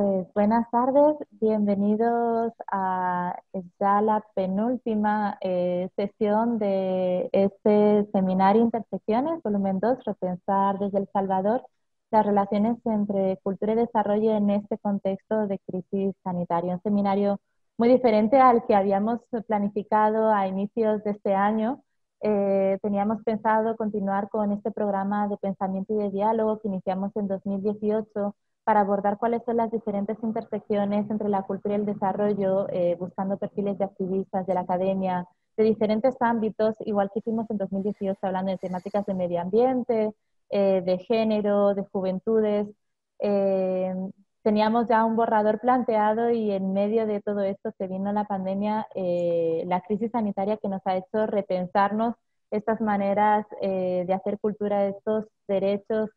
Pues buenas tardes, bienvenidos a ya la penúltima sesión de este seminario Intersecciones, volumen 2, repensar desde El Salvador las relaciones entre cultura y desarrollo en este contexto de crisis sanitaria. Un seminario muy diferente al que habíamos planificado a inicios de este año. Teníamos pensado continuar con este programa de pensamiento y de diálogo que iniciamos en 2018 para abordar cuáles son las diferentes intersecciones entre la cultura y el desarrollo, buscando perfiles de activistas, de la academia, de diferentes ámbitos, igual que hicimos en 2018 hablando de temáticas de medio ambiente, de género, de juventudes. Teníamos ya un borrador planteado y en medio de todo esto se vino la pandemia, la crisis sanitaria que nos ha hecho repensarnos estas maneras de hacer cultura, estos derechos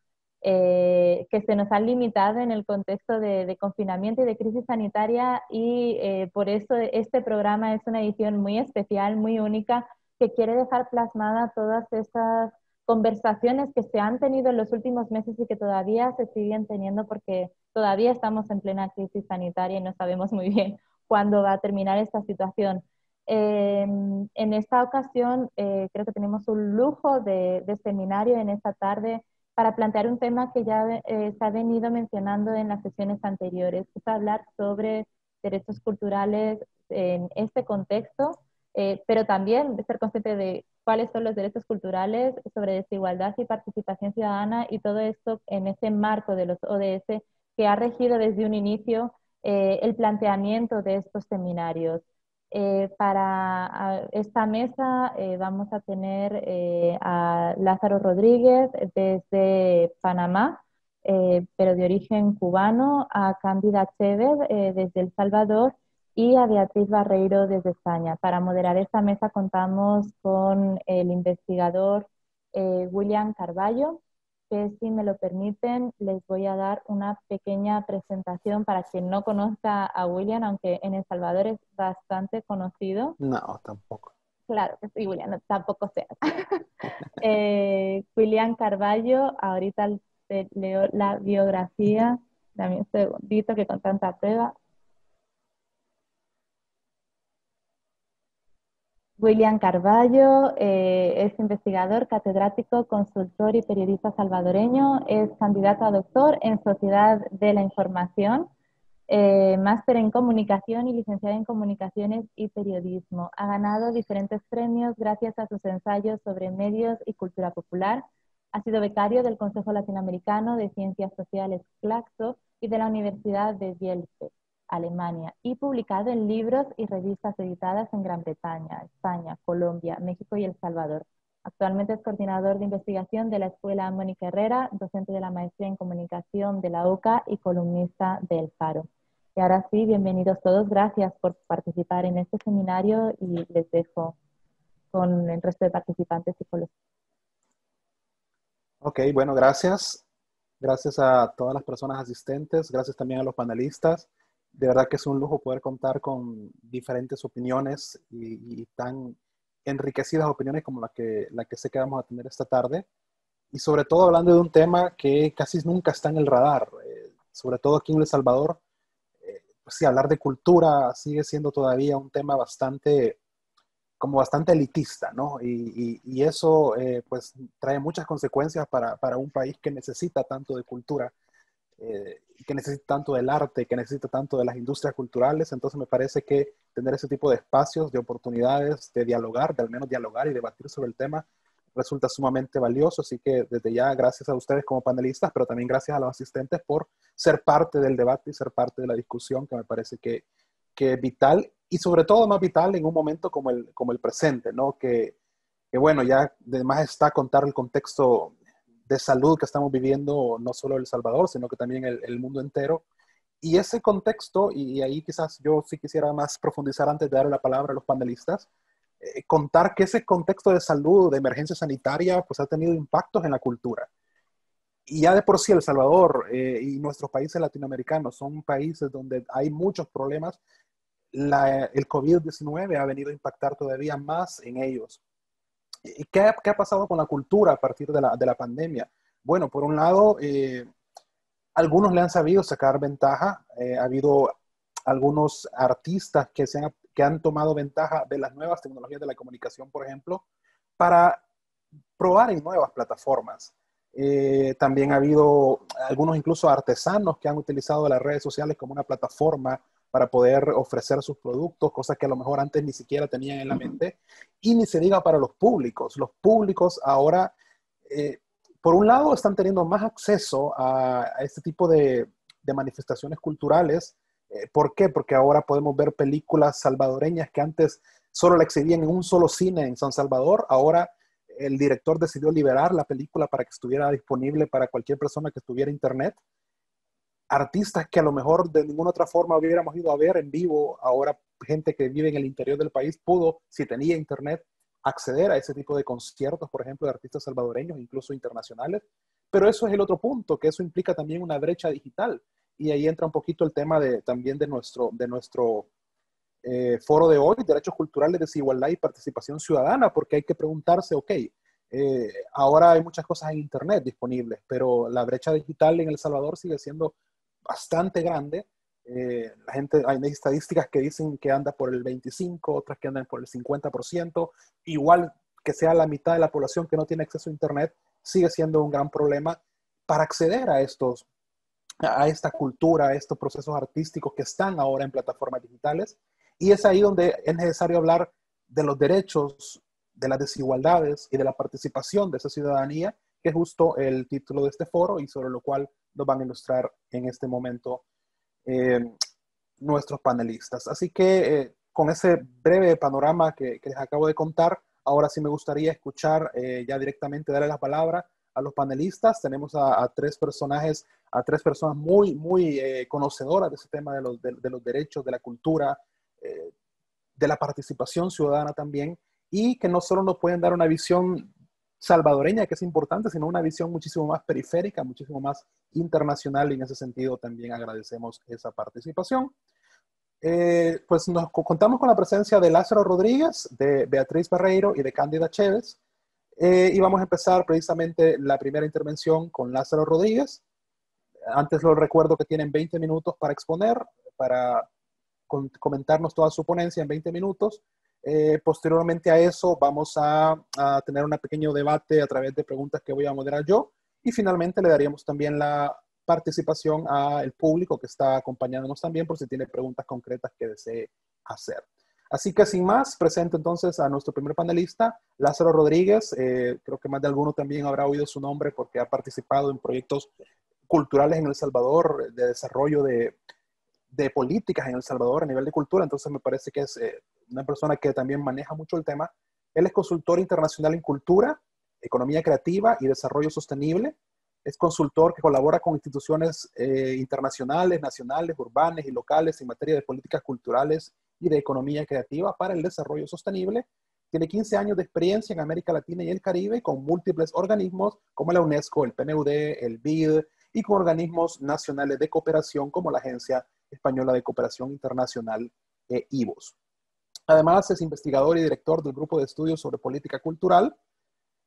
que se nos han limitado en el contexto de confinamiento y de crisis sanitaria, y por eso este programa es una edición muy especial, muy única, que quiere dejar plasmada todas estas conversaciones que se han tenido en los últimos meses y que todavía se siguen teniendo porque todavía estamos en plena crisis sanitaria y no sabemos muy bien cuándo va a terminar esta situación. En esta ocasión creo que tenemos un lujo de seminario en esta tarde para plantear un tema que ya se ha venido mencionando en las sesiones anteriores, que es hablar sobre derechos culturales en este contexto, pero también ser consciente de cuáles son los derechos culturales, sobre desigualdad y participación ciudadana, y todo esto en ese marco de los ODS que ha regido desde un inicio el planteamiento de estos seminarios. Para esta mesa vamos a tener a Lázaro Rodríguez desde Panamá, pero de origen cubano, a Cándida Chévez desde El Salvador y a Beatriz Barreiro desde España. Para moderar esta mesa contamos con el investigador William Carballo, que si me lo permiten les voy a dar una pequeña presentación para quien no conozca a William, aunque en El Salvador es bastante conocido. No, tampoco. Claro que sí, William, no, tampoco sea. William Carballo, ahorita leo la biografía, dame un segundito que con tanta prueba. William Carballo es investigador, catedrático, consultor y periodista salvadoreño. Es candidato a doctor en Sociedad de la Información, máster en Comunicación y licenciado en Comunicaciones y Periodismo. Ha ganado diferentes premios gracias a sus ensayos sobre medios y cultura popular. Ha sido becario del Consejo Latinoamericano de Ciencias Sociales, CLACSO, y de la Universidad de Yale, Alemania, y publicado en libros y revistas editadas en Gran Bretaña, España, Colombia, México y El Salvador. Actualmente es coordinador de investigación de la Escuela Mónica Herrera, docente de la Maestría en Comunicación de la UCA y columnista de El Faro. Y ahora sí, bienvenidos todos, gracias por participar en este seminario y les dejo con el resto de participantes y con los... Ok, bueno, gracias. Gracias a todas las personas asistentes, gracias también a los panelistas. De verdad que es un lujo poder contar con diferentes opiniones y tan enriquecidas opiniones como la que sé que vamos a tener esta tarde. Y sobre todo hablando de un tema que casi nunca está en el radar, sobre todo aquí en El Salvador. Pues sí, hablar de cultura sigue siendo todavía un tema bastante elitista, ¿no? Y eso pues trae muchas consecuencias para un país que necesita tanto de cultura, que necesita tanto del arte, que necesita tanto de las industrias culturales. Entonces me parece que tener ese tipo de espacios, de oportunidades, de dialogar, de al menos dialogar y debatir sobre el tema, resulta sumamente valioso. Así que desde ya, gracias a ustedes como panelistas, pero también gracias a los asistentes por ser parte del debate y ser parte de la discusión, que me parece que es vital, y sobre todo más vital en un momento como el presente, ¿no? Que bueno, ya además está contar el contexto de salud que estamos viviendo, no solo El Salvador, sino que también el mundo entero. Y ese contexto, y ahí quizás yo sí quisiera más profundizar antes de dar la palabra a los panelistas, contar que ese contexto de salud, de emergencia sanitaria, pues ha tenido impactos en la cultura. Y ya de por sí El Salvador y nuestros países latinoamericanos son países donde hay muchos problemas. El COVID-19 ha venido a impactar todavía más en ellos. ¿Qué ha pasado con la cultura a partir de la pandemia? Bueno, por un lado, Algunos le han sabido sacar ventaja. Ha habido algunos artistas que han tomado ventaja de las nuevas tecnologías de la comunicación, por ejemplo, para probar en nuevas plataformas. También ha habido algunos incluso artesanos que han utilizado las redes sociales como una plataforma para poder ofrecer sus productos, cosas que a lo mejor antes ni siquiera tenían en la mente. Y ni se diga para los públicos. Los públicos ahora, por un lado, están teniendo más acceso a este tipo de manifestaciones culturales. ¿Por qué? Porque ahora podemos ver películas salvadoreñas que antes solo la exhibían en un solo cine en San Salvador. Ahora el director decidió liberar la película para que estuviera disponible para cualquier persona que estuviera en internet. Artistas que a lo mejor de ninguna otra forma hubiéramos ido a ver en vivo, ahora gente que vive en el interior del país pudo, si tenía internet, acceder a ese tipo de conciertos, por ejemplo, de artistas salvadoreños, incluso internacionales. Pero eso es el otro punto, que eso implica también una brecha digital. Y ahí entra un poquito el tema de nuestro foro de hoy, derechos culturales, desigualdad y participación ciudadana, porque hay que preguntarse, ok, ahora hay muchas cosas en internet disponibles, pero la brecha digital en El Salvador sigue siendo bastante grande. La gente, hay estadísticas que dicen que anda por el 25%, otras que andan por el 50%. Igual que sea la mitad de la población que no tiene acceso a internet, sigue siendo un gran problema para acceder a estos, a esta cultura, a estos procesos artísticos que están ahora en plataformas digitales. Y es ahí donde es necesario hablar de los derechos, de las desigualdades y de la participación de esa ciudadanía, que es justo el título de este foro y sobre lo cual nos van a ilustrar en este momento nuestros panelistas. Así que con ese breve panorama que les acabo de contar, ahora sí me gustaría escuchar ya directamente, darle la palabra a los panelistas. Tenemos a tres personas muy conocedoras de ese tema de los derechos, de la cultura, de la participación ciudadana también, y que no solo nos pueden dar una visión salvadoreña, que es importante, sino una visión muchísimo más periférica, muchísimo más internacional, y en ese sentido también agradecemos esa participación. Pues nos contamos con la presencia de Lázaro Rodríguez, de Beatriz Barreiro y de Cándida Chévez, y vamos a empezar precisamente la primera intervención con Lázaro Rodríguez. Antes les recuerdo que tienen 20 minutos para exponer, para comentarnos toda su ponencia en 20 minutos. Posteriormente a eso vamos a tener un pequeño debate a través de preguntas que voy a moderar yo. Y finalmente le daríamos también la participación al público que está acompañándonos también por si tiene preguntas concretas que desee hacer. Así que sin más, presento entonces a nuestro primer panelista, Lázaro Rodríguez. Creo que más de alguno también habrá oído su nombre porque ha participado en proyectos culturales en El Salvador, de desarrollo de políticas en El Salvador a nivel de cultura. Entonces me parece que es una persona que también maneja mucho el tema. Él es consultor internacional en cultura, economía creativa y desarrollo sostenible. Es consultor que colabora con instituciones internacionales, nacionales, urbanas y locales en materia de políticas culturales y de economía creativa para el desarrollo sostenible. Tiene 15 años de experiencia en América Latina y el Caribe con múltiples organismos como la UNESCO, el PNUD, el BID, y con organismos nacionales de cooperación como la Agencia Española de Cooperación Internacional, IVOS. Además, es investigador y director del Grupo de Estudios sobre Política Cultural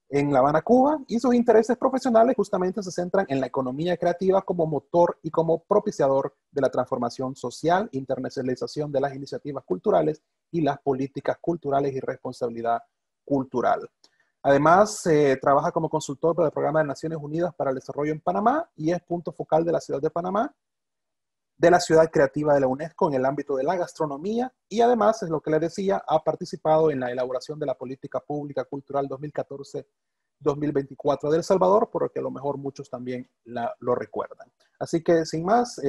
en La Habana, Cuba, y sus intereses profesionales justamente se centran en la economía creativa como motor y como propiciador de la transformación social, internacionalización de las iniciativas culturales y las políticas culturales y responsabilidad cultural. Además, trabaja como consultor para el Programa de Naciones Unidas para el Desarrollo en Panamá y es punto focal de la ciudad de Panamá, de la ciudad creativa de la UNESCO en el ámbito de la gastronomía, y además, es lo que les decía, ha participado en la elaboración de la Política Pública Cultural 2014-2024 de El Salvador, por lo que a lo mejor muchos también lo recuerdan. Así que, sin más,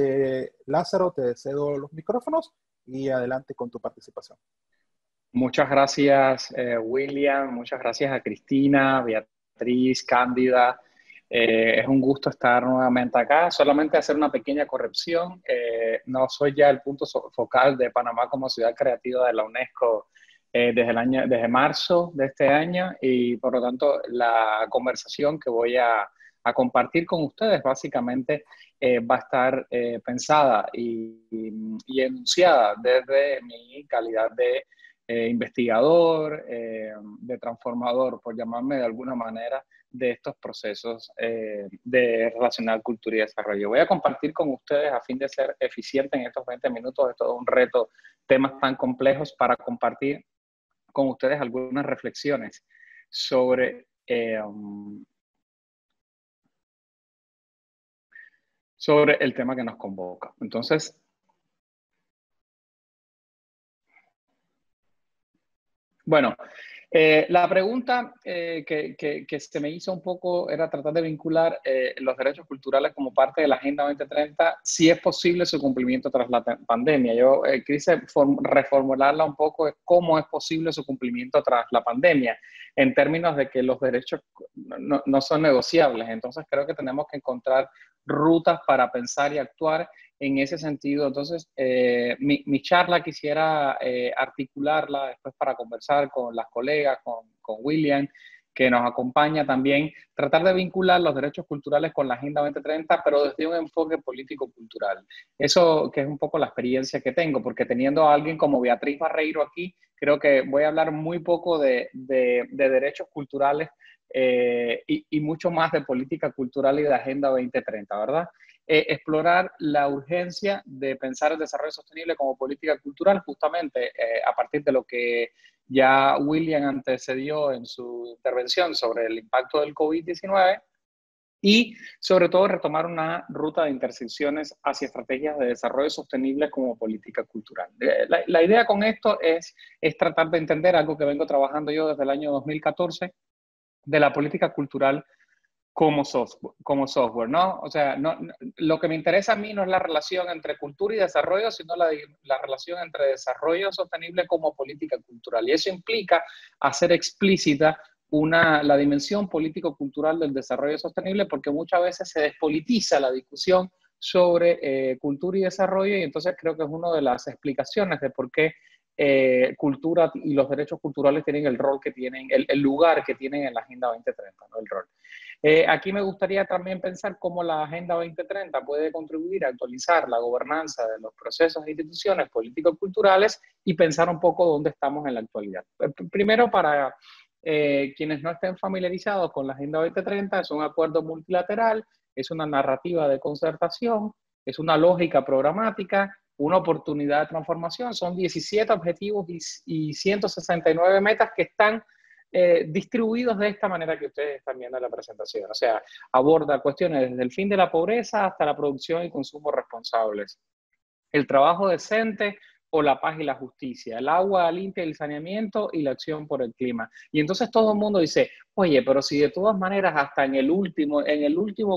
Lázaro, te cedo los micrófonos y adelante con tu participación. Muchas gracias, William. Muchas gracias a Cristina, Beatriz, Cándida. Es un gusto estar nuevamente acá. Solamente hacer una pequeña corrección. No soy ya el punto focal de Panamá como ciudad creativa de la UNESCO desde marzo de este año, y por lo tanto la conversación que voy a compartir con ustedes básicamente va a estar pensada y enunciada desde mi calidad de investigador, de transformador, por llamarme de alguna manera, de estos procesos de relacionar cultura y desarrollo. Voy a compartir con ustedes, a fin de ser eficiente en estos 20 minutos, es todo un reto, temas tan complejos, para compartir con ustedes algunas reflexiones sobre, sobre el tema que nos convoca. Entonces, bueno, la pregunta que se me hizo un poco era tratar de vincular los derechos culturales como parte de la Agenda 2030, si es posible su cumplimiento tras la pandemia. Yo quise reformularla un poco, cómo es posible su cumplimiento tras la pandemia, en términos de que los derechos no son negociables. Entonces creo que tenemos que encontrar rutas para pensar y actuar en ese sentido. Entonces, mi charla quisiera articularla después para conversar con las colegas, con William, que nos acompaña también, tratar de vincular los derechos culturales con la Agenda 2030, pero desde un enfoque político-cultural. Eso que es un poco la experiencia que tengo, porque teniendo a alguien como Beatriz Barreiro aquí, creo que voy a hablar muy poco de derechos culturales y mucho más de política cultural y de Agenda 2030, ¿verdad? Explorar la urgencia de pensar el desarrollo sostenible como política cultural, justamente a partir de lo que ya William antecedió en su intervención sobre el impacto del COVID-19, y sobre todo retomar una ruta de intersecciones hacia estrategias de desarrollo sostenible como política cultural. La idea con esto es tratar de entender algo que vengo trabajando yo desde el año 2014, de la política cultural como software, ¿no? O sea, lo que me interesa a mí no es la relación entre cultura y desarrollo, sino la relación entre desarrollo sostenible como política cultural. Y eso implica hacer explícita la dimensión político-cultural del desarrollo sostenible, porque muchas veces se despolitiza la discusión sobre cultura y desarrollo, y entonces creo que es una de las explicaciones de por qué cultura y los derechos culturales tienen el rol que tienen, el lugar que tienen en la Agenda 2030, ¿no? El rol. Aquí me gustaría también pensar cómo la Agenda 2030 puede contribuir a actualizar la gobernanza de los procesos e instituciones político-culturales y pensar un poco dónde estamos en la actualidad. Primero, para quienes no estén familiarizados con la Agenda 2030, es un acuerdo multilateral, es una narrativa de concertación, es una lógica programática, una oportunidad de transformación. Son 17 objetivos y 169 metas que están distribuidos de esta manera que ustedes están viendo en la presentación. O sea, aborda cuestiones desde el fin de la pobreza hasta la producción y consumo responsables, el trabajo decente o la paz y la justicia, el agua limpia y el saneamiento y la acción por el clima. Y entonces todo el mundo dice, oye, pero si de todas maneras hasta en el último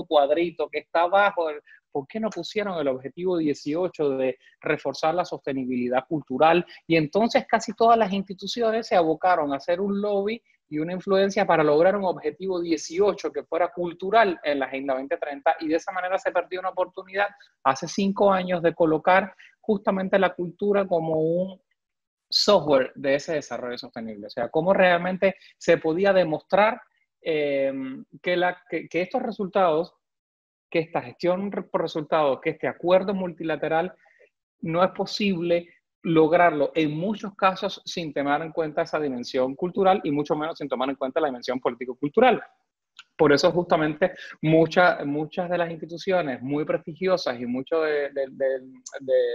cuadrito que está abajo, ¿por qué no pusieron el objetivo 18 de reforzar la sostenibilidad cultural? Y entonces casi todas las instituciones se abocaron a hacer un lobby y una influencia para lograr un objetivo 18 que fuera cultural en la Agenda 2030, y de esa manera se perdió una oportunidad hace 5 años de colocar justamente la cultura como un software de ese desarrollo sostenible. O sea, cómo realmente se podía demostrar que estos resultados, que esta gestión por resultados, que este acuerdo multilateral, no es posible lograrlo en muchos casos sin tomar en cuenta esa dimensión cultural y mucho menos sin tomar en cuenta la dimensión político-cultural. Por eso justamente muchas de las instituciones muy prestigiosas y muchos de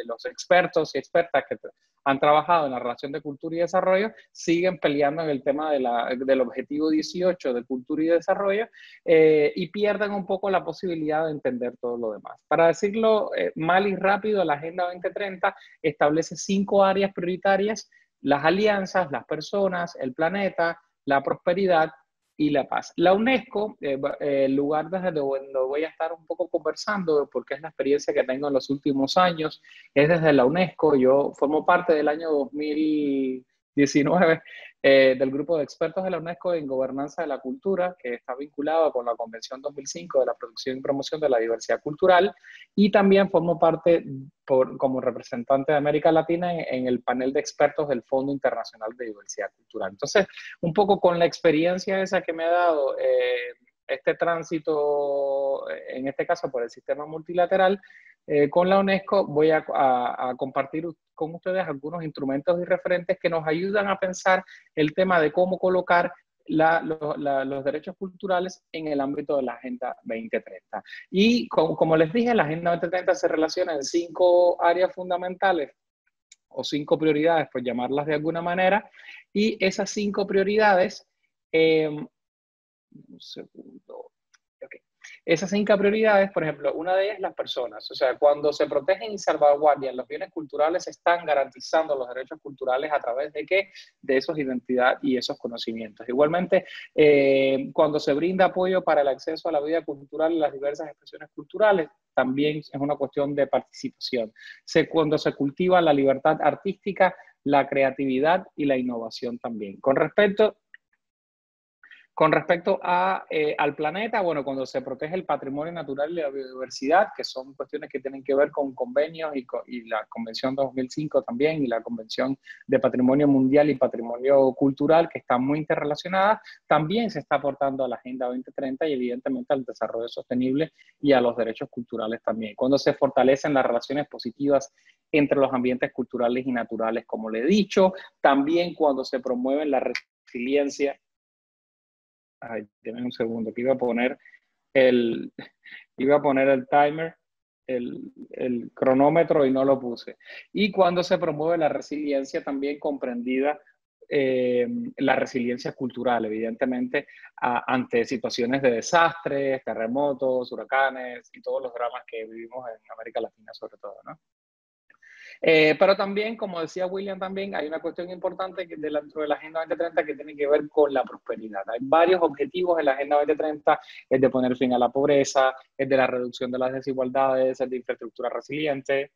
los expertos y expertas que han trabajado en la relación de cultura y desarrollo siguen peleando en el tema del objetivo 18 de cultura y desarrollo y pierden un poco la posibilidad de entender todo lo demás. Para decirlo mal y rápido, la Agenda 2030 establece 5 áreas prioritarias: las alianzas, las personas, el planeta, la prosperidad y la paz. La UNESCO, el lugar desde donde voy a estar un poco conversando, porque es la experiencia que tengo en los últimos años, es desde la UNESCO. Yo formo parte del año 2019 del grupo de expertos de la UNESCO en gobernanza de la cultura, que está vinculado con la Convención 2005 de la producción y promoción de la diversidad cultural, y también formo parte como representante de América Latina en el panel de expertos del Fondo Internacional de Diversidad Cultural. Entonces, un poco con la experiencia esa que me ha dado este tránsito, en este caso por el sistema multilateral, con la UNESCO, voy a compartir con ustedes algunos instrumentos y referentes que nos ayudan a pensar el tema de cómo colocar los derechos culturales en el ámbito de la Agenda 2030. Y como les dije, la Agenda 2030 se relaciona en 5 áreas fundamentales, o 5 prioridades, por llamarlas de alguna manera, y esas 5 prioridades, esas 5 prioridades, por ejemplo, una de ellas es las personas. O sea, cuando se protegen y salvaguardan los bienes culturales, se están garantizando los derechos culturales a través de ¿qué? De esas identidades y esos conocimientos. Igualmente, cuando se brinda apoyo para el acceso a la vida cultural y las diversas expresiones culturales, también es una cuestión de participación. Cuando se cultiva la libertad artística, la creatividad y la innovación también. Con respecto al planeta, bueno, cuando se protege el patrimonio natural y la biodiversidad, que son cuestiones que tienen que ver con convenios y la Convención 2005 también, y la Convención de Patrimonio Mundial y Patrimonio Cultural, que están muy interrelacionadas, también se está aportando a la Agenda 2030 y evidentemente al desarrollo sostenible y a los derechos culturales también. Cuando se fortalecen las relaciones positivas entre los ambientes culturales y naturales, como le he dicho, también cuando se promueven la resiliencia. Ay, denme un segundo, que iba a poner el timer, el cronómetro, y no lo puse. Y cuando se promueve la resiliencia, también comprendida la resiliencia cultural, evidentemente, ante situaciones de desastres, terremotos, huracanes y todos los dramas que vivimos en América Latina sobre todo, ¿no? Pero también, como decía William, también hay una cuestión importante que dentro de la Agenda 2030 que tiene que ver con la prosperidad. Hay varios objetivos en la Agenda 2030, el de poner fin a la pobreza, el de la reducción de las desigualdades, el de infraestructura resiliente,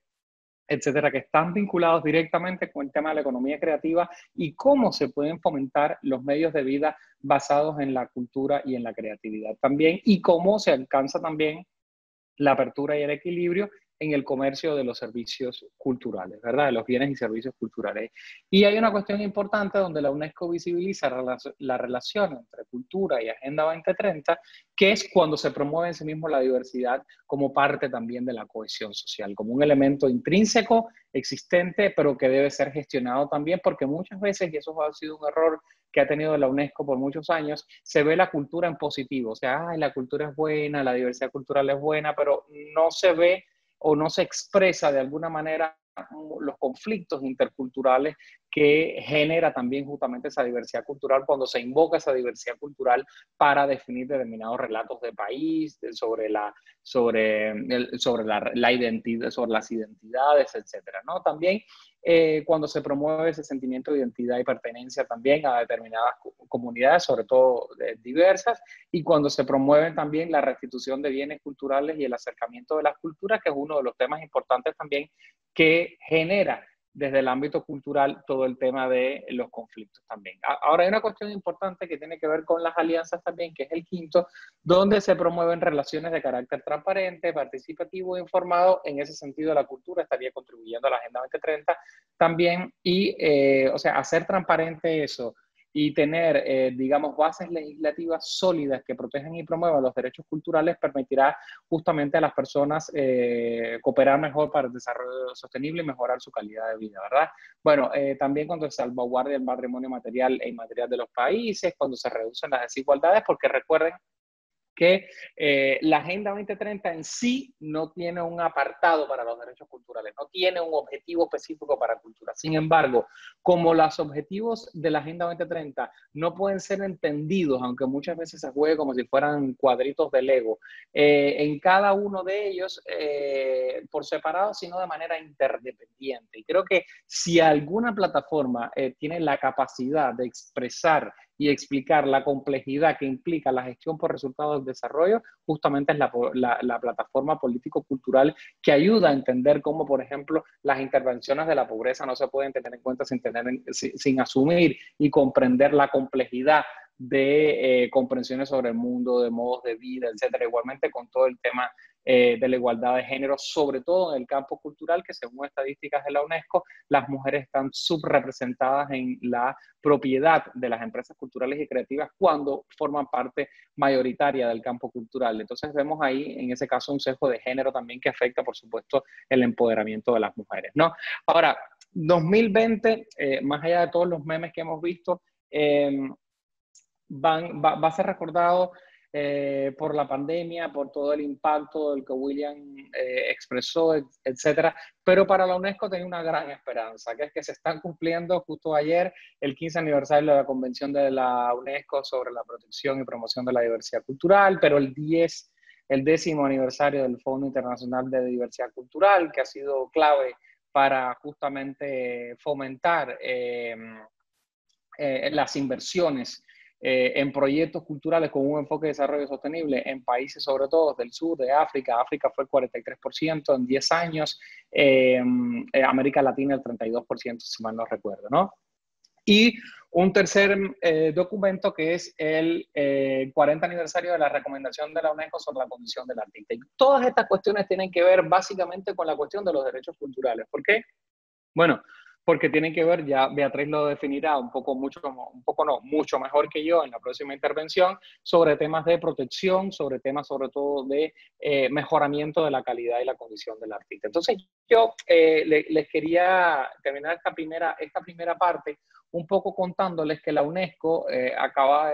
etcétera, que están vinculados directamente con el tema de la economía creativa y cómo se pueden fomentar los medios de vida basados en la cultura y en la creatividad también, y cómo se alcanza también la apertura y el equilibrio en el comercio de los servicios culturales, ¿verdad? De los bienes y servicios culturales. Y hay una cuestión importante donde la UNESCO visibiliza la relación entre cultura y Agenda 2030, que es cuando se promueve en sí mismo la diversidad como parte también de la cohesión social, como un elemento intrínseco, existente, pero que debe ser gestionado también, porque muchas veces, y eso ha sido un error que ha tenido la UNESCO por muchos años, se ve la cultura en positivo. O sea, ay, la cultura es buena, la diversidad cultural es buena, pero no se ve o no se expresa de alguna manera los conflictos interculturales que genera también justamente esa diversidad cultural cuando se invoca esa diversidad cultural para definir determinados relatos de país, sobre la identidad, sobre las identidades, etcétera, ¿no? También cuando se promueve ese sentimiento de identidad y pertenencia también a determinadas comunidades, sobre todo diversas, y cuando se promueve también la restitución de bienes culturales y el acercamiento de las culturas, que es uno de los temas importantes también que genera desde el ámbito cultural todo el tema de los conflictos también. Ahora hay una cuestión importante que tiene que ver con las alianzas también, que es el quinto, donde se promueven relaciones de carácter transparente, participativo e informado. En ese sentido, la cultura estaría contribuyendo a la Agenda 2030 también, y o sea, hacer transparente eso y tener, digamos, bases legislativas sólidas que protejan y promuevan los derechos culturales permitirá justamente a las personas cooperar mejor para el desarrollo sostenible y mejorar su calidad de vida, ¿verdad? Bueno, también cuando se salvaguarda el patrimonio material e inmaterial de los países, cuando se reducen las desigualdades, porque recuerden que la Agenda 2030 en sí no tiene un apartado para los derechos culturales, no tiene un objetivo específico para cultura. Sin embargo, como los objetivos de la Agenda 2030 no pueden ser entendidos, aunque muchas veces se juegue como si fueran cuadritos de Lego, en cada uno de ellos por separado, sino de manera interdependiente. Y creo que si alguna plataforma tiene la capacidad de expresar y explicar la complejidad que implica la gestión por resultados del desarrollo, justamente es la plataforma político-cultural que ayuda a entender cómo, por ejemplo, las intervenciones de la pobreza no se pueden tener en cuenta sin asumir y comprender la complejidad de comprensiones sobre el mundo, de modos de vida, etcétera. Igualmente con todo el tema de la igualdad de género, sobre todo en el campo cultural, que según estadísticas de la UNESCO, las mujeres están subrepresentadas en la propiedad de las empresas culturales y creativas cuando forman parte mayoritaria del campo cultural. Entonces vemos ahí, en ese caso, un sesgo de género también que afecta, por supuesto, el empoderamiento de las mujeres, ¿no? Ahora, 2020, más allá de todos los memes que hemos visto, va a ser recordado por la pandemia, por todo el impacto del que William expresó, etcétera, pero para la UNESCO tenía una gran esperanza, que es que se están cumpliendo justo ayer el 15 aniversario de la Convención de la UNESCO sobre la protección y promoción de la diversidad cultural, pero el 10º aniversario del Fondo Internacional de Diversidad Cultural, que ha sido clave para justamente fomentar las inversiones en proyectos culturales con un enfoque de desarrollo sostenible en países, sobre todo del sur de África. África fue el 43% en 10 años, América Latina el 32%, si mal no recuerdo, ¿no? Y un tercer documento que es el 40 aniversario de la recomendación de la UNESCO sobre la condición del artista. Y todas estas cuestiones tienen que ver básicamente con la cuestión de los derechos culturales. ¿Por qué? Bueno, porque tienen que ver, ya Beatriz lo definirá mucho mejor que yo en la próxima intervención, sobre temas de protección, sobre temas sobre todo de mejoramiento de la calidad y la condición del artista. Entonces yo les quería terminar esta primera parte un poco contándoles que la UNESCO acaba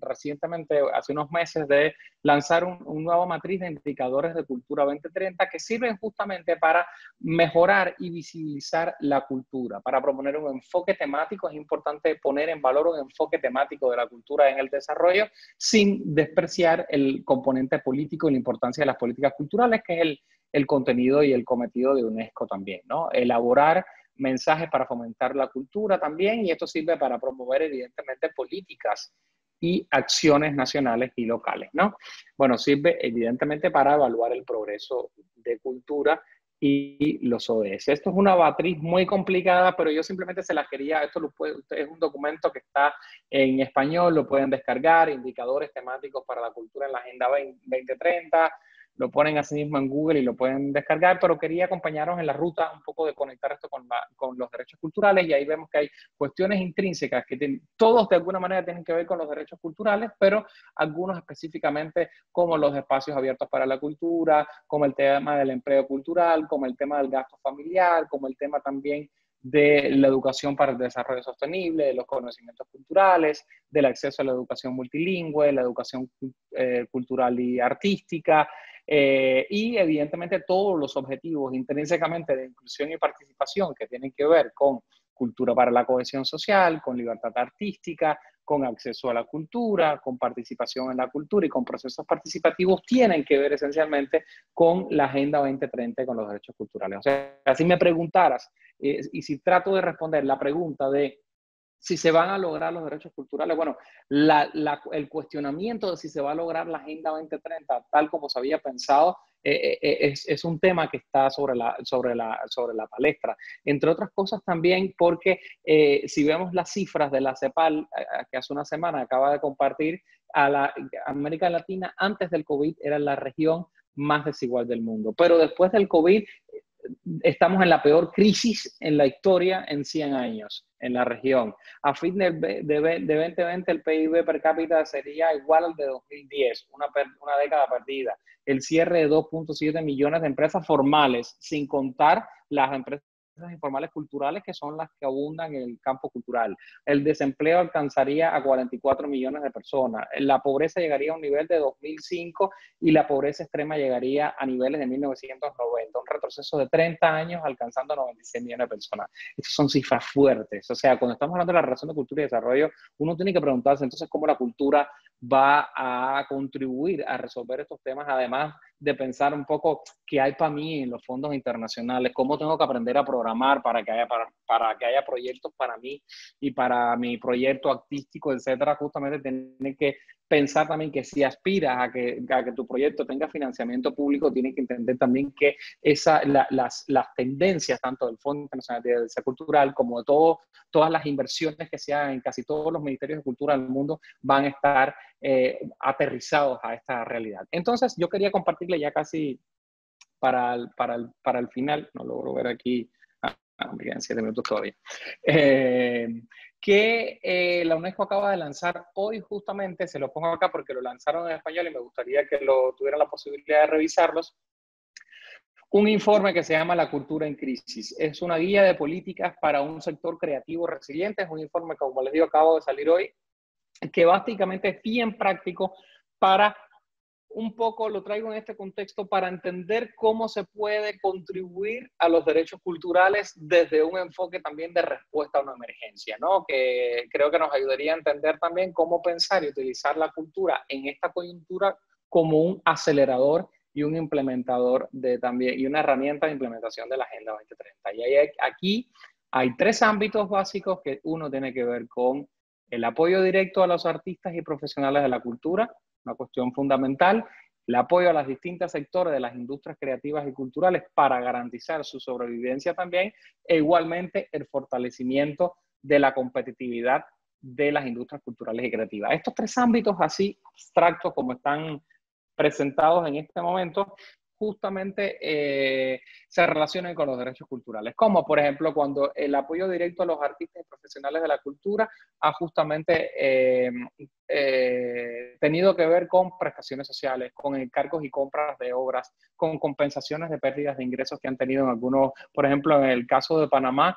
recientemente, hace unos meses, de lanzar una nueva matriz de indicadores de Cultura 2030 que sirven justamente para mejorar y visibilizar la cultura, para proponer un enfoque temático. Es importante poner en valor un enfoque temático de la cultura en el desarrollo sin despreciar el componente político y la importancia de las políticas culturales, que es el contenido y el cometido de UNESCO también, ¿no? Elaborar mensajes para fomentar la cultura también, y esto sirve para promover evidentemente políticas y acciones nacionales y locales, ¿no? Bueno, sirve evidentemente para evaluar el progreso de cultura y los ODS. Esto es una matriz muy complicada, pero yo simplemente se las quería, es un documento que está en español, lo pueden descargar, indicadores temáticos para la cultura en la Agenda 2030, lo ponen así mismo en Google y lo pueden descargar, pero quería acompañaros en la ruta un poco de conectar esto con los derechos culturales, y ahí vemos que hay cuestiones intrínsecas que todos de alguna manera tienen que ver con los derechos culturales, pero algunos específicamente como los espacios abiertos para la cultura, como el tema del empleo cultural, como el tema del gasto familiar, como el tema también de la educación para el desarrollo sostenible, de los conocimientos culturales, del acceso a la educación multilingüe, la educación cultural y artística, y evidentemente todos los objetivos intrínsecamente de inclusión y participación que tienen que ver con cultura para la cohesión social, con libertad artística, con acceso a la cultura, con participación en la cultura y con procesos participativos, tienen que ver esencialmente con la Agenda 2030 y con los derechos culturales. O sea, si me preguntaras, y si trato de responder la pregunta de si se van a lograr los derechos culturales, bueno, el cuestionamiento de si se va a lograr la Agenda 2030 tal como se había pensado es un tema que está sobre la palestra. Entre otras cosas también porque si vemos las cifras de la CEPAL, que hace una semana acaba de compartir, América Latina antes del COVID era la región más desigual del mundo, pero después del COVID estamos en la peor crisis en la historia en 100 años en la región. A fin de 2020 el PIB per cápita sería igual al de 2010, una década perdida. El cierre de 2.7 millones de empresas formales, sin contar las empresas informales culturales, que son las que abundan en el campo cultural. El desempleo alcanzaría a 44 millones de personas. La pobreza llegaría a un nivel de 2005 y la pobreza extrema llegaría a niveles de 1990, un retroceso de 30 años alcanzando a 96 millones de personas. Estas son cifras fuertes. O sea, cuando estamos hablando de la relación de cultura y desarrollo, uno tiene que preguntarse entonces cómo la cultura va a contribuir a resolver estos temas, además de pensar un poco qué hay para mí en los fondos internacionales, cómo tengo que aprender a programar para que haya proyectos para mí y para mi proyecto artístico, etcétera. Justamente tiene que pensar también que si aspiras a que tu proyecto tenga financiamiento público, tienes que entender también que las tendencias tanto del Fondo Internacional de Diversidad Cultural como de todas las inversiones que se hagan en casi todos los ministerios de cultura del mundo van a estar aterrizados a esta realidad. Entonces yo quería compartirle ya casi para el final, no logro ver aquí, me quedan 7 minutos todavía, que la UNESCO acaba de lanzar hoy justamente, se lo pongo acá porque lo lanzaron en español y me gustaría que tuvieran la posibilidad de revisarlos, un informe que se llama La Cultura en Crisis. Es una guía de políticas para un sector creativo resiliente. Es un informe que, como les digo, acabo de salir hoy, que básicamente es bien práctico para, un poco lo traigo en este contexto, para entender cómo se puede contribuir a los derechos culturales desde un enfoque también de respuesta a una emergencia, ¿no? Que creo que nos ayudaría a entender también cómo pensar y utilizar la cultura en esta coyuntura como un acelerador y un implementador de también, y una herramienta de implementación de la Agenda 2030. Y aquí hay tres ámbitos básicos, que uno tiene que ver con el apoyo directo a los artistas y profesionales de la cultura, una cuestión fundamental, el apoyo a los distintos sectores de las industrias creativas y culturales para garantizar su sobrevivencia también, e igualmente el fortalecimiento de la competitividad de las industrias culturales y creativas. Estos tres ámbitos así abstractos como están presentados en este momento, justamente se relacionan con los derechos culturales, como por ejemplo cuando el apoyo directo a los artistas y profesionales de la cultura ha justamente tenido que ver con prestaciones sociales, con encargos y compras de obras, con compensaciones de pérdidas de ingresos que han tenido en algunos, por ejemplo en el caso de Panamá,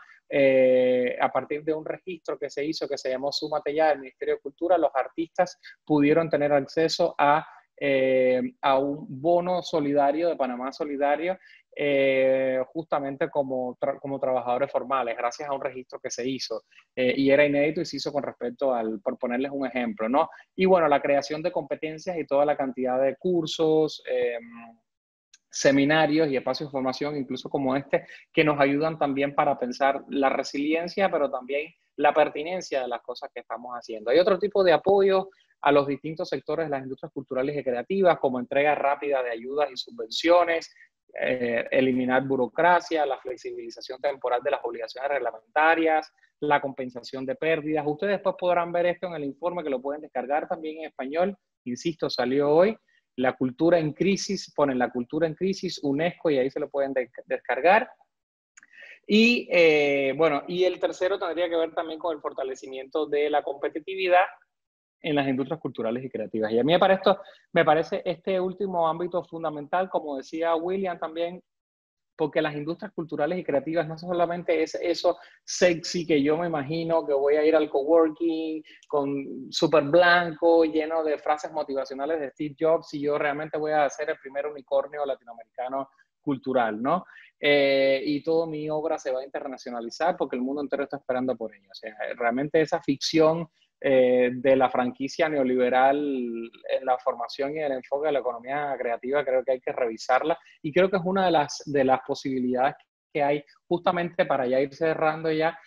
a partir de un registro que se hizo que se llamó Súmate Ya del Ministerio de Cultura, los artistas pudieron tener acceso a un bono solidario de Panamá Solidario, justamente como trabajadores formales, gracias a un registro que se hizo, y era inédito y se hizo con respecto al, por ponerles un ejemplo, ¿no? Y bueno, la creación de competencias y toda la cantidad de cursos, seminarios y espacios de formación, incluso como este, que nos ayudan también para pensar la resiliencia, pero también la pertinencia de las cosas que estamos haciendo. Hay otro tipo de apoyo a los distintos sectores de las industrias culturales y creativas, como entrega rápida de ayudas y subvenciones, eliminar burocracia, la flexibilización temporal de las obligaciones reglamentarias, la compensación de pérdidas. Ustedes después podrán ver esto en el informe, que lo pueden descargar también en español. Insisto, salió hoy. La cultura en crisis, ponen La Cultura en Crisis, UNESCO, y ahí se lo pueden descargar. Y bueno, y el tercero tendría que ver también con el fortalecimiento de la competitividad en las industrias culturales y creativas. Y a mí me parece este último ámbito fundamental, como decía William también, porque las industrias culturales y creativas no solamente es eso sexy que yo me imagino que voy a ir al coworking con súper blanco, lleno de frases motivacionales de Steve Jobs, y yo realmente voy a hacer el primer unicornio latinoamericano cultural, ¿no? Y toda mi obra se va a internacionalizar porque el mundo entero está esperando por ello. O sea, realmente esa ficción de la franquicia neoliberal en la formación y el enfoque de la economía creativa, creo que hay que revisarla, y creo que es una de las posibilidades que hay justamente para ya ir cerrando ya,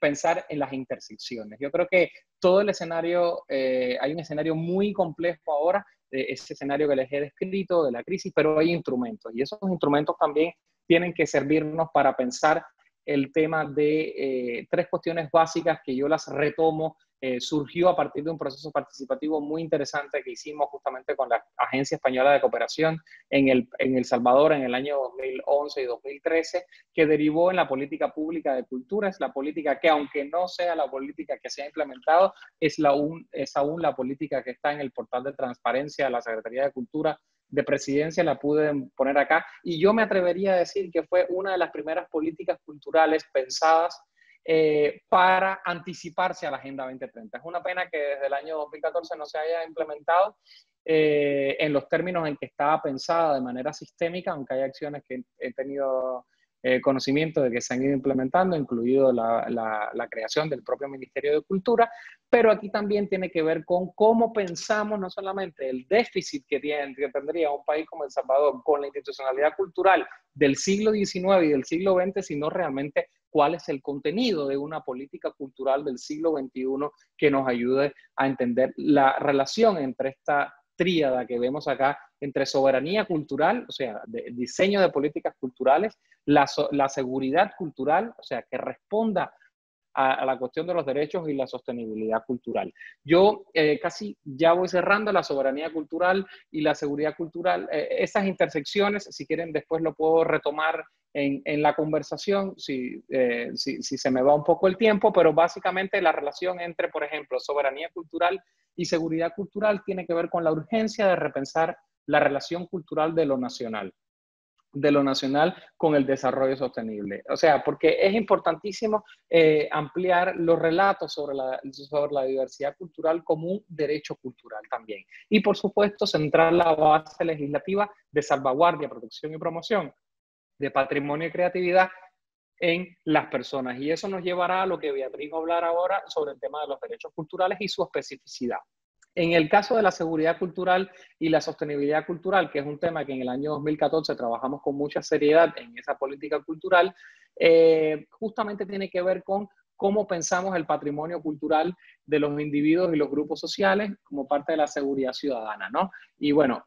pensar en las intersecciones. Yo creo que todo el escenario, hay un escenario muy complejo ahora, ese escenario que les he descrito de la crisis, pero hay instrumentos, y esos instrumentos también tienen que servirnos para pensar el tema de tres cuestiones básicas que yo las retomo. Surgió a partir de un proceso participativo muy interesante que hicimos justamente con la Agencia Española de Cooperación en El Salvador en el año 2011 y 2013, que derivó en la política pública de cultura. Es la política que, aunque no sea la política que se ha implementado, es aún la política que está en el portal de transparencia de la Secretaría de Cultura de Presidencia, la pude poner acá, y yo me atrevería a decir que fue una de las primeras políticas culturales pensadas para anticiparse a la Agenda 2030. Es una pena que desde el año 2014 no se haya implementado en los términos en que estaba pensada de manera sistémica, aunque hay acciones que he tenido conocimiento de que se han ido implementando, incluido la creación del propio Ministerio de Cultura, pero aquí también tiene que ver con cómo pensamos no solamente el déficit que tendría un país como El Salvador con la institucionalidad cultural del siglo XIX y del siglo XX, sino realmente cuál es el contenido de una política cultural del siglo XXI que nos ayude a entender la relación entre esta tríada que vemos acá, entre soberanía cultural, o sea, diseño de políticas culturales, la seguridad cultural, o sea, que responda a la cuestión de los derechos y la sostenibilidad cultural. Yo casi ya voy cerrando. La soberanía cultural y la seguridad cultural, esas intersecciones, si quieren después lo puedo retomar en la conversación, si se me va un poco el tiempo, pero básicamente la relación entre, por ejemplo, soberanía cultural y seguridad cultural tiene que ver con la urgencia de repensar la relación cultural de lo nacional, de lo nacional con el desarrollo sostenible. O sea, porque es importantísimo ampliar los relatos sobre la diversidad cultural como un derecho cultural también. Y por supuesto, centrar la base legislativa de salvaguardia, protección y promoción de patrimonio y creatividad en las personas. Y eso nos llevará a lo que Beatriz va a hablar ahora sobre el tema de los derechos culturales y su especificidad. En el caso de la seguridad cultural y la sostenibilidad cultural, que es un tema que en el año 2014 trabajamos con mucha seriedad en esa política cultural, justamente tiene que ver con cómo pensamos el patrimonio cultural de los individuos y los grupos sociales como parte de la seguridad ciudadana, ¿no? Y bueno,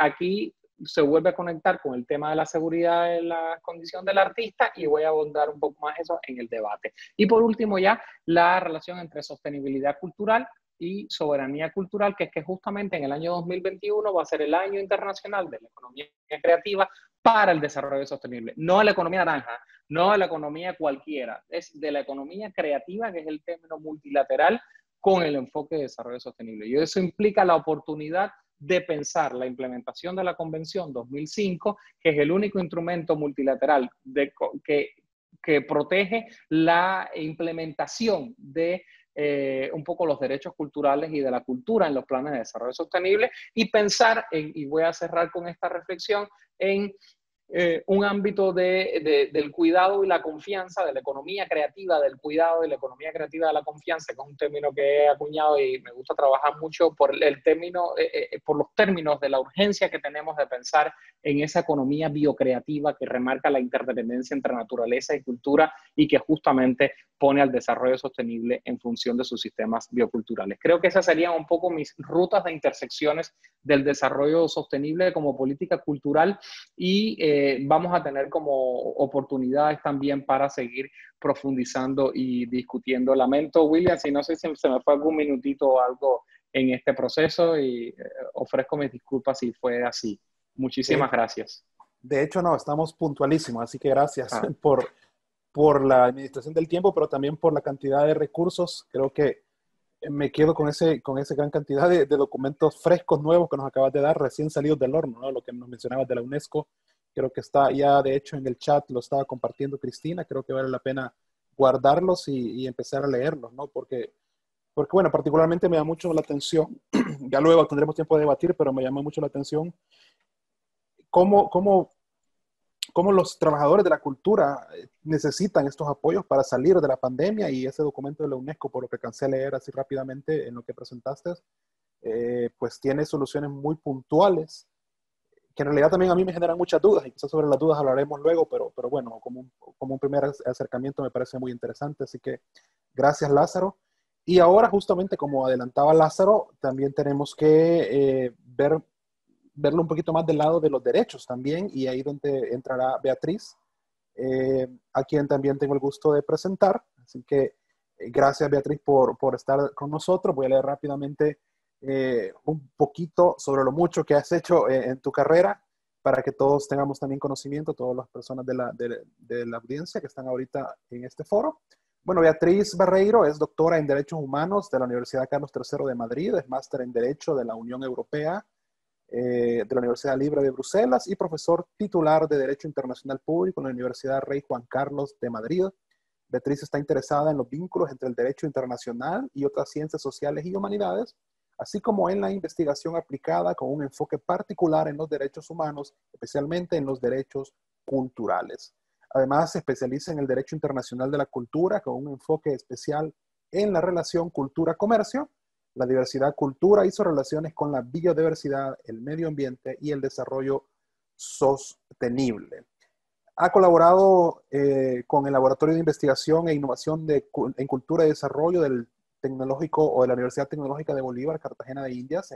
aquí se vuelve a conectar con el tema de la seguridad de la condición del artista y voy a abordar un poco más eso en el debate. Y por último ya, la relación entre sostenibilidad cultural y soberanía cultural, que es que justamente en el año 2021 va a ser el año internacional de la economía creativa para el desarrollo sostenible. No de la economía naranja, no de la economía cualquiera, es de la economía creativa, que es el término multilateral, con el enfoque de desarrollo sostenible. Y eso implica la oportunidad de pensar la implementación de la Convención 2005, que es el único instrumento multilateral que protege la implementación de un poco los derechos culturales y de la cultura en los planes de desarrollo sostenible, y pensar, y voy a cerrar con esta reflexión, en un ámbito del cuidado y la confianza, de la economía creativa del cuidado y la economía creativa de la confianza, que es un término que he acuñado y me gusta trabajar mucho por los términos de la urgencia que tenemos de pensar en esa economía biocreativa que remarca la interdependencia entre naturaleza y cultura y que justamente pone al desarrollo sostenible en función de sus sistemas bioculturales. Creo que esas serían un poco mis rutas de intersecciones del desarrollo sostenible como política cultural, y vamos a tener como oportunidades también para seguir profundizando y discutiendo. Lamento, William, si no sé si se me fue algún minutito o algo en este proceso, y ofrezco mis disculpas si fue así. Muchísimas gracias. De hecho, no, estamos puntualísimos, así que gracias por la administración del tiempo, pero también por la cantidad de recursos. Creo que me quedo con esa gran cantidad de documentos frescos, nuevos, que nos acabas de dar, recién salidos del horno, ¿no? Lo que nos mencionabas de la UNESCO. Creo que está ya, de hecho, en el chat lo estaba compartiendo Cristina. Creo que vale la pena guardarlos y empezar a leerlos, ¿no? Porque, bueno, particularmente me llama mucho la atención, ya luego tendremos tiempo de debatir, pero me llama mucho la atención cómo los trabajadores de la cultura necesitan estos apoyos para salir de la pandemia, y ese documento de la UNESCO, por lo que alcancé a leer así rápidamente en lo que presentaste, pues tiene soluciones muy puntuales, que en realidad también a mí me generan muchas dudas, y quizás sobre las dudas hablaremos luego, pero bueno, como un primer acercamiento me parece muy interesante, así que gracias, Lázaro. Y ahora, justamente como adelantaba Lázaro, también tenemos que verlo un poquito más del lado de los derechos también, y ahí donde entrará Beatriz, a quien también tengo el gusto de presentar. Así que gracias, Beatriz, por estar con nosotros. Voy a leer rápidamente un poquito sobre lo mucho que has hecho en tu carrera, para que todos tengamos también conocimiento, todas las personas de la audiencia que están ahorita en este foro. Bueno, Beatriz Barreiro es doctora en Derechos Humanos de la Universidad Carlos III de Madrid, es máster en Derecho de la Unión Europea, de la Universidad Libre de Bruselas, y profesor titular de Derecho Internacional Público en la Universidad Rey Juan Carlos de Madrid. Beatriz está interesada en los vínculos entre el derecho internacional y otras ciencias sociales y humanidades, así como en la investigación aplicada con un enfoque particular en los derechos humanos, especialmente en los derechos culturales. Además, se especializa en el derecho internacional de la cultura con un enfoque especial en la relación cultura-comercio, la diversidad cultura y sus relaciones con la biodiversidad, el medio ambiente y el desarrollo sostenible. Ha colaborado con el Laboratorio de Investigación e Innovación en Cultura y Desarrollo del Tecnológico o de la Universidad Tecnológica de Bolívar, Cartagena de Indias,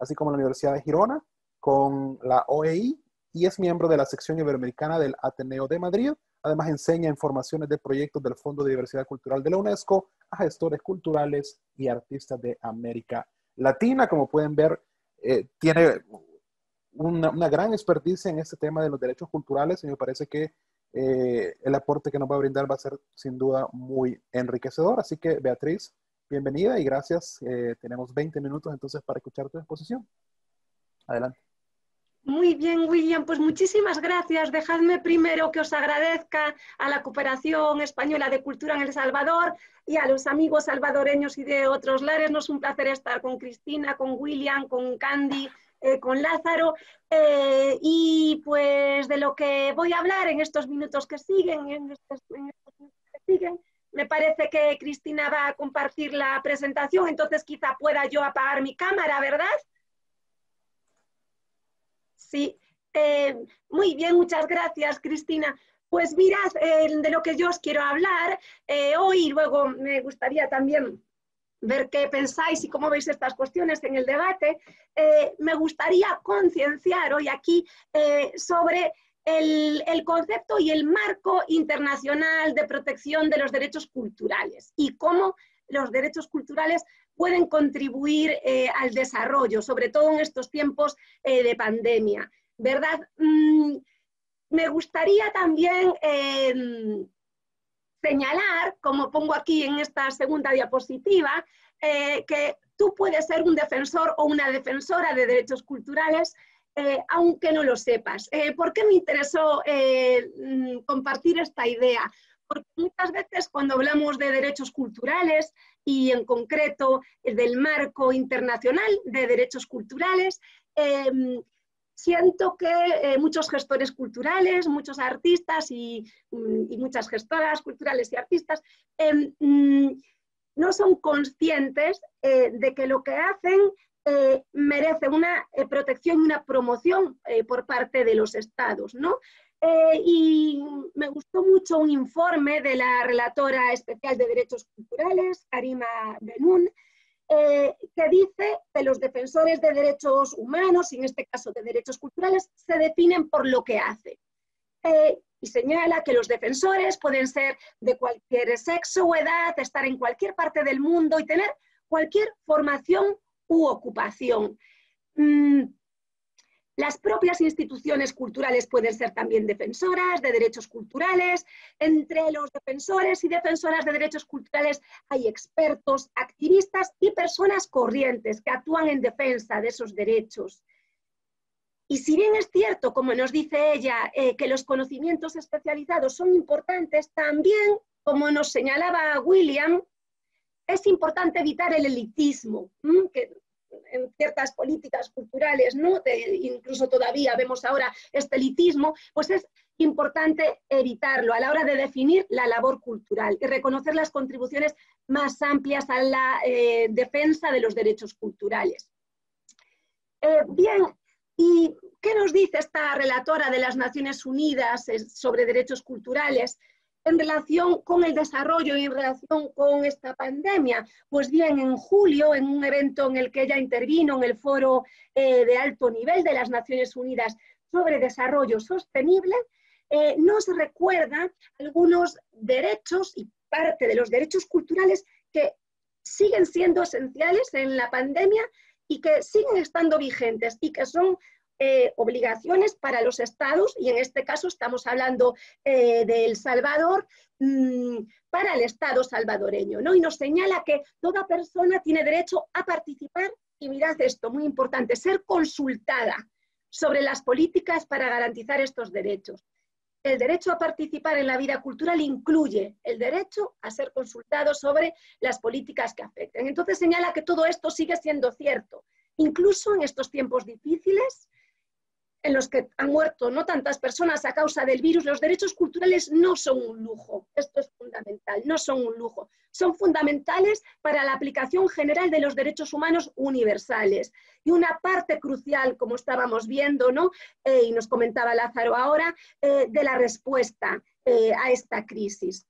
así como la Universidad de Girona, con la OEI, y es miembro de la sección iberoamericana del Ateneo de Madrid. Además, enseña en formaciones de proyectos del Fondo de Diversidad Cultural de la UNESCO a gestores culturales y artistas de América Latina. Como pueden ver, tiene una gran experticia en este tema de los derechos culturales, y me parece que el aporte que nos va a brindar va a ser sin duda muy enriquecedor. Así que, Beatriz, bienvenida y gracias. Tenemos 20 minutos entonces para escuchar tu exposición. Adelante. Muy bien, William, pues muchísimas gracias. Dejadme primero que os agradezca a la Cooperación Española de Cultura en El Salvador y a los amigos salvadoreños y de otros lares. Nos es un placer estar con Cristina, con William, con Candy, con Lázaro. Y pues de lo que voy a hablar en estos minutos que siguen, me parece que Cristina va a compartir la presentación, entonces quizá pueda yo apagar mi cámara, ¿verdad? Sí, muy bien, muchas gracias, Cristina. Pues mirad, de lo que yo os quiero hablar hoy, y luego me gustaría también ver qué pensáis y cómo veis estas cuestiones en el debate, me gustaría concienciar hoy aquí sobre el concepto y el marco internacional de protección de los derechos culturales y cómo los derechos culturales pueden contribuir al desarrollo, sobre todo en estos tiempos de pandemia, ¿verdad? Me gustaría también señalar, como pongo aquí en esta segunda diapositiva, que tú puedes ser un defensor o una defensora de derechos culturales, aunque no lo sepas. ¿Por qué me interesó compartir esta idea? Porque muchas veces cuando hablamos de derechos culturales y en concreto del marco internacional de derechos culturales, siento que muchos gestores culturales, muchos artistas y muchas gestoras culturales y artistas no son conscientes de que lo que hacen merece una protección y una promoción por parte de los estados, ¿no? Y me gustó mucho un informe de la relatora especial de Derechos Culturales, Karima Benún, que dice que los defensores de derechos humanos, y en este caso de derechos culturales, se definen por lo que hacen. Y señala que los defensores pueden ser de cualquier sexo o edad, estar en cualquier parte del mundo y tener cualquier formación u ocupación. Las propias instituciones culturales pueden ser también defensoras de derechos culturales. Entre los defensores y defensoras de derechos culturales hay expertos, activistas y personas corrientes que actúan en defensa de esos derechos. Y si bien es cierto, como nos dice ella, que los conocimientos especializados son importantes, también, como nos señalaba William, es importante evitar el elitismo, que en ciertas políticas culturales, ¿no? Incluso todavía vemos ahora este elitismo, pues es importante evitarlo a la hora de definir la labor cultural y reconocer las contribuciones más amplias a la defensa de los derechos culturales. Bien, ¿y qué nos dice esta relatora de las Naciones Unidas sobre derechos culturales en relación con el desarrollo y en relación con esta pandemia? Pues bien, en julio, en un evento en el que ella intervino en el foro de alto nivel de las Naciones Unidas sobre desarrollo sostenible, nos recuerda algunos derechos y parte de los derechos culturales que siguen siendo esenciales en la pandemia y que siguen estando vigentes y que son obligaciones para los estados, y en este caso estamos hablando de El Salvador, para el estado salvadoreño, ¿no? Y nos señala que toda persona tiene derecho a participar, y mirad esto, muy importante, ser consultada sobre las políticas para garantizar estos derechos. El derecho a participar en la vida cultural incluye el derecho a ser consultado sobre las políticas que afecten. Entonces señala que todo esto sigue siendo cierto, incluso en estos tiempos difíciles, en los que han muerto no tantas personas a causa del virus. Los derechos culturales no son un lujo, esto es fundamental, no son un lujo, son fundamentales para la aplicación general de los derechos humanos universales. Y una parte crucial, como estábamos viendo, ¿no? Y nos comentaba Lázaro ahora, de la respuesta a esta crisis.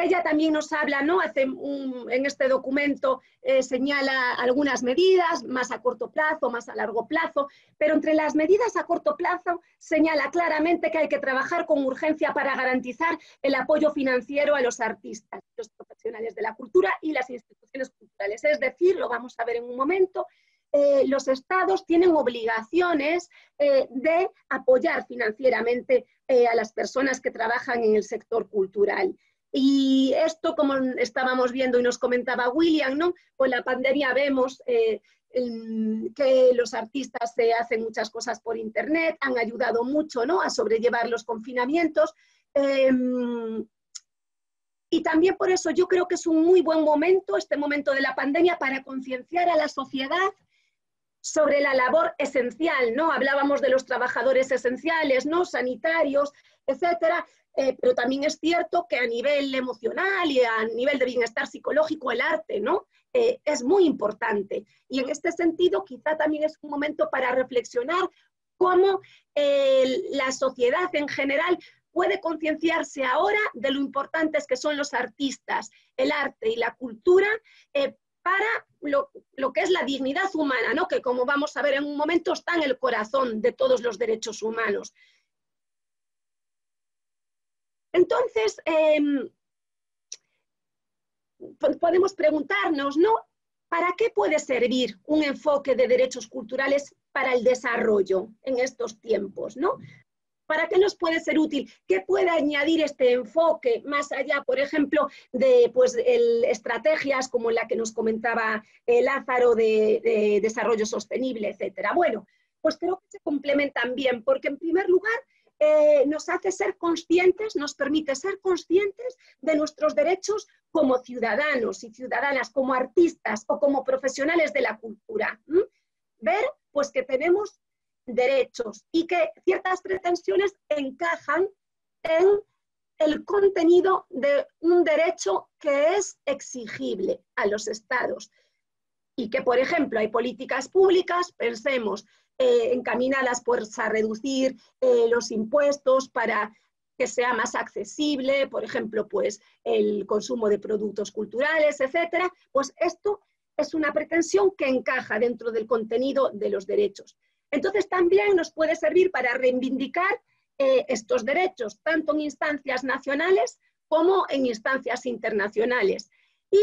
Ella también nos habla, ¿no? En este documento señala algunas medidas, más a corto plazo, más a largo plazo, pero entre las medidas a corto plazo señala claramente que hay que trabajar con urgencia para garantizar el apoyo financiero a los artistas, los profesionales de la cultura y las instituciones culturales. Es decir, lo vamos a ver en un momento, los estados tienen obligaciones de apoyar financieramente a las personas que trabajan en el sector cultural. Y esto, como estábamos viendo y nos comentaba William, ¿no? Con la pandemia vemos que los artistas se hacen muchas cosas por internet, han ayudado mucho, ¿no?, a sobrellevar los confinamientos. Y también por eso yo creo que es un muy buen momento, este momento de la pandemia, para concienciar a la sociedad sobre la labor esencial, ¿no? Hablábamos de los trabajadores esenciales, ¿no?, sanitarios, etcétera, pero también es cierto que a nivel emocional y a nivel de bienestar psicológico el arte, ¿no?, es muy importante. Y en este sentido quizá también es un momento para reflexionar cómo la sociedad en general puede concienciarse ahora de lo importantes que son los artistas, el arte y la cultura para lo que es la dignidad humana, ¿no?, que, como vamos a ver en un momento, está en el corazón de todos los derechos humanos. Entonces, podemos preguntarnos, ¿no?, ¿para qué puede servir un enfoque de derechos culturales para el desarrollo en estos tiempos, ¿no? ¿Para qué nos puede ser útil? ¿Qué puede añadir este enfoque más allá, por ejemplo, de estrategias como la que nos comentaba Lázaro de desarrollo sostenible, etcétera? Bueno, pues creo que se complementan bien, porque en primer lugar nos hace ser conscientes, nos permite ser conscientes de nuestros derechos como ciudadanos y ciudadanas, como artistas o como profesionales de la cultura. Ver, pues, que tenemos derechos y que ciertas pretensiones encajan en el contenido de un derecho que es exigible a los estados y que, por ejemplo, hay políticas públicas, pensemos, encaminadas pues a reducir los impuestos para que sea más accesible, por ejemplo, pues el consumo de productos culturales, etcétera. Pues esto es una pretensión que encaja dentro del contenido de los derechos. Entonces también nos puede servir para reivindicar estos derechos, tanto en instancias nacionales como en instancias internacionales. Y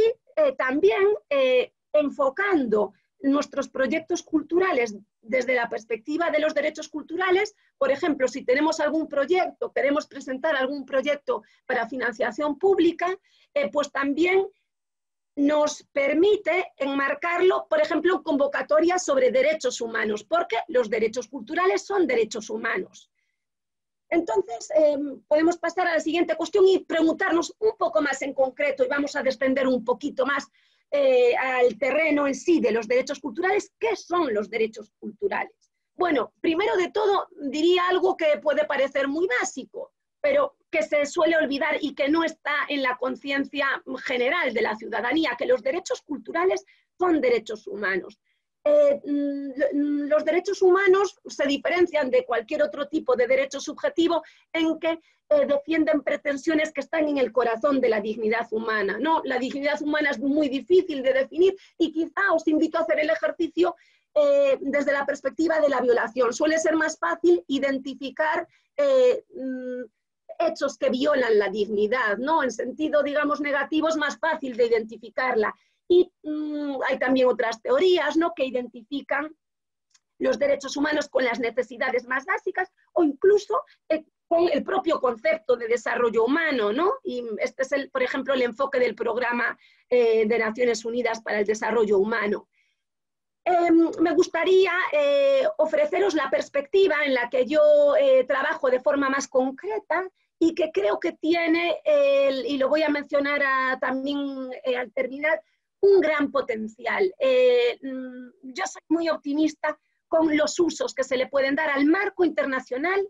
también enfocando nuestros proyectos culturales desde la perspectiva de los derechos culturales, por ejemplo, si tenemos algún proyecto, queremos presentar algún proyecto para financiación pública, pues también nos permite enmarcarlo, por ejemplo, en convocatorias sobre derechos humanos, porque los derechos culturales son derechos humanos. Entonces, podemos pasar a la siguiente cuestión y preguntarnos un poco más en concreto, y vamos a descender un poquito más al terreno en sí de los derechos culturales. ¿Qué son los derechos culturales? Bueno, primero de todo, diría algo que puede parecer muy básico, pero que se suele olvidar y que no está en la conciencia general de la ciudadanía, que los derechos culturales son derechos humanos. Los derechos humanos se diferencian de cualquier otro tipo de derecho subjetivo en que defienden pretensiones que están en el corazón de la dignidad humana, ¿no? La dignidad humana es muy difícil de definir y quizá os invito a hacer el ejercicio desde la perspectiva de la violación. Suele ser más fácil identificar hechos que violan la dignidad, ¿no? En sentido, digamos, negativo es más fácil de identificarla. Y hay también otras teorías, ¿no?, que identifican los derechos humanos con las necesidades más básicas o incluso con el propio concepto de desarrollo humano, ¿no? Y este es, por ejemplo, el enfoque del programa de Naciones Unidas para el Desarrollo Humano. Me gustaría ofreceros la perspectiva en la que yo trabajo de forma más concreta y que creo que tiene, y lo voy a mencionar también al terminar, un gran potencial. Yo soy muy optimista con los usos que se le pueden dar al marco internacional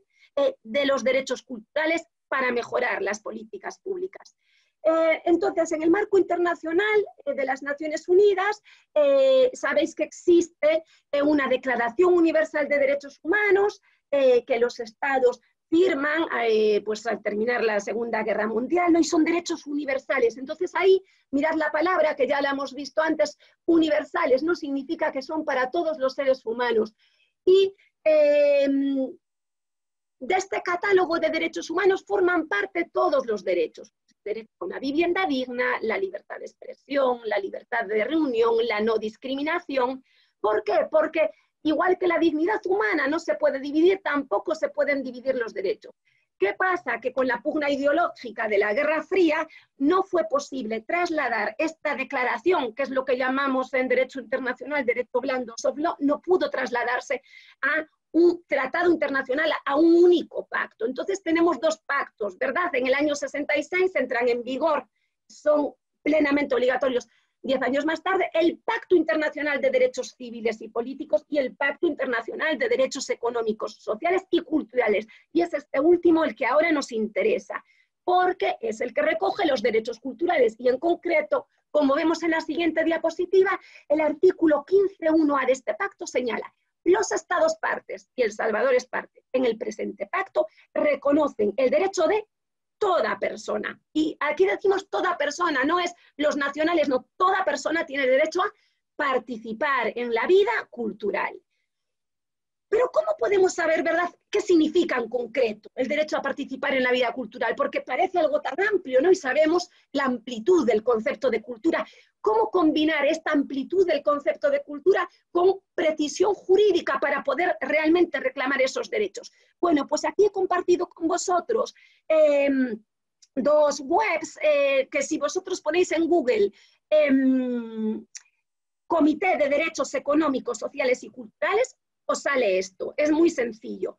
de los derechos culturales para mejorar las políticas públicas. Entonces, en el marco internacional de las Naciones Unidas, sabéis que existe una Declaración Universal de Derechos Humanos que los estados firman pues, al terminar la Segunda Guerra Mundial, ¿no? Y son derechos universales. Entonces ahí, mirad la palabra que ya la hemos visto antes, universales, ¿no? Significa que son para todos los seres humanos. Y de este catálogo de derechos humanos forman parte todos los derechos. Derecho a una vivienda digna, la libertad de expresión, la libertad de reunión, la no discriminación. ¿Por qué? Porque igual que la dignidad humana no se puede dividir, tampoco se pueden dividir los derechos. ¿Qué pasa? Que con la pugna ideológica de la Guerra Fría no fue posible trasladar esta declaración, que es lo que llamamos en derecho internacional derecho blando soft law, no pudo trasladarse a un tratado internacional, a un único pacto. Entonces tenemos dos pactos, ¿verdad? En el año 66 entran en vigor, son plenamente obligatorios. 10 años más tarde, el Pacto Internacional de Derechos Civiles y Políticos y el Pacto Internacional de Derechos Económicos, Sociales y Culturales. Y es este último el que ahora nos interesa, porque es el que recoge los derechos culturales. Y en concreto, como vemos en la siguiente diapositiva, el artículo 15.1a de este pacto señala: los Estados partes, y El Salvador es parte, en el presente pacto reconocen el derecho de toda persona. Y aquí decimos toda persona, no es los nacionales, no, toda persona tiene derecho a participar en la vida cultural. Pero ¿cómo podemos saber, verdad, qué significa en concreto el derecho a participar en la vida cultural? Porque parece algo tan amplio, ¿no? Y sabemos la amplitud del concepto de cultura. ¿Cómo combinar esta amplitud del concepto de cultura con precisión jurídica para poder realmente reclamar esos derechos? Bueno, pues aquí he compartido con vosotros dos webs que si vosotros ponéis en Google Comité de Derechos Económicos, Sociales y Culturales, os sale esto, es muy sencillo.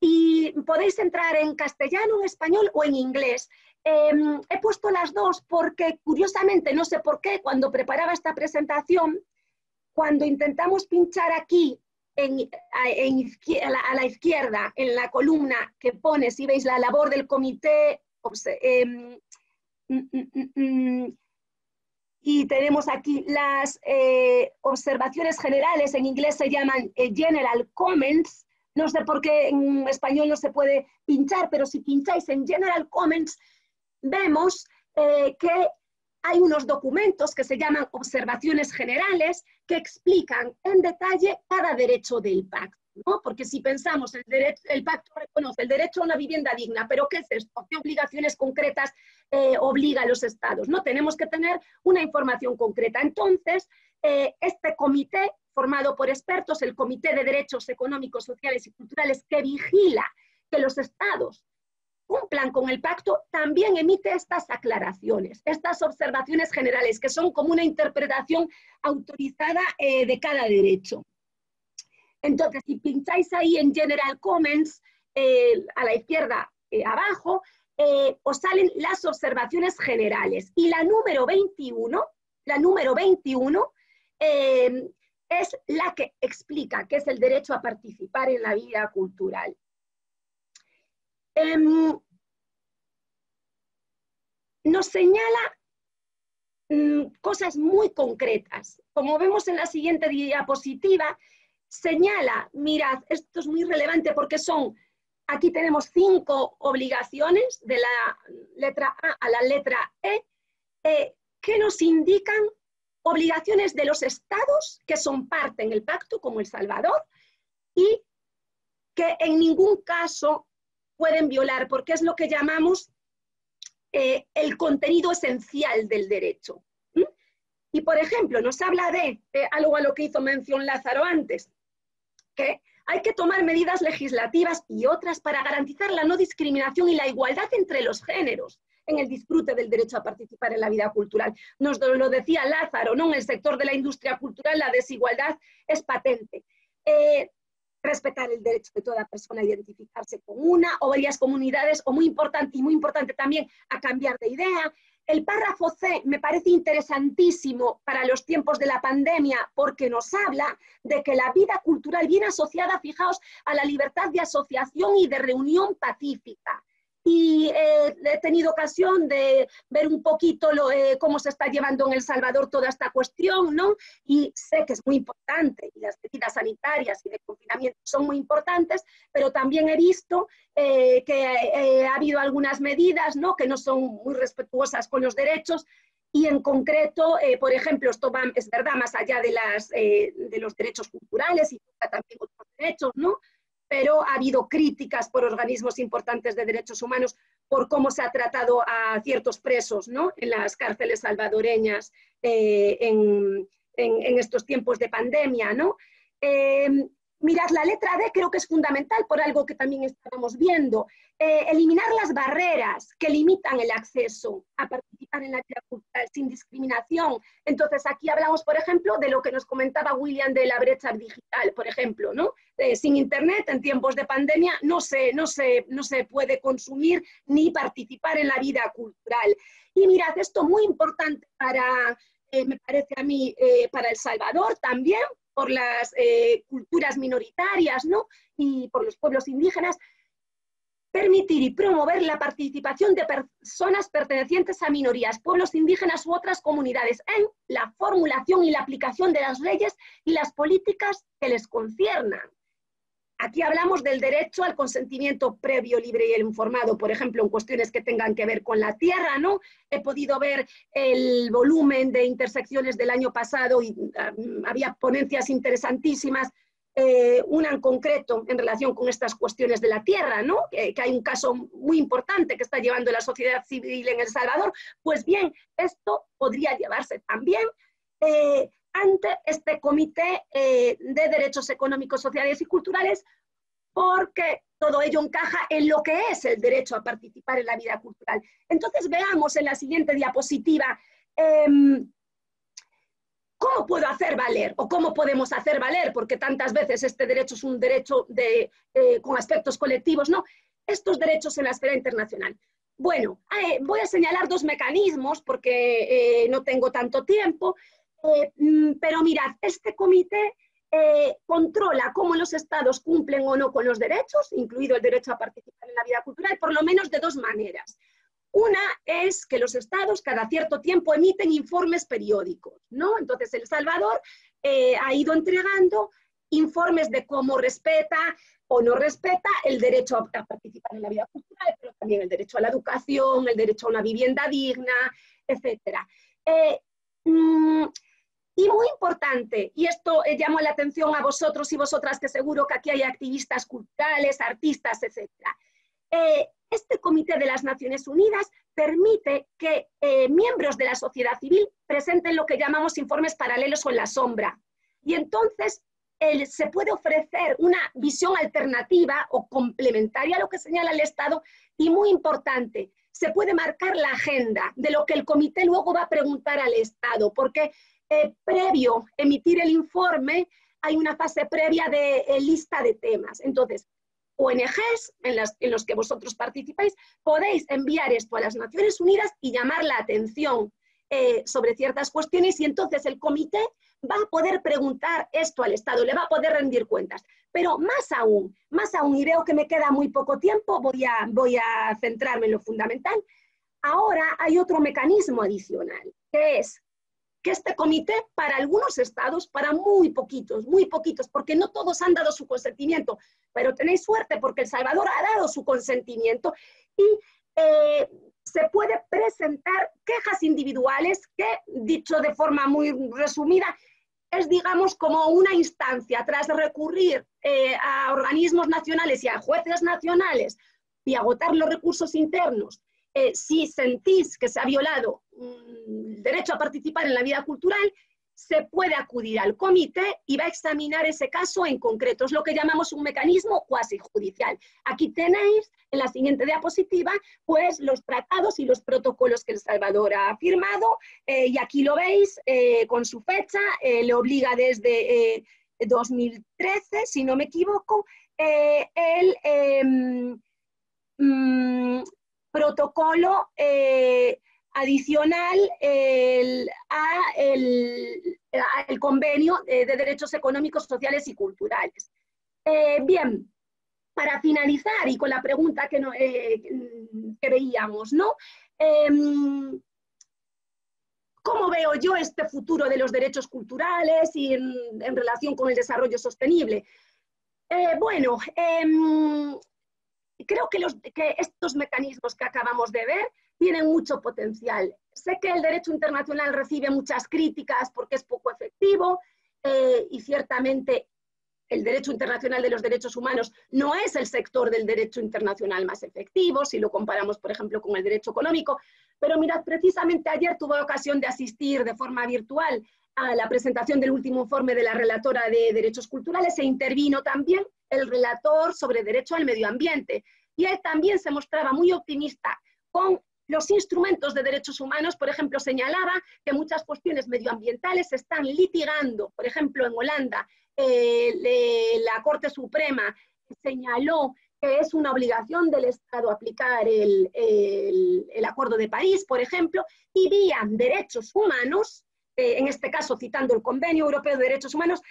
Y podéis entrar en castellano, en español o en inglés. He puesto las dos porque, curiosamente, no sé por qué, cuando preparaba esta presentación, cuando intentamos pinchar aquí a la izquierda, en la columna que pone, si veis la labor del comité, y tenemos aquí las observaciones generales, en inglés se llaman General Comments, no sé por qué en español no se puede pinchar, pero si pincháis en General Comments, vemos que hay unos documentos que se llaman observaciones generales que explican en detalle cada derecho del pacto, ¿no? Porque si pensamos, el pacto reconoce el derecho a una vivienda digna, pero ¿qué es esto? ¿Qué obligaciones concretas obliga a los estados? No, tenemos que tener una información concreta. Entonces, este comité, formado por expertos, el Comité de Derechos Económicos, Sociales y Culturales, que vigila que los estados cumplan con el pacto, también emite estas aclaraciones, estas observaciones generales, que son como una interpretación autorizada de cada derecho. Entonces, si pincháis ahí en General Comments, a la izquierda abajo, os salen las observaciones generales. Y la número 21, es la que explica qué es el derecho a participar en la vida cultural. Nos señala cosas muy concretas. Como vemos en la siguiente diapositiva, señala, mirad, esto es muy relevante porque son, aquí tenemos 5 obligaciones de la letra A a la letra E, que nos indican obligaciones de los estados que son parte en el pacto, como El Salvador, y que en ningún caso pueden violar, porque es lo que llamamos el contenido esencial del derecho. ¿Mm? Y, por ejemplo, nos habla de algo a lo que hizo mención Lázaro antes, que hay que tomar medidas legislativas y otras para garantizar la no discriminación y la igualdad entre los géneros en el disfrute del derecho a participar en la vida cultural. Nos lo decía Lázaro, ¿no? En el sector de la industria cultural la desigualdad es patente. Respetar el derecho de toda persona a identificarse con una o varias comunidades, o muy importante también, a cambiar de idea. El párrafo C me parece interesantísimo para los tiempos de la pandemia porque nos habla de que la vida cultural viene asociada, fijaos, a la libertad de asociación y de reunión pacífica. Y he tenido ocasión de ver un poquito cómo se está llevando en El Salvador toda esta cuestión, ¿no? Y sé que es muy importante, y las medidas sanitarias y de confinamiento son muy importantes, pero también he visto que ha habido algunas medidas, ¿no?, que no son muy respetuosas con los derechos, y en concreto, por ejemplo, esto va, es verdad, más allá de los derechos culturales y también otros derechos, ¿no? Pero ha habido críticas por organismos importantes de derechos humanos por cómo se ha tratado a ciertos presos, ¿no?, en las cárceles salvadoreñas en estos tiempos de pandemia, ¿no? Mirad, la letra D creo que es fundamental por algo que también estábamos viendo. Eliminar las barreras que limitan el acceso a participar en la vida cultural sin discriminación. Entonces, aquí hablamos, por ejemplo, de lo que nos comentaba William de la brecha digital, por ejemplo, ¿no? Sin Internet, en tiempos de pandemia, no se puede consumir ni participar en la vida cultural. Y mirad, esto muy importante para, me parece a mí, para El Salvador también, por las culturas minoritarias, ¿no? Y por los pueblos indígenas, permitir y promover la participación de personas pertenecientes a minorías, pueblos indígenas u otras comunidades en la formulación y la aplicación de las leyes y las políticas que les conciernan. Aquí hablamos del derecho al consentimiento previo, libre y el informado, por ejemplo, en cuestiones que tengan que ver con la tierra, ¿no? He podido ver el volumen de intersecciones del año pasado y había ponencias interesantísimas, una en concreto en relación con estas cuestiones de la tierra, ¿no? Que hay un caso muy importante que está llevando la sociedad civil en El Salvador. Pues bien, esto podría llevarse también ante este Comité de Derechos Económicos, Sociales y Culturales, porque todo ello encaja en lo que es el derecho a participar en la vida cultural. Entonces veamos en la siguiente diapositiva cómo puedo hacer valer o cómo podemos hacer valer, porque tantas veces este derecho es un derecho de, con aspectos colectivos, ¿no? Estos derechos en la esfera internacional. Bueno, voy a señalar dos mecanismos porque no tengo tanto tiempo. Pero mirad, este comité controla cómo los estados cumplen o no con los derechos, incluido el derecho a participar en la vida cultural, por lo menos de dos maneras. Una es que los estados cada cierto tiempo emiten informes periódicos, ¿no? Entonces El Salvador ha ido entregando informes de cómo respeta o no respeta el derecho a participar en la vida cultural, pero también el derecho a la educación, el derecho a una vivienda digna, etcétera. Y muy importante, y esto llama la atención a vosotros y vosotras, que seguro que aquí hay activistas culturales, artistas, etc. Este Comité de las Naciones Unidas permite que miembros de la sociedad civil presenten lo que llamamos informes paralelos o en la sombra. Y entonces se puede ofrecer una visión alternativa o complementaria a lo que señala el Estado, y muy importante, se puede marcar la agenda de lo que el comité luego va a preguntar al Estado, porque previo a emitir el informe hay una fase previa de lista de temas. Entonces, ONGs en los que vosotros participáis podéis enviar esto a las Naciones Unidas y llamar la atención sobre ciertas cuestiones, y entonces el comité va a poder preguntar esto al Estado, le va a poder rendir cuentas. Pero más aún, y veo que me queda muy poco tiempo, voy a centrarme en lo fundamental. Ahora hay otro mecanismo adicional, que es que este comité, para algunos estados, para muy poquitos, porque no todos han dado su consentimiento, pero tenéis suerte porque El Salvador ha dado su consentimiento, y se puede presentar quejas individuales que, dicho de forma muy resumida, es, digamos, como una instancia tras recurrir a organismos nacionales y a jueces nacionales y agotar los recursos internos. Si sentís que se ha violado el derecho a participar en la vida cultural, se puede acudir al comité y va a examinar ese caso en concreto. Es lo que llamamos un mecanismo cuasi judicial. Aquí tenéis, en la siguiente diapositiva, pues los tratados y los protocolos que El Salvador ha firmado, y aquí lo veis con su fecha, le obliga desde 2013, si no me equivoco, el protocolo adicional al Convenio de Derechos Económicos, Sociales y Culturales. Bien, para finalizar, y con la pregunta que veíamos, ¿no? ¿Cómo veo yo este futuro de los derechos culturales y en relación con el desarrollo sostenible? Bueno, creo que estos mecanismos que acabamos de ver tienen mucho potencial. Sé que el derecho internacional recibe muchas críticas porque es poco efectivo, y ciertamente el derecho internacional de los derechos humanos no es el sector del derecho internacional más efectivo, si lo comparamos, por ejemplo, con el derecho económico. Pero mirad, precisamente ayer tuve ocasión de asistir de forma virtual a la presentación del último informe de la relatora de Derechos Culturales, se intervino también el relator sobre derecho al medio ambiente, y él también se mostraba muy optimista con los instrumentos de derechos humanos. Por ejemplo, señalaba que muchas cuestiones medioambientales se están litigando. Por ejemplo, en Holanda, la Corte Suprema señaló que es una obligación del Estado aplicar el Acuerdo de París, por ejemplo, y vía derechos humanos, en este caso citando el Convenio Europeo de Derechos Humanos,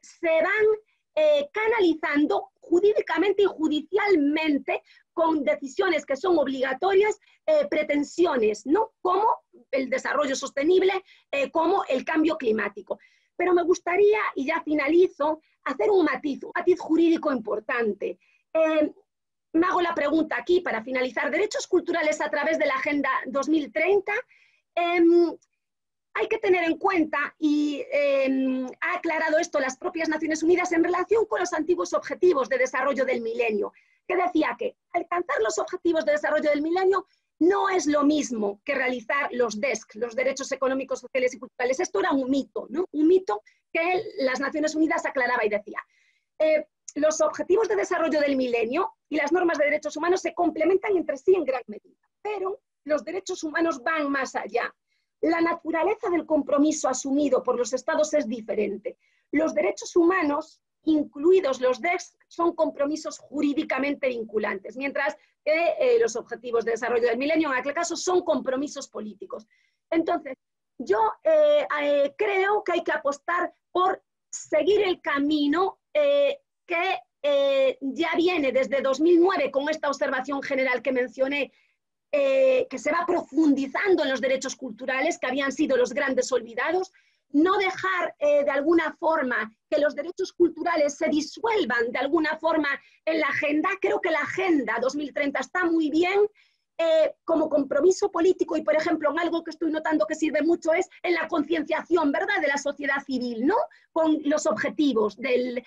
se van canalizando jurídicamente y judicialmente con decisiones que son obligatorias, pretensiones, ¿no? Como el desarrollo sostenible, como el cambio climático. Pero me gustaría, y ya finalizo, hacer un matiz jurídico importante. Me hago la pregunta aquí para finalizar. Derechos culturales a través de la Agenda 2030. Hay que tener en cuenta, y ha aclarado esto las propias Naciones Unidas en relación con los antiguos objetivos de desarrollo del milenio, que decía que alcanzar los objetivos de desarrollo del milenio no es lo mismo que realizar los DESC, los derechos económicos, sociales y culturales. Esto era un mito, ¿no? Un mito que las Naciones Unidas aclaraba y decía. Los objetivos de desarrollo del milenio y las normas de derechos humanos se complementan entre sí en gran medida, pero los derechos humanos van más allá. La naturaleza del compromiso asumido por los Estados es diferente. Los derechos humanos, incluidos los DES, son compromisos jurídicamente vinculantes, mientras que los objetivos de desarrollo del milenio, en aquel caso, son compromisos políticos. Entonces, yo creo que hay que apostar por seguir el camino que ya viene desde 2009 con esta observación general que mencioné, que se va profundizando en los derechos culturales, que habían sido los grandes olvidados. No dejar de alguna forma que los derechos culturales se disuelvan de alguna forma en la agenda. Creo que la Agenda 2030 está muy bien como compromiso político, y por ejemplo, en algo que estoy notando que sirve mucho es en la concienciación, ¿verdad?, de la sociedad civil, ¿no?, con los objetivos del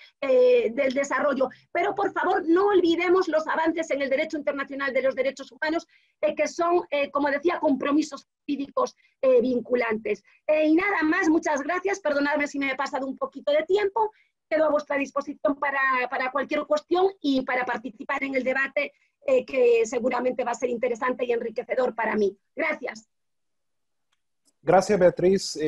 desarrollo. Pero por favor, no olvidemos los avances en el derecho internacional de los derechos humanos, que son, como decía, compromisos jurídicos vinculantes. Y nada más, muchas gracias, perdonadme si me he pasado un poquito de tiempo, quedo a vuestra disposición para cualquier cuestión y para participar en el debate, que seguramente va a ser interesante y enriquecedor para mí. Gracias. Gracias, Beatriz.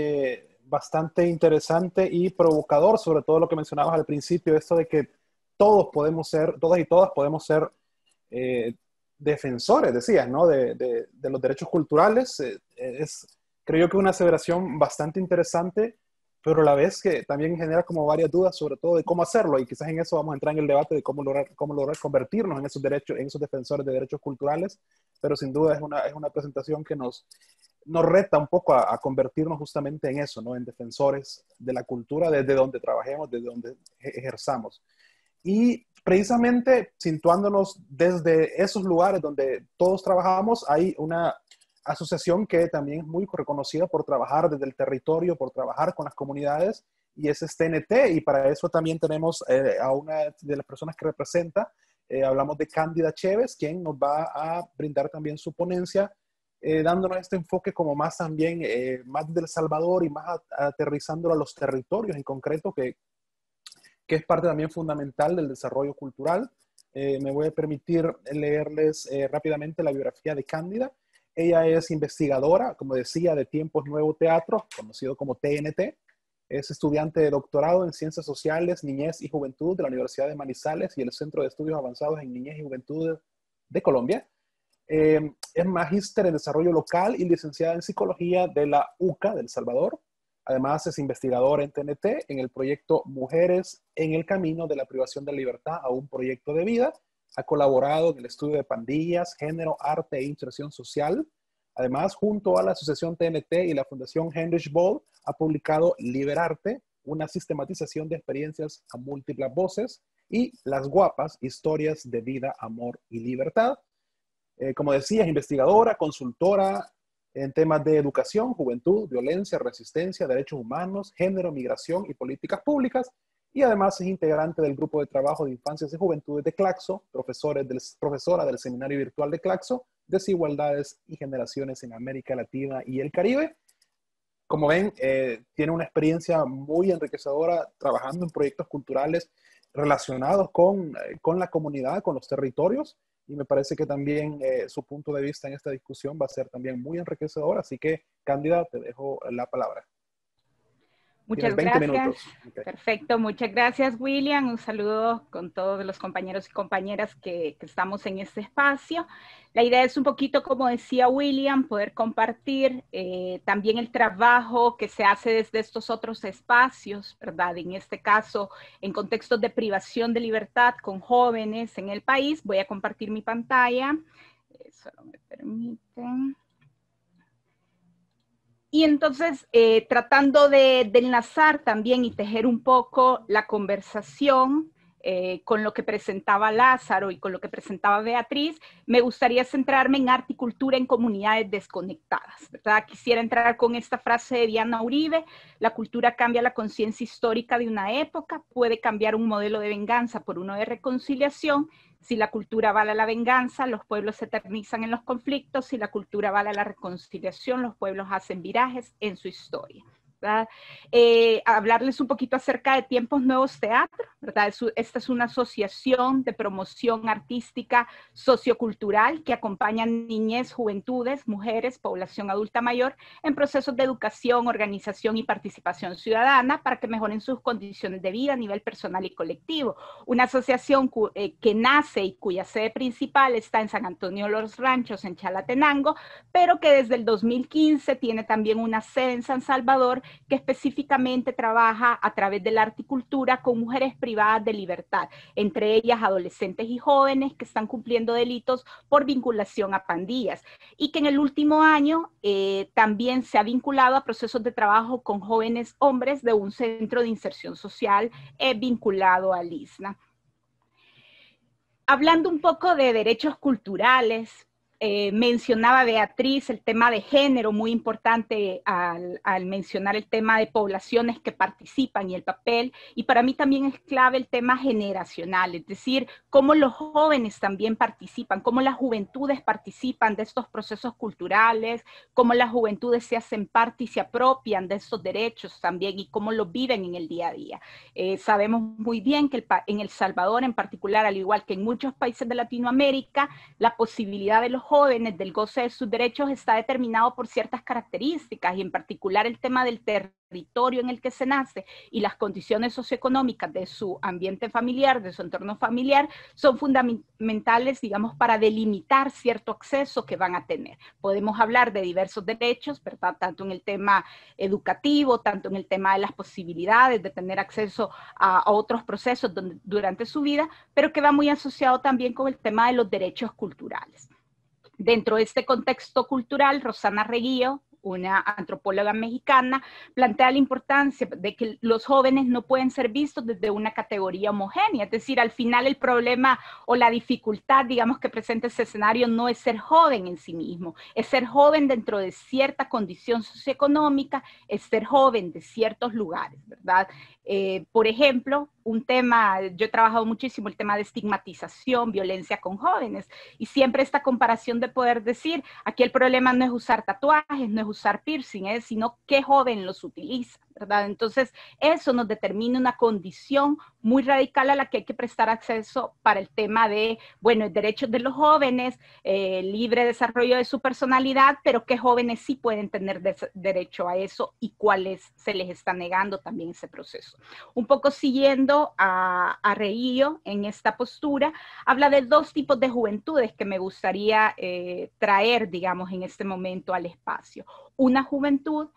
Bastante interesante y provocador, sobre todo lo que mencionabas al principio, esto de que todos podemos ser, todas y todas podemos ser defensores, decías, ¿no?, de los derechos culturales. Es, creo yo, que una aseveración bastante interesante, pero a la vez que también genera como varias dudas, sobre todo de cómo hacerlo, y quizás en eso vamos a entrar en el debate de cómo lograr convertirnos en esos derechos, en esos defensores de derechos culturales. Pero sin duda es una presentación que nos reta un poco a convertirnos justamente en eso, ¿no?, en defensores de la cultura, desde donde trabajemos, desde donde ejerzamos. Y precisamente situándonos desde esos lugares donde todos trabajamos, hay una asociación que también es muy reconocida por trabajar desde el territorio, por trabajar con las comunidades, y ese es TNT, y para eso también tenemos a una de las personas que representa, hablamos de Cándida Chévez, quien nos va a brindar también su ponencia, dándonos este enfoque como más también, más del Salvador y más aterrizándolo a los territorios en concreto, que es parte también fundamental del desarrollo cultural. Me voy a permitir leerles rápidamente la biografía de Cándida. Ella es investigadora, como decía, de Tiempos Nuevos Teatro, conocido como TNT. Es estudiante de doctorado en Ciencias Sociales, Niñez y Juventud de la Universidad de Manizales y el Centro de Estudios Avanzados en Niñez y Juventud de Colombia. Es magíster en Desarrollo Local y licenciada en Psicología de la UCA de El Salvador. Además, es investigadora en TNT en el proyecto Mujeres en el Camino de la Privación de Libertad a un Proyecto de Vida. Ha colaborado en el estudio de pandillas, género, arte e inserción social. Además, junto a la Asociación TNT y la Fundación Heinrich Böll, ha publicado Liberarte, una sistematización de experiencias a múltiples voces, y Las Guapas, historias de vida, amor y libertad. Como decía, es investigadora, consultora en temas de educación, juventud, violencia, resistencia, derechos humanos, género, migración y políticas públicas. Y además es integrante del Grupo de Trabajo de Infancias y Juventudes de CLACSO, profesora del Seminario Virtual de CLACSO, Desigualdades y Generaciones en América Latina y el Caribe. Como ven, tiene una experiencia muy enriquecedora trabajando en proyectos culturales relacionados con la comunidad, con los territorios, y me parece que también su punto de vista en esta discusión va a ser también muy enriquecedor, así que, Cándida, te dejo la palabra. Muchas gracias. Okay. Perfecto, muchas gracias, William. Un saludo con todos los compañeros y compañeras que estamos en este espacio. La idea es un poquito, como decía William, poder compartir también el trabajo que se hace desde estos otros espacios, ¿verdad? En este caso, en contextos de privación de libertad con jóvenes en el país. Voy a compartir mi pantalla. Solo me permiten. Y entonces, tratando de enlazar también y tejer un poco la conversación con lo que presentaba Lázaro y con lo que presentaba Beatriz, me gustaría centrarme en arte y cultura en comunidades desconectadas, ¿verdad? Quisiera entrar con esta frase de Diana Uribe: la cultura cambia la conciencia histórica de una época, puede cambiar un modelo de venganza por uno de reconciliación. Si la cultura avala la venganza, los pueblos se eternizan en los conflictos. Si la cultura avala la reconciliación, los pueblos hacen virajes en su historia, ¿verdad? Hablarles un poquito acerca de Tiempos Nuevos Teatro, ¿verdad? Esta es una asociación de promoción artística sociocultural que acompaña a niñez, juventudes, mujeres, población adulta mayor en procesos de educación, organización y participación ciudadana para que mejoren sus condiciones de vida a nivel personal y colectivo. Una asociación que nace y cuya sede principal está en San Antonio Los Ranchos, en Chalatenango, pero que desde el 2015 tiene también una sede en San Salvador que específicamente trabaja a través de la arte y cultura con mujeres privadas de libertad, entre ellas adolescentes y jóvenes que están cumpliendo delitos por vinculación a pandillas, y que en el último año también se ha vinculado a procesos de trabajo con jóvenes hombres de un centro de inserción social vinculado al ISNA. Hablando un poco de derechos culturales, mencionaba Beatriz el tema de género, muy importante al mencionar el tema de poblaciones que participan y el papel, y para mí también es clave el tema generacional, es decir, cómo los jóvenes también participan, cómo las juventudes participan de estos procesos culturales, cómo las juventudes se hacen parte y se apropian de estos derechos también, y cómo los viven en el día a día. Sabemos muy bien que en El Salvador en particular, al igual que en muchos países de Latinoamérica, la posibilidad de los jóvenes del goce de sus derechos está determinado por ciertas características, y en particular el tema del territorio en el que se nace y las condiciones socioeconómicas de su ambiente familiar, de su entorno familiar, son fundamentales, digamos, para delimitar cierto acceso que van a tener. Podemos hablar de diversos derechos, ¿verdad? Tanto en el tema educativo, tanto en el tema de las posibilidades de tener acceso a otros procesos durante su vida, pero que va muy asociado también con el tema de los derechos culturales. Dentro de este contexto cultural, Rossana Reguillo, una antropóloga mexicana, plantea la importancia de que los jóvenes no pueden ser vistos desde una categoría homogénea, es decir, al final el problema o la dificultad, digamos, que presenta ese escenario no es ser joven en sí mismo, es ser joven dentro de cierta condición socioeconómica, es ser joven de ciertos lugares, ¿verdad? Por ejemplo, un tema, yo he trabajado muchísimo el tema de estigmatización, violencia con jóvenes, y siempre esta comparación de poder decir, aquí el problema no es usar tatuajes, no es usar piercing, sino qué joven los utiliza, ¿verdad? Entonces eso nos determina una condición muy radical a la que hay que prestar acceso para el tema de, bueno, derechos de los jóvenes, libre desarrollo de su personalidad, pero qué jóvenes sí pueden tener derecho a eso y cuáles se les está negando también ese proceso. Un poco siguiendo a Reguillo en esta postura, habla de dos tipos de juventudes que me gustaría traer, digamos, en este momento al espacio. Una juventud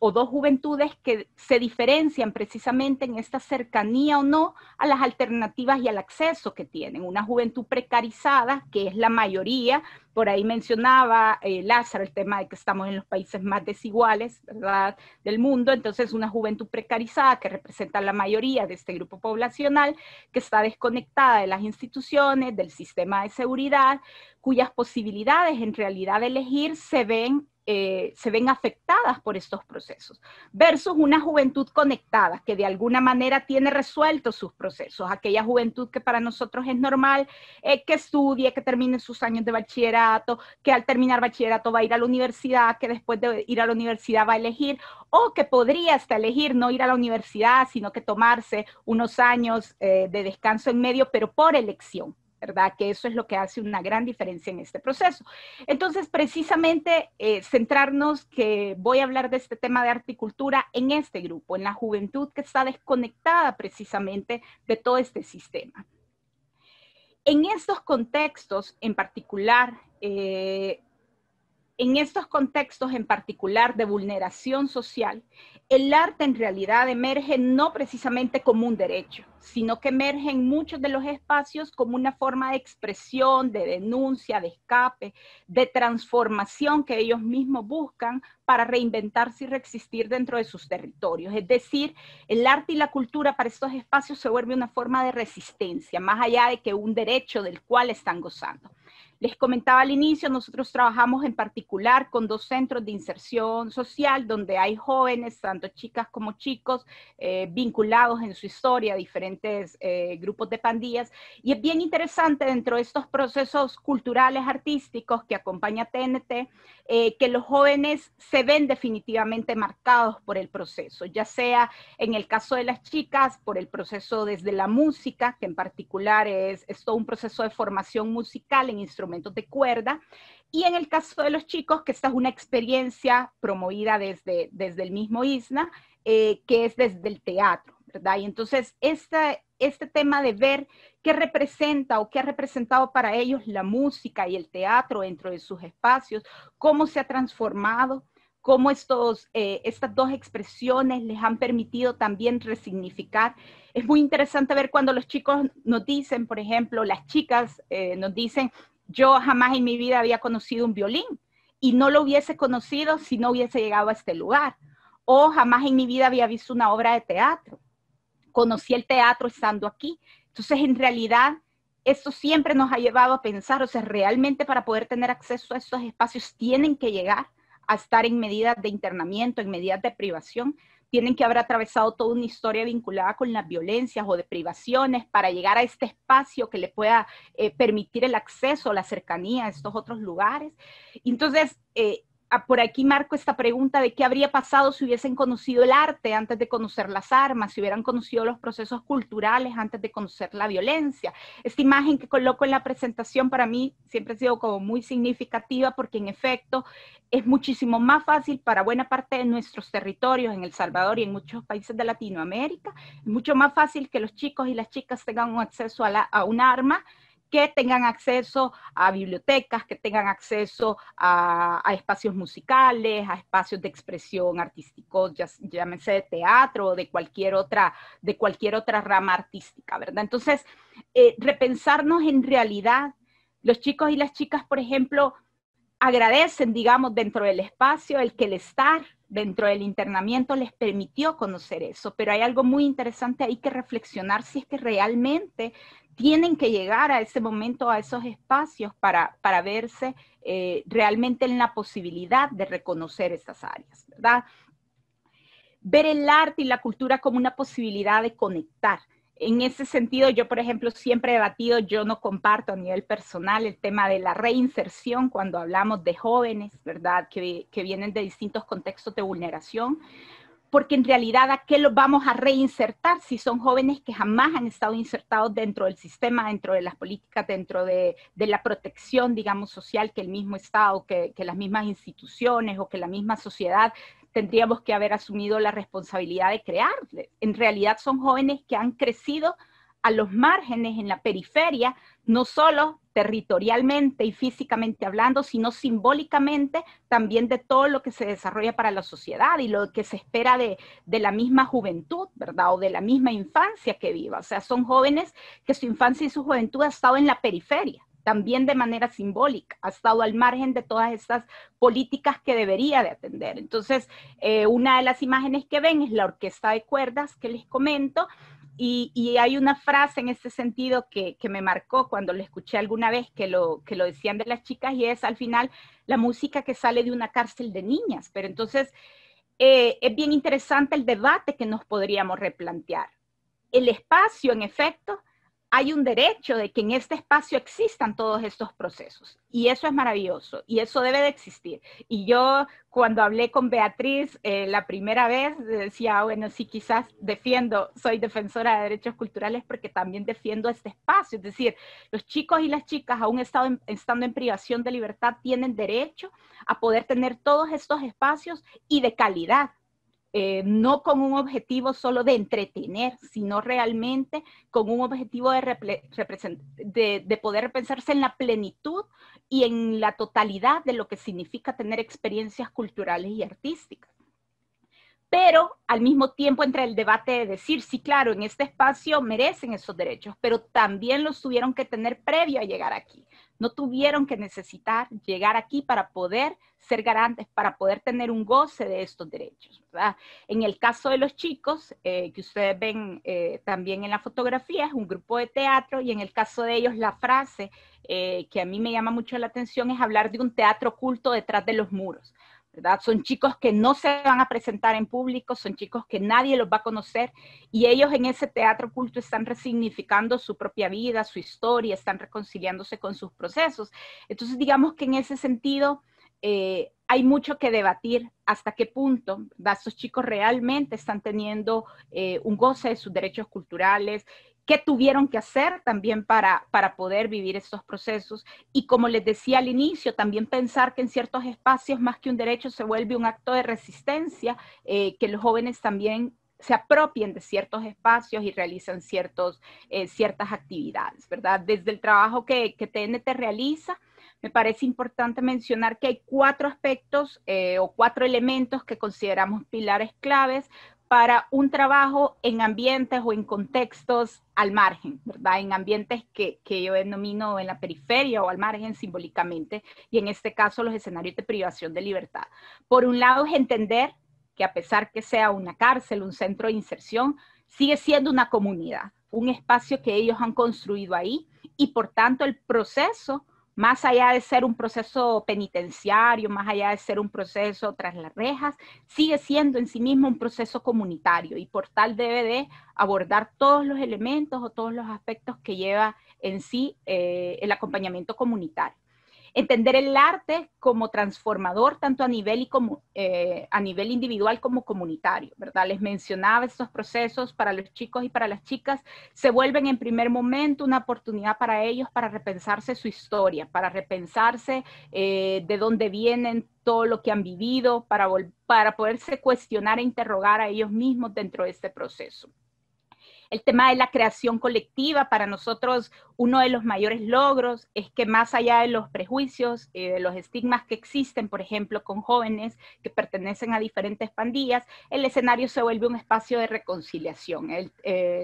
o dos juventudes que se diferencian precisamente en esta cercanía o no a las alternativas y al acceso que tienen. Una juventud precarizada, que es la mayoría. Por ahí mencionaba Lázaro el tema de que estamos en los países más desiguales, ¿verdad?, del mundo. Entonces una juventud precarizada que representa la mayoría de este grupo poblacional, que está desconectada de las instituciones, del sistema de seguridad, cuyas posibilidades en realidad de elegir se ven se ven afectadas por estos procesos, versus una juventud conectada que de alguna manera tiene resueltos sus procesos, aquella juventud que para nosotros es normal, que estudie, que termine sus años de bachillerato, que al terminar bachillerato va a ir a la universidad, que después de ir a la universidad va a elegir, o que podría hasta elegir no ir a la universidad, sino que tomarse unos años de descanso en medio, pero por elección, ¿verdad? Que eso es lo que hace una gran diferencia en este proceso. Entonces, precisamente, centrarnos, que voy a hablar de este tema de arte y cultura en este grupo, en la juventud que está desconectada precisamente de todo este sistema. En estos contextos en particular, de vulneración social, el arte en realidad emerge no precisamente como un derecho, sino que emerge en muchos de los espacios como una forma de expresión, de denuncia, de escape, de transformación que ellos mismos buscan para reinventarse y resistir dentro de sus territorios. Es decir, el arte y la cultura para estos espacios se vuelve una forma de resistencia, más allá de que un derecho del cual están gozando. Les comentaba al inicio, nosotros trabajamos en particular con dos centros de inserción social donde hay jóvenes, tanto chicas como chicos, vinculados en su historia a diferentes grupos de pandillas. Y es bien interesante dentro de estos procesos culturales, artísticos que acompaña TNT, que los jóvenes se ven definitivamente marcados por el proceso, ya sea en el caso de las chicas, por el proceso desde la música, que en particular es todo un proceso de formación musical en instrumentos de cuerda, y en el caso de los chicos, que esta es una experiencia promovida desde el mismo ISNA, que es desde el teatro, ¿verdad? Y entonces este tema de ver qué representa o qué ha representado para ellos la música y el teatro dentro de sus espacios, cómo se ha transformado, cómo estas dos expresiones les han permitido también resignificar. Es muy interesante ver cuando los chicos nos dicen, por ejemplo, las chicas nos dicen: yo jamás en mi vida había conocido un violín y no lo hubiese conocido si no hubiese llegado a este lugar. O jamás en mi vida había visto una obra de teatro. Conocí el teatro estando aquí. Entonces, en realidad, esto siempre nos ha llevado a pensar, o sea, realmente para poder tener acceso a estos espacios tienen que llegar a estar en medidas de internamiento, en medidas de privación. Tienen que haber atravesado toda una historia vinculada con las violencias o de privaciones para llegar a este espacio que le pueda permitir el acceso, la cercanía a estos otros lugares. Entonces, por aquí marco esta pregunta de qué habría pasado si hubiesen conocido el arte antes de conocer las armas, si hubieran conocido los procesos culturales antes de conocer la violencia. Esta imagen que coloco en la presentación para mí siempre ha sido como muy significativa, porque en efecto es muchísimo más fácil para buena parte de nuestros territorios en El Salvador y en muchos países de Latinoamérica, es mucho más fácil que los chicos y las chicas tengan un acceso a un arma, que tengan acceso a bibliotecas, que tengan acceso a espacios musicales, a espacios de expresión artísticos, llámese de teatro o de cualquier otra rama artística, ¿verdad? Entonces, repensarnos en realidad, los chicos y las chicas, por ejemplo, agradecen, digamos, dentro del espacio, el que el estar dentro del internamiento les permitió conocer eso, pero hay algo muy interesante ahí que reflexionar, si es que realmente tienen que llegar a ese momento, a esos espacios, para verse realmente en la posibilidad de reconocer estas áreas, ¿verdad? Ver el arte y la cultura como una posibilidad de conectar. En ese sentido, yo, por ejemplo, siempre he debatido, yo no comparto a nivel personal el tema de la reinserción cuando hablamos de jóvenes, ¿verdad? Que vienen de distintos contextos de vulneración, porque en realidad, ¿a qué los vamos a reinsertar si son jóvenes que jamás han estado insertados dentro del sistema, dentro de las políticas, dentro de la protección, digamos, social que el mismo Estado, que las mismas instituciones o que la misma sociedad tendríamos que haber asumido la responsabilidad de crearles? En realidad son jóvenes que han crecido a los márgenes, en la periferia, no solo territorialmente y físicamente hablando, sino simbólicamente también de todo lo que se desarrolla para la sociedad y lo que se espera de la misma juventud, ¿verdad? O de la misma infancia que viva. O sea, son jóvenes que su infancia y su juventud ha estado en la periferia, también de manera simbólica, ha estado al margen de todas estas políticas que debería de atender. Entonces, una de las imágenes que ven es la orquesta de cuerdas que les comento, Y hay una frase en este sentido que me marcó cuando lo escuché alguna vez, que lo decían de las chicas, y es al final la música que sale de una cárcel de niñas. Pero entonces es bien interesante el debate que nos podríamos replantear. El espacio, en efecto, hay un derecho de que en este espacio existan todos estos procesos. Y eso es maravilloso, y eso debe de existir. Y yo, cuando hablé con Beatriz la primera vez, decía, bueno, sí, quizás defiendo, soy defensora de derechos culturales porque también defiendo este espacio. Es decir, los chicos y las chicas, aún estando en privación de libertad, tienen derecho a poder tener todos estos espacios y de calidad. No con un objetivo solo de entretener, sino realmente con un objetivo de poder pensarse en la plenitud y en la totalidad de lo que significa tener experiencias culturales y artísticas. Pero al mismo tiempo entra el debate de decir, sí, claro, en este espacio merecen esos derechos, pero también los tuvieron que tener previo a llegar aquí. No tuvieron que necesitar llegar aquí para poder ser garantes, para poder tener un goce de estos derechos, ¿verdad? En el caso de los chicos, que ustedes ven también en la fotografía, es un grupo de teatro, y en el caso de ellos la frase que a mí me llama mucho la atención es hablar de un teatro oculto detrás de los muros, ¿verdad? Son chicos que no se van a presentar en público, son chicos que nadie los va a conocer, y ellos en ese teatro oculto están resignificando su propia vida, su historia, están reconciliándose con sus procesos. Entonces, digamos que en ese sentido hay mucho que debatir hasta qué punto, ¿verdad?, estos chicos realmente están teniendo un goce de sus derechos culturales, qué tuvieron que hacer también para poder vivir estos procesos. Y como les decía al inicio, también pensar que en ciertos espacios más que un derecho se vuelve un acto de resistencia, que los jóvenes también se apropien de ciertos espacios y realicen ciertas actividades, ¿verdad? Desde el trabajo que TNT realiza, me parece importante mencionar que hay cuatro aspectos o cuatro elementos que consideramos pilares claves para un trabajo en ambientes o en contextos al margen, ¿verdad? En ambientes que yo denomino en la periferia o al margen simbólicamente, y en este caso los escenarios de privación de libertad. Por un lado es entender que a pesar que sea una cárcel, un centro de inserción, sigue siendo una comunidad, un espacio que ellos han construido ahí, y por tanto el proceso, más allá de ser un proceso penitenciario, más allá de ser un proceso tras las rejas, sigue siendo en sí mismo un proceso comunitario, y por tal debe de abordar todos los elementos o todos los aspectos que lleva en sí el acompañamiento comunitario. Entender el arte como transformador, tanto a nivel individual como comunitario, ¿verdad? Les mencionaba, estos procesos para los chicos y para las chicas se vuelven en primer momento una oportunidad para ellos para repensarse su historia, para repensarse de dónde vienen, todo lo que han vivido, para poderse cuestionar e interrogar a ellos mismos dentro de este proceso. El tema de la creación colectiva, para nosotros uno de los mayores logros es que más allá de los prejuicios, de los estigmas que existen, por ejemplo, con jóvenes que pertenecen a diferentes pandillas, el escenario se vuelve un espacio de reconciliación.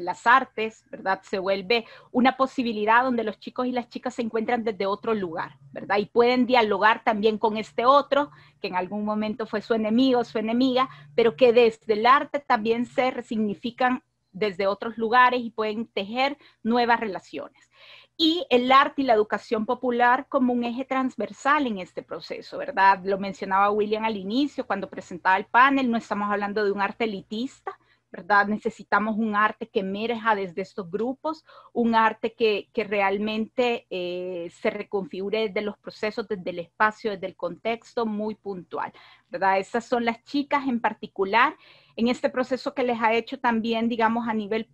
Las artes, ¿verdad?, se vuelve una posibilidad donde los chicos y las chicas se encuentran desde otro lugar, ¿verdad? Y pueden dialogar también con este otro, que en algún momento fue su enemigo, su enemiga, pero que desde el arte también se resignifican desde otros lugares y pueden tejer nuevas relaciones. Y el arte y la educación popular como un eje transversal en este proceso, ¿verdad? Lo mencionaba William al inicio cuando presentaba el panel, no estamos hablando de un arte elitista, ¿verdad? Necesitamos un arte que emerja desde estos grupos, un arte que realmente se reconfigure desde los procesos, desde el espacio, desde el contexto muy puntual, ¿verdad? Esas son las chicas en particular, en este proceso que les ha hecho también, digamos, a nivel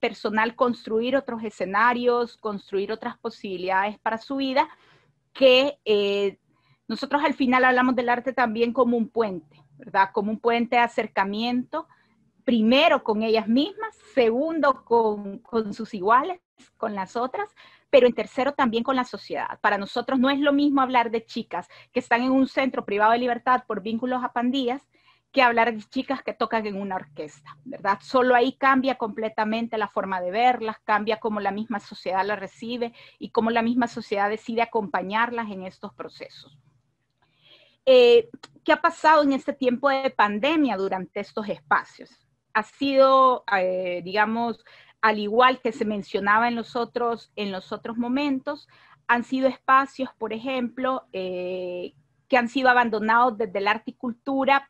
personal, construir otros escenarios, construir otras posibilidades para su vida, que nosotros al final hablamos del arte también como un puente, ¿verdad? Como un puente de acercamiento, primero con ellas mismas, segundo con sus iguales, con las otras, pero en tercero también con la sociedad. Para nosotros no es lo mismo hablar de chicas que están en un centro privado de libertad por vínculos a pandillas, que hablar de chicas que tocan en una orquesta, ¿verdad? Solo ahí cambia completamente la forma de verlas, cambia cómo la misma sociedad las recibe y cómo la misma sociedad decide acompañarlas en estos procesos. ¿Qué ha pasado en este tiempo de pandemia durante estos espacios? ha sido, digamos, al igual que se mencionaba en los otros momentos, han sido espacios, por ejemplo, que han sido abandonados desde el arte y cultura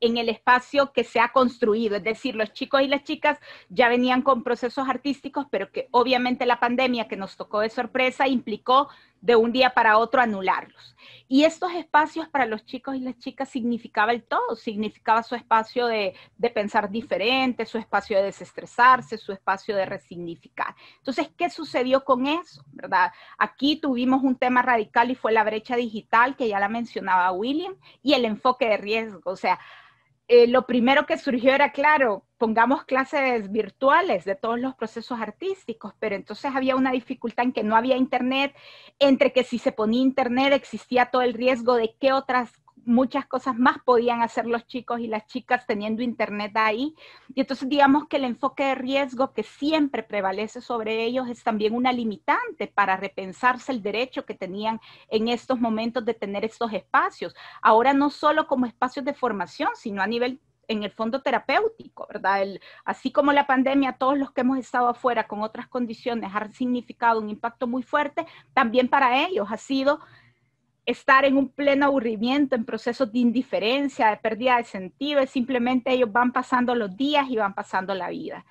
en el espacio que se ha construido, es decir, los chicos y las chicas ya venían con procesos artísticos, pero que obviamente la pandemia que nos tocó de sorpresa implicó de un día para otro anularlos. Y estos espacios para los chicos y las chicas significaba el todo, significaba su espacio de pensar diferente, su espacio de desestresarse, su espacio de resignificar. Entonces, ¿qué sucedió con eso? ¿Verdad? Aquí tuvimos un tema radical y fue la brecha digital, que ya la mencionaba William, y el enfoque de riesgo, o sea, lo primero que surgió era, claro, pongamos clases virtuales de todos los procesos artísticos, pero entonces había una dificultad en que no había internet, entre que si se ponía internet existía todo el riesgo de que otras muchas cosas más podían hacer los chicos y las chicas teniendo internet ahí. Y entonces digamos que el enfoque de riesgo que siempre prevalece sobre ellos es también una limitante para repensarse el derecho que tenían en estos momentos de tener estos espacios. Ahora no solo como espacios de formación, sino a nivel en el fondo terapéutico, ¿verdad? Así como la pandemia, todos los que hemos estado afuera con otras condiciones han significado un impacto muy fuerte, también para ellos ha sido estar en un pleno aburrimiento, en procesos de indiferencia, de pérdida de sentido, simplemente ellos van pasando los días y van pasando la vida.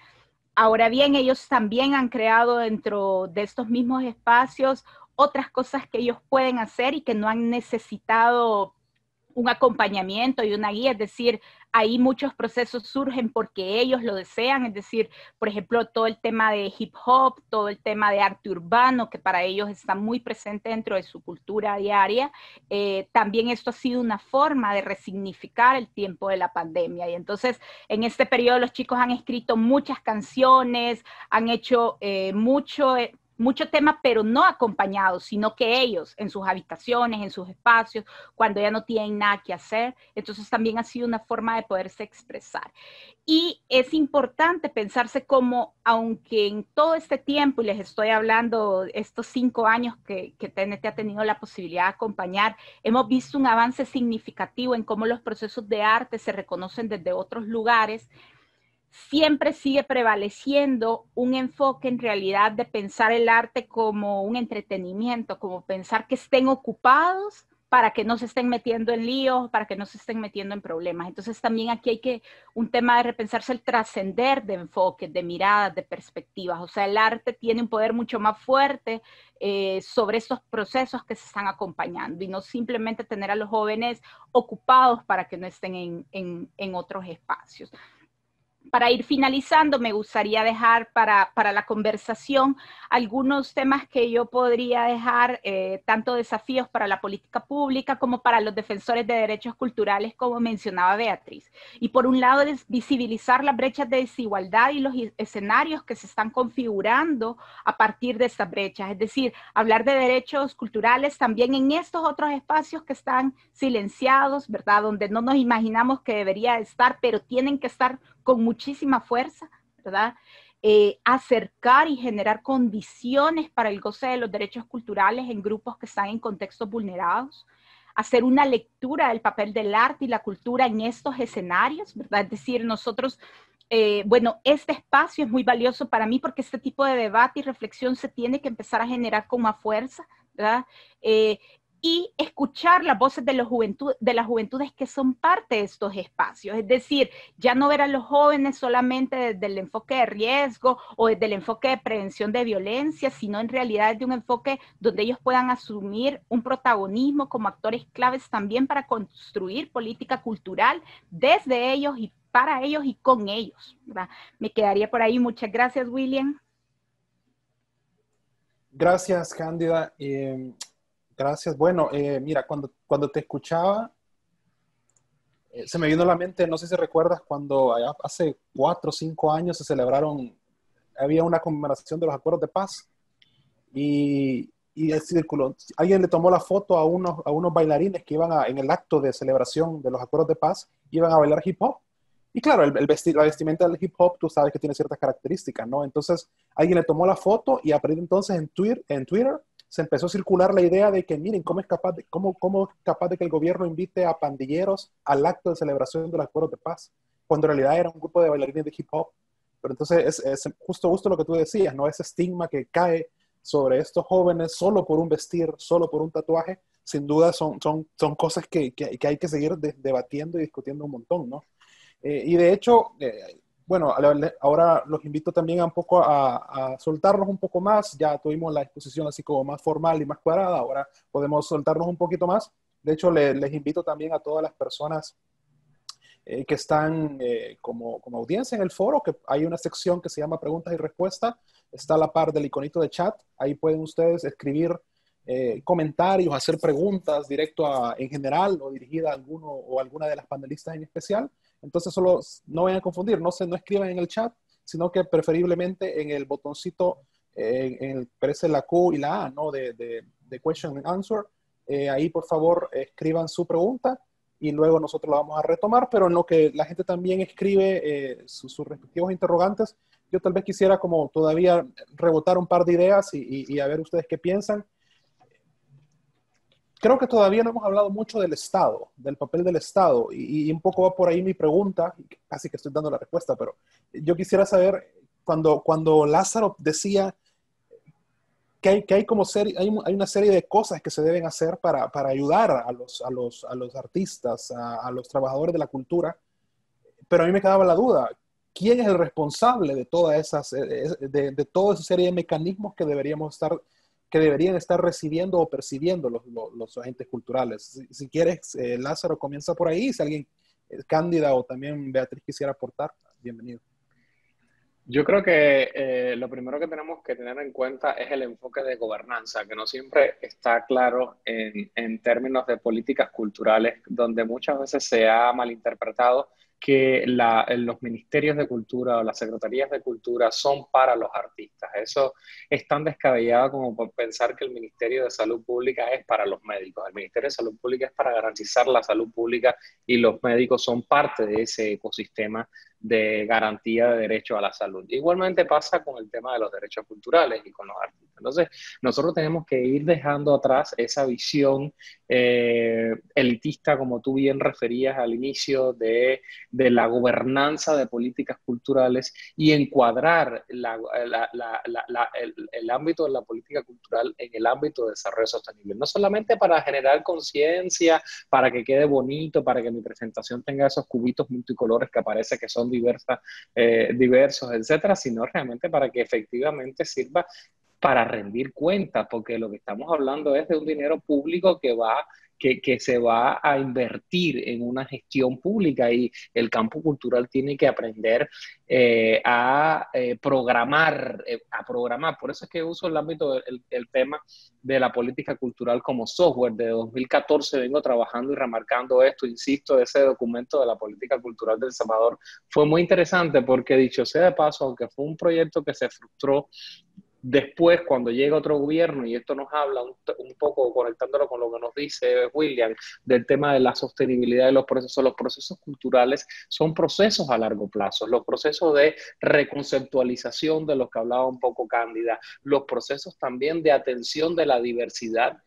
Ahora bien, ellos también han creado dentro de estos mismos espacios otras cosas que ellos pueden hacer y que no han necesitado un acompañamiento y una guía, es decir, ahí muchos procesos surgen porque ellos lo desean, es decir, por ejemplo, todo el tema de hip hop, todo el tema de arte urbano, que para ellos está muy presente dentro de su cultura diaria. También esto ha sido una forma de resignificar el tiempo de la pandemia. Y entonces, en este periodo los chicos han escrito muchas canciones, han hecho mucho tema, pero no acompañados, sino que ellos en sus habitaciones, en sus espacios, cuando ya no tienen nada que hacer. Entonces también ha sido una forma de poderse expresar. Y es importante pensarse como, aunque en todo este tiempo, y les estoy hablando estos 5 años que TNT ha tenido la posibilidad de acompañar, hemos visto un avance significativo en cómo los procesos de arte se reconocen desde otros lugares, siempre sigue prevaleciendo un enfoque en realidad de pensar el arte como un entretenimiento, como pensar que estén ocupados para que no se estén metiendo en líos, para que no se estén metiendo en problemas. Entonces también aquí hay un tema de repensarse el trascender de enfoques, de miradas, de perspectivas. O sea, el arte tiene un poder mucho más fuerte sobre estos procesos que se están acompañando y no simplemente tener a los jóvenes ocupados para que no estén en otros espacios. Para ir finalizando, me gustaría dejar para la conversación algunos temas que yo podría dejar, tanto desafíos para la política pública como para los defensores de derechos culturales, como mencionaba Beatriz. Y por un lado, es visibilizar las brechas de desigualdad y los escenarios que se están configurando a partir de estas brechas. Es decir, hablar de derechos culturales también en estos otros espacios que están silenciados, ¿verdad? Donde no nos imaginamos que debería estar, pero tienen que estar con muchísima fuerza, ¿verdad? Acercar y generar condiciones para el goce de los derechos culturales en grupos que están en contextos vulnerados, hacer una lectura del papel del arte y la cultura en estos escenarios, ¿verdad? Es decir, nosotros, bueno, este espacio es muy valioso para mí porque este tipo de debate y reflexión se tiene que empezar a generar con más fuerza, ¿verdad? Y escuchar las voces de las juventudes que son parte de estos espacios. Es decir, ya no ver a los jóvenes solamente desde el enfoque de riesgo o desde el enfoque de prevención de violencia, sino en realidad de un enfoque donde ellos puedan asumir un protagonismo como actores claves también para construir política cultural desde ellos y para ellos y con ellos, ¿verdad? Me quedaría por ahí. Muchas gracias, William. Gracias, Cándida. Gracias. Bueno, mira, cuando te escuchaba, se me vino a la mente, no sé si recuerdas, cuando hace 4 o 5 años se celebraron, había una conmemoración de los acuerdos de paz y circuló, alguien le tomó la foto a unos bailarines que iban en el acto de celebración de los acuerdos de paz, iban a bailar hip hop. Y claro, la vestimenta del hip hop, tú sabes que tiene ciertas características, ¿no? Entonces, alguien le tomó la foto y a partir de entonces en Twitter, se empezó a circular la idea de que, miren, ¿cómo es capaz de que el gobierno invite a pandilleros al acto de celebración de los acuerdos de paz? cuando en realidad era un grupo de bailarines de hip hop. Pero entonces es justo lo que tú decías, ¿no? Ese estigma que cae sobre estos jóvenes solo por un vestir, solo por un tatuaje, sin duda son cosas que hay que seguir debatiendo y discutiendo un montón, ¿no? Y de hecho, bueno, ahora los invito también a un poco a soltarnos un poco más. Ya tuvimos la exposición así como más formal y más cuadrada, ahora podemos soltarnos un poquito más. De hecho, les invito también a todas las personas que están como audiencia en el foro, que hay una sección que se llama preguntas y respuestas, está a la par del iconito de chat, ahí pueden ustedes escribir comentarios, hacer preguntas directo en general o dirigida a alguno o alguna de las panelistas en especial. Entonces solo no vayan a confundir, no escriban en el chat, sino que preferiblemente en el botoncito, parece la Q y la A, ¿no? de question and answer, ahí por favor escriban su pregunta. Y luego nosotros la vamos a retomar, pero en lo que la gente también escribe sus respectivos interrogantes, yo tal vez quisiera como todavía rebotar un par de ideas y a ver ustedes qué piensan. Creo que todavía no hemos hablado mucho del Estado, del papel del Estado, y un poco va por ahí mi pregunta, casi que estoy dando la respuesta, pero yo quisiera saber, cuando Lázaro decía que hay una serie de cosas que se deben hacer para ayudar a los artistas, a los trabajadores de la cultura. Pero a mí me quedaba la duda, ¿quién es el responsable de toda esa serie de mecanismos que deberían estar recibiendo o percibiendo los agentes culturales? Si quieres, Lázaro, comienza por ahí. Si alguien, Cándida o también Beatriz, quisiera aportar, bienvenido. Yo creo que lo primero que tenemos que tener en cuenta es el enfoque de gobernanza, que no siempre está claro en términos de políticas culturales, donde muchas veces se ha malinterpretado que los ministerios de cultura o las secretarías de cultura son para los artistas. Eso es tan descabellado como pensar que el Ministerio de Salud Pública es para los médicos. El Ministerio de Salud Pública es para garantizar la salud pública y los médicos son parte de ese ecosistema de garantía de derecho a la salud. Igualmente pasa con el tema de los derechos culturales y con los artistas. Entonces, nosotros tenemos que ir dejando atrás esa visión elitista, como tú bien referías al inicio, de la gobernanza de políticas culturales y encuadrar el ámbito de la política cultural en el ámbito de desarrollo sostenible. No solamente para generar conciencia, para que quede bonito, para que mi presentación tenga esos cubitos multicolores que aparece que son diversos, etcétera, sino realmente para que efectivamente sirva para rendir cuentas, porque lo que estamos hablando es de un dinero público que se va a invertir en una gestión pública, y el campo cultural tiene que aprender a programar. Por eso es que uso el ámbito del tema de la política cultural como software. De 2014 vengo trabajando y remarcando esto, insisto, ese documento de la política cultural del Salvador fue muy interesante porque, dicho sea de paso, aunque fue un proyecto que se frustró, después, cuando llega otro gobierno, y esto nos habla un poco, conectándolo con lo que nos dice William, del tema de la sostenibilidad de los procesos culturales son procesos a largo plazo, los procesos de reconceptualización de los que hablaba un poco Cándida, los procesos también de atención de la diversidad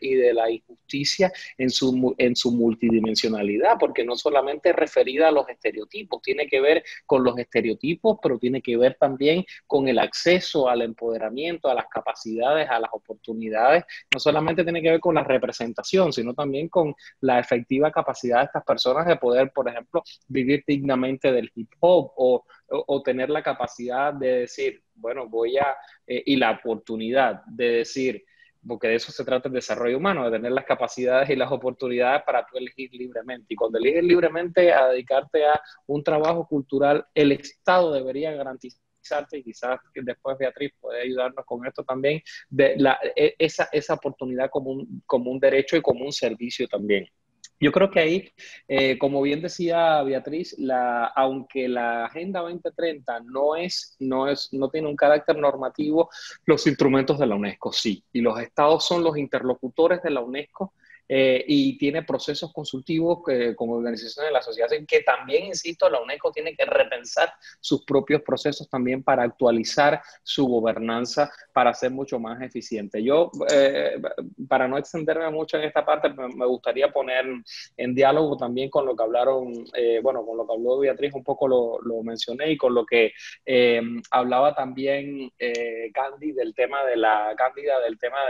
y de la injusticia en su multidimensionalidad, porque no solamente es referida a los estereotipos, tiene que ver con los estereotipos, pero tiene que ver también con el acceso al empoderamiento, a las capacidades, a las oportunidades. No solamente tiene que ver con la representación, sino también con la efectiva capacidad de estas personas de poder, por ejemplo, vivir dignamente del hip hop o tener la capacidad de decir, bueno, y la oportunidad de decir, porque de eso se trata el desarrollo humano, de tener las capacidades y las oportunidades para tú elegir libremente. Y cuando eliges libremente a dedicarte a un trabajo cultural, el Estado debería garantizar, y quizás después Beatriz puede ayudarnos con esto también, de esa oportunidad como un derecho y como un servicio también. Yo creo que ahí, como bien decía Beatriz, aunque la Agenda 2030 no tiene un carácter normativo, los instrumentos de la UNESCO sí, y los estados son los interlocutores de la UNESCO y tiene procesos consultivos con organizaciones de la sociedad civil, que también, insisto, la UNESCO tiene que repensar sus propios procesos también para actualizar su gobernanza, para ser mucho más eficiente. Yo, para no extenderme mucho en esta parte, me gustaría poner en diálogo también con lo que hablaron, bueno, con lo que habló Beatriz, un poco lo mencioné, y con lo que hablaba también Cándida del tema de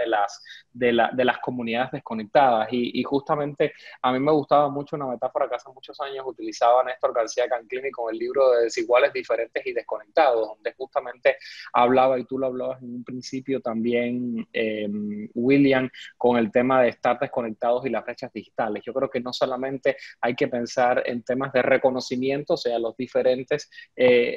las comunidades desconectadas. Y justamente a mí me gustaba mucho una metáfora que hace muchos años utilizaba Néstor García Canclini con el libro de Desiguales, Diferentes y Desconectados, donde justamente hablaba, y tú lo hablabas en un principio también, William, con el tema de estar desconectados y las brechas digitales. Yo creo que no solamente hay que pensar en temas de reconocimiento, o sea, los diferentes,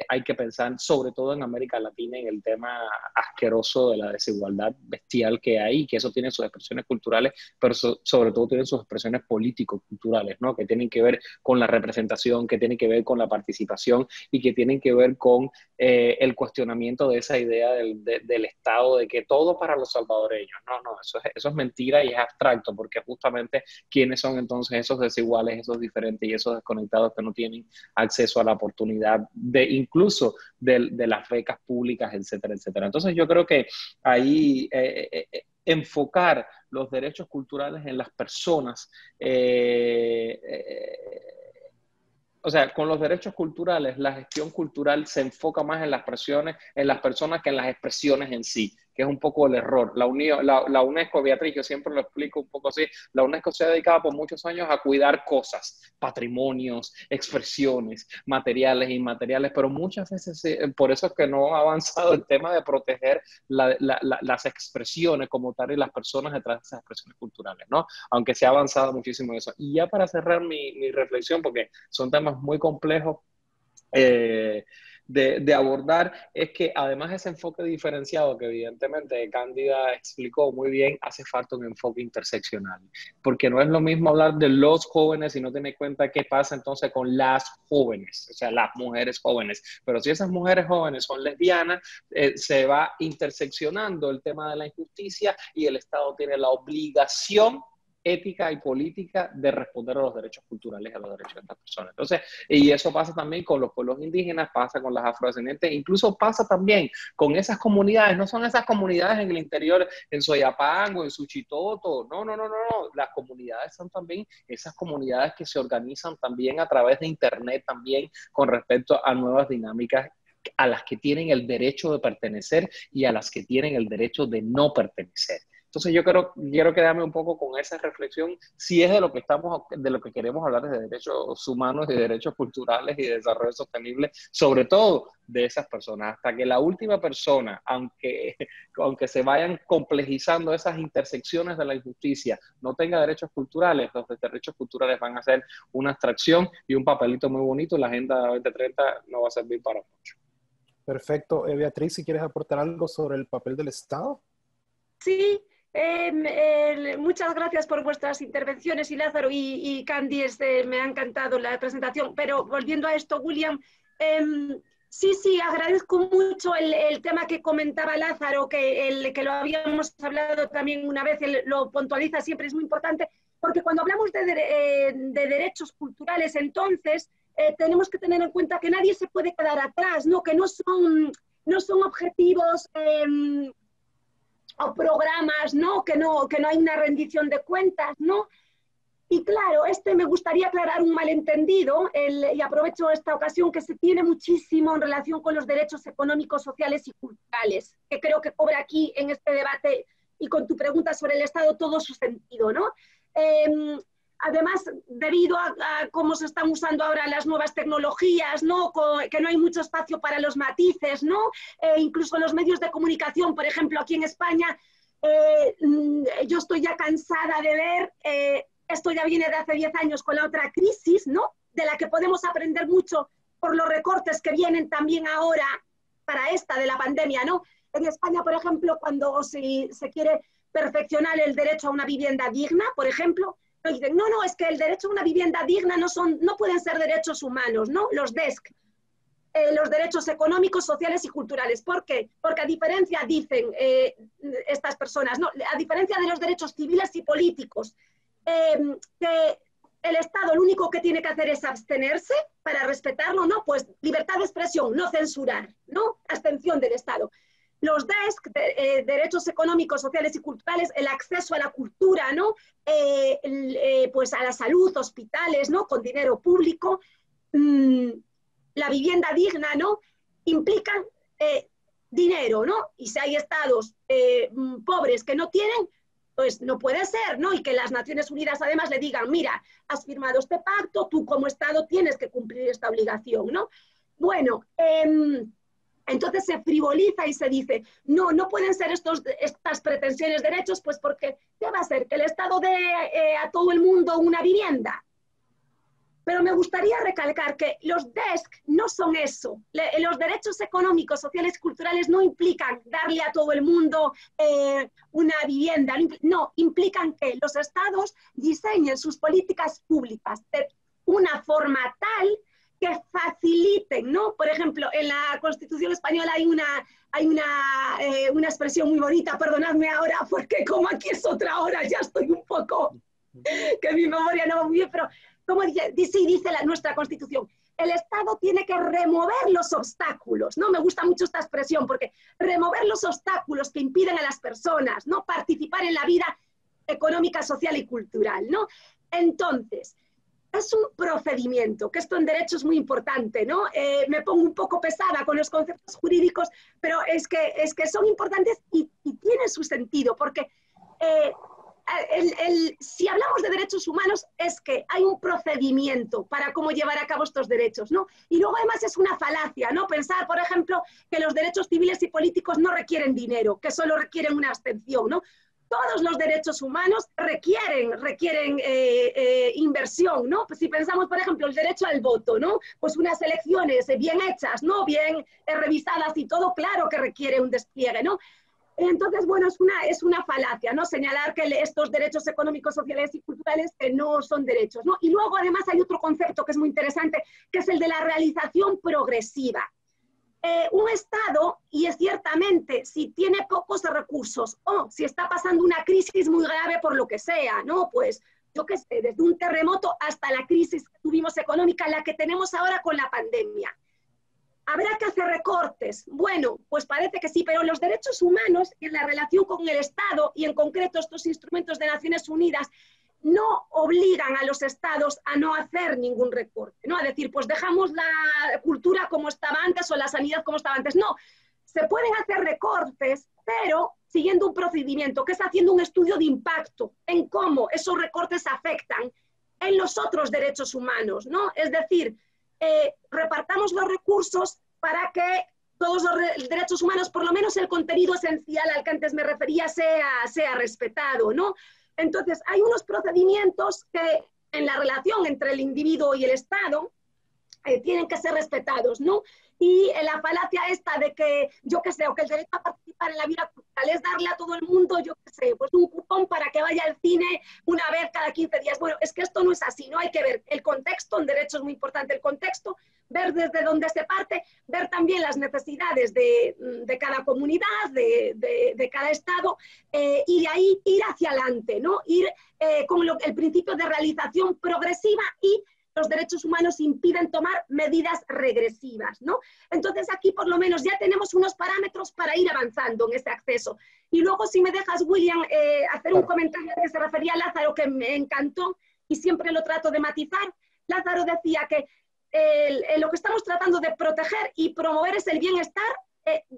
hay que pensar sobre todo en América Latina en el tema asqueroso de la desigualdad bestial que hay, que eso tiene sus expresiones culturales, pero sobre todo tienen sus expresiones político-culturales, ¿no? Que tienen que ver con la representación, que tienen que ver con la participación y que tienen que ver con el cuestionamiento de esa idea del Estado, de que todo para los salvadoreños. No, eso es mentira y es abstracto, porque justamente quiénes son entonces esos desiguales, esos diferentes y esos desconectados que no tienen acceso a la oportunidad de incluso de las becas públicas, etcétera, etcétera. Entonces yo creo que ahí enfocar los derechos culturales en las personas, o sea, con los derechos culturales, la gestión cultural se enfoca más en las personas que en las expresiones en sí, que es un poco el error. La UNESCO, Beatriz, yo siempre lo explico un poco así, la UNESCO se ha dedicado por muchos años a cuidar cosas, patrimonios, expresiones, materiales, inmateriales, pero muchas veces, por eso es que no ha avanzado el tema de proteger las expresiones como tal y las personas detrás de esas expresiones culturales, ¿no? Aunque se ha avanzado muchísimo en eso. Y ya para cerrar mi reflexión, porque son temas muy complejos, de abordar, es que además ese enfoque diferenciado que evidentemente Cándida explicó muy bien, hace falta un enfoque interseccional, porque no es lo mismo hablar de los jóvenes y no tener en cuenta qué pasa entonces con las jóvenes, o sea, las mujeres jóvenes, pero si esas mujeres jóvenes son lesbianas, se va interseccionando el tema de la injusticia y el Estado tiene la obligación ética y política de responder a los derechos culturales, a los derechos de estas personas. Entonces, y eso pasa también con los pueblos indígenas, pasa con las afrodescendientes, incluso pasa también con esas comunidades, no son esas comunidades en el interior, en Soyapango, en Suchitoto, no, las comunidades son también esas comunidades que se organizan también a través de internet también con respecto a nuevas dinámicas a las que tienen el derecho de pertenecer y a las que tienen el derecho de no pertenecer. Entonces yo quiero quedarme un poco con esa reflexión, si es de lo que queremos hablar, es de derechos humanos, de derechos culturales y de desarrollo sostenible, sobre todo de esas personas, hasta que la última persona, aunque se vayan complejizando esas intersecciones de la injusticia, no tenga derechos culturales, los derechos culturales van a ser una abstracción y un papelito muy bonito, la Agenda 2030 no va a servir para mucho. Perfecto. Beatriz, si quieres aportar algo sobre el papel del Estado. Sí. Muchas gracias por vuestras intervenciones, y Lázaro y Candy, me ha encantado la presentación, pero volviendo a esto, William, sí, agradezco mucho el tema que comentaba Lázaro, que lo habíamos hablado también una vez, lo puntualiza siempre, es muy importante, porque cuando hablamos de derechos culturales, entonces tenemos que tener en cuenta que nadie se puede quedar atrás, ¿no? Que no son objetivos o programas, ¿no? Que no hay una rendición de cuentas, ¿no? Y claro, me gustaría aclarar un malentendido, y aprovecho esta ocasión que se tiene muchísimo en relación con los derechos económicos, sociales y culturales, que creo que cobra aquí en este debate y con tu pregunta sobre el Estado todo su sentido, ¿no? Además, debido a cómo se están usando ahora las nuevas tecnologías, ¿no? Que no hay mucho espacio para los matices, ¿no? Incluso los medios de comunicación, por ejemplo, aquí en España, yo estoy ya cansada de ver, esto ya viene de hace 10 años con la otra crisis, ¿no? De la que podemos aprender mucho por los recortes que vienen también ahora para esta de la pandemia, ¿no? En España, por ejemplo, cuando se quiere perfeccionar el derecho a una vivienda digna, por ejemplo, dicen, no, es que el derecho a una vivienda digna no pueden ser derechos humanos, ¿no? Los DESC, los derechos económicos, sociales y culturales. ¿Por qué? Porque a diferencia, dicen estas personas, ¿no? A diferencia de los derechos civiles y políticos, que el Estado lo único que tiene que hacer es abstenerse para respetarlo, ¿no? Pues libertad de expresión, no censurar, ¿no? Abstención del Estado. Los DESC, Derechos Económicos, Sociales y Culturales, el acceso a la cultura, ¿no? Pues a la salud, hospitales, ¿no? Con dinero público, la vivienda digna, ¿no? Implican dinero, ¿no? Y si hay estados pobres que no tienen, pues no puede ser, ¿no? Y que las Naciones Unidas además le digan, mira, has firmado este pacto, tú como Estado tienes que cumplir esta obligación, ¿no? Bueno, entonces se frivoliza y se dice, no, no pueden ser estas pretensiones de derechos, pues porque, ¿qué va a ser? ¿Que el Estado dé a todo el mundo una vivienda? Pero me gustaría recalcar que los DESC no son eso. Los derechos económicos, sociales y culturales no implican darle a todo el mundo una vivienda. No, implican que los estados diseñen sus políticas públicas de una forma tal que faciliten, ¿no? Por ejemplo, en la Constitución Española hay una expresión muy bonita, perdonadme ahora, porque como aquí es otra hora, ya estoy un poco... que mi memoria no va muy bien, pero... Como dice nuestra Constitución, el Estado tiene que remover los obstáculos, ¿no? Me gusta mucho esta expresión porque remover los obstáculos que impiden a las personas, ¿no? Participar en la vida económica, social y cultural, ¿no? Entonces, es un procedimiento, que esto en derecho es muy importante, ¿no? Me pongo un poco pesada con los conceptos jurídicos, pero es que son importantes y tienen su sentido porque... si hablamos de derechos humanos es que hay un procedimiento para cómo llevar a cabo estos derechos, ¿no? Y luego además es una falacia, ¿no? Pensar, por ejemplo, que los derechos civiles y políticos no requieren dinero, que solo requieren una abstención, ¿no? Todos los derechos humanos requieren inversión, ¿no? Pues si pensamos, por ejemplo, el derecho al voto, ¿no? Pues unas elecciones bien hechas, ¿no? Bien revisadas y todo, claro que requiere un despliegue, ¿no? Entonces, bueno, es una falacia, ¿no? Señalar que estos derechos económicos, sociales y culturales que no son derechos, ¿no? Y luego, además, hay otro concepto que es muy interesante, que es el de la realización progresiva. Un Estado, y es ciertamente, si tiene pocos recursos o si está pasando una crisis muy grave por lo que sea, ¿no? Pues, yo qué sé, desde un terremoto hasta la crisis que tuvimos económica, la que tenemos ahora con la pandemia. ¿Habrá que hacer recortes? Bueno, pues parece que sí, pero los derechos humanos en la relación con el Estado y en concreto estos instrumentos de Naciones Unidas no obligan a los Estados a no hacer ningún recorte, ¿no? A decir, pues dejamos la cultura como estaba antes o la sanidad como estaba antes. No, se pueden hacer recortes, pero siguiendo un procedimiento que es haciendo un estudio de impacto en cómo esos recortes afectan en los otros derechos humanos, ¿no? Es decir... repartamos los recursos para que todos los derechos humanos, por lo menos el contenido esencial al que antes me refería, sea respetado, ¿no? Entonces, hay unos procedimientos que en la relación entre el individuo y el Estado tienen que ser respetados, ¿no? Y la falacia esta de que, yo qué sé, o que el derecho a participar en la vida cultural es darle a todo el mundo, yo qué sé, pues un cupón para que vaya al cine una vez cada 15 días. Bueno, es que esto no es así, ¿no? Hay que ver el contexto, en derecho es muy importante el contexto, ver desde dónde se parte, ver también las necesidades de cada comunidad, de cada estado, y de ahí ir hacia adelante, ¿no? Ir con el principio de realización progresiva y... los derechos humanos impiden tomar medidas regresivas, ¿no? Entonces aquí por lo menos ya tenemos unos parámetros para ir avanzando en ese acceso. Y luego si me dejas, William, hacer un comentario que se refería a Lázaro, que me encantó y siempre lo trato de matizar. Lázaro decía que lo que estamos tratando de proteger y promover es el bienestar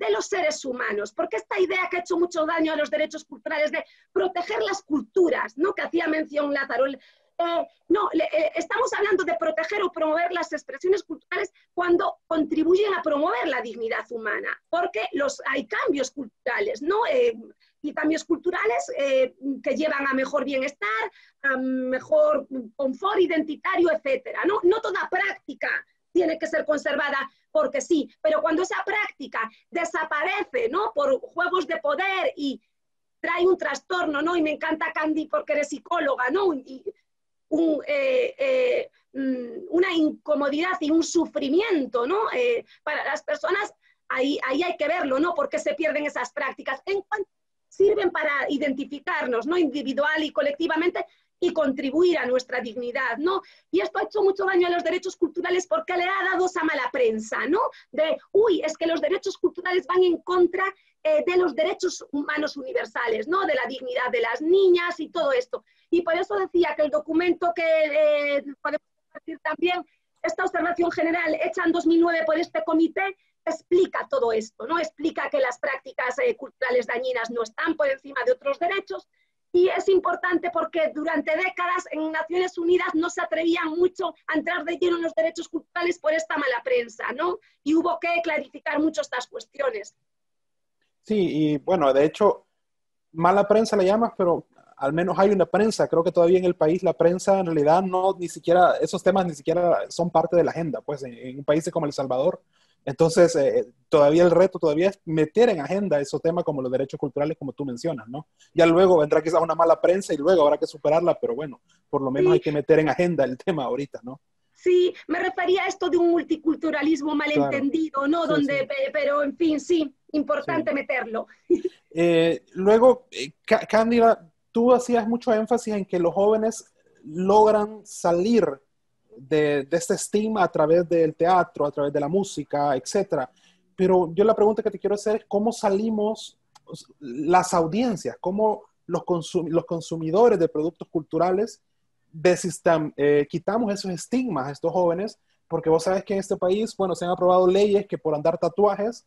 de los seres humanos, porque esta idea que ha hecho mucho daño a los derechos culturales de proteger las culturas, ¿no? Que hacía mención Lázaro. Estamos hablando de proteger o promover las expresiones culturales cuando contribuyen a promover la dignidad humana, porque hay cambios culturales, ¿no? Y cambios culturales que llevan a mejor bienestar, a mejor confort identitario, etcétera, ¿no? No toda práctica tiene que ser conservada porque sí, pero cuando esa práctica desaparece, ¿no? Por juegos de poder y trae un trastorno, ¿no? Y me encanta, Candy, porque eres psicóloga, ¿no? Una incomodidad y un sufrimiento, ¿no? Para las personas, ahí hay que verlo, ¿no? Porque se pierden esas prácticas. En cuanto sirven para identificarnos, ¿no? Individual y colectivamente, y contribuir a nuestra dignidad, ¿no? Y esto ha hecho mucho daño a los derechos culturales porque le ha dado esa mala prensa, ¿no? De, uy, es que los derechos culturales van en contra de los derechos humanos universales, ¿no? De la dignidad de las niñas y todo esto. Y por eso decía que el documento que podemos compartir también, esta observación general hecha en 2009 por este comité, explica todo esto, ¿no? Explica que las prácticas culturales dañinas no están por encima de otros derechos. Y es importante porque durante décadas en Naciones Unidas no se atrevían mucho a entrar de lleno en los derechos culturales por esta mala prensa, ¿no? Y hubo que clarificar mucho estas cuestiones. Sí, y bueno, de hecho, mala prensa la llamas, pero al menos hay una prensa. Creo que todavía en el país la prensa en realidad no, ni siquiera, esos temas ni siquiera son parte de la agenda, pues en países como El Salvador. Entonces, todavía el reto todavía es meter en agenda esos temas como los derechos culturales, como tú mencionas, ¿no? Ya luego vendrá quizás una mala prensa y luego habrá que superarla, pero bueno, por lo menos sí, hay que meter en agenda el tema ahorita, ¿no? Sí, me refería a esto de un multiculturalismo malentendido, claro, ¿no? Sí, donde, sí. Pero en fin, sí, importante sí meterlo. Luego, Cándida, tú hacías mucho énfasis en que los jóvenes logran salir de este estigma a través del teatro, a través de la música, etc. Pero yo la pregunta que te quiero hacer es cómo salimos las audiencias, cómo los consumidores de productos culturales quitamos esos estigmas a estos jóvenes, porque vos sabes que en este país, bueno, se han aprobado leyes que por andar tatuajes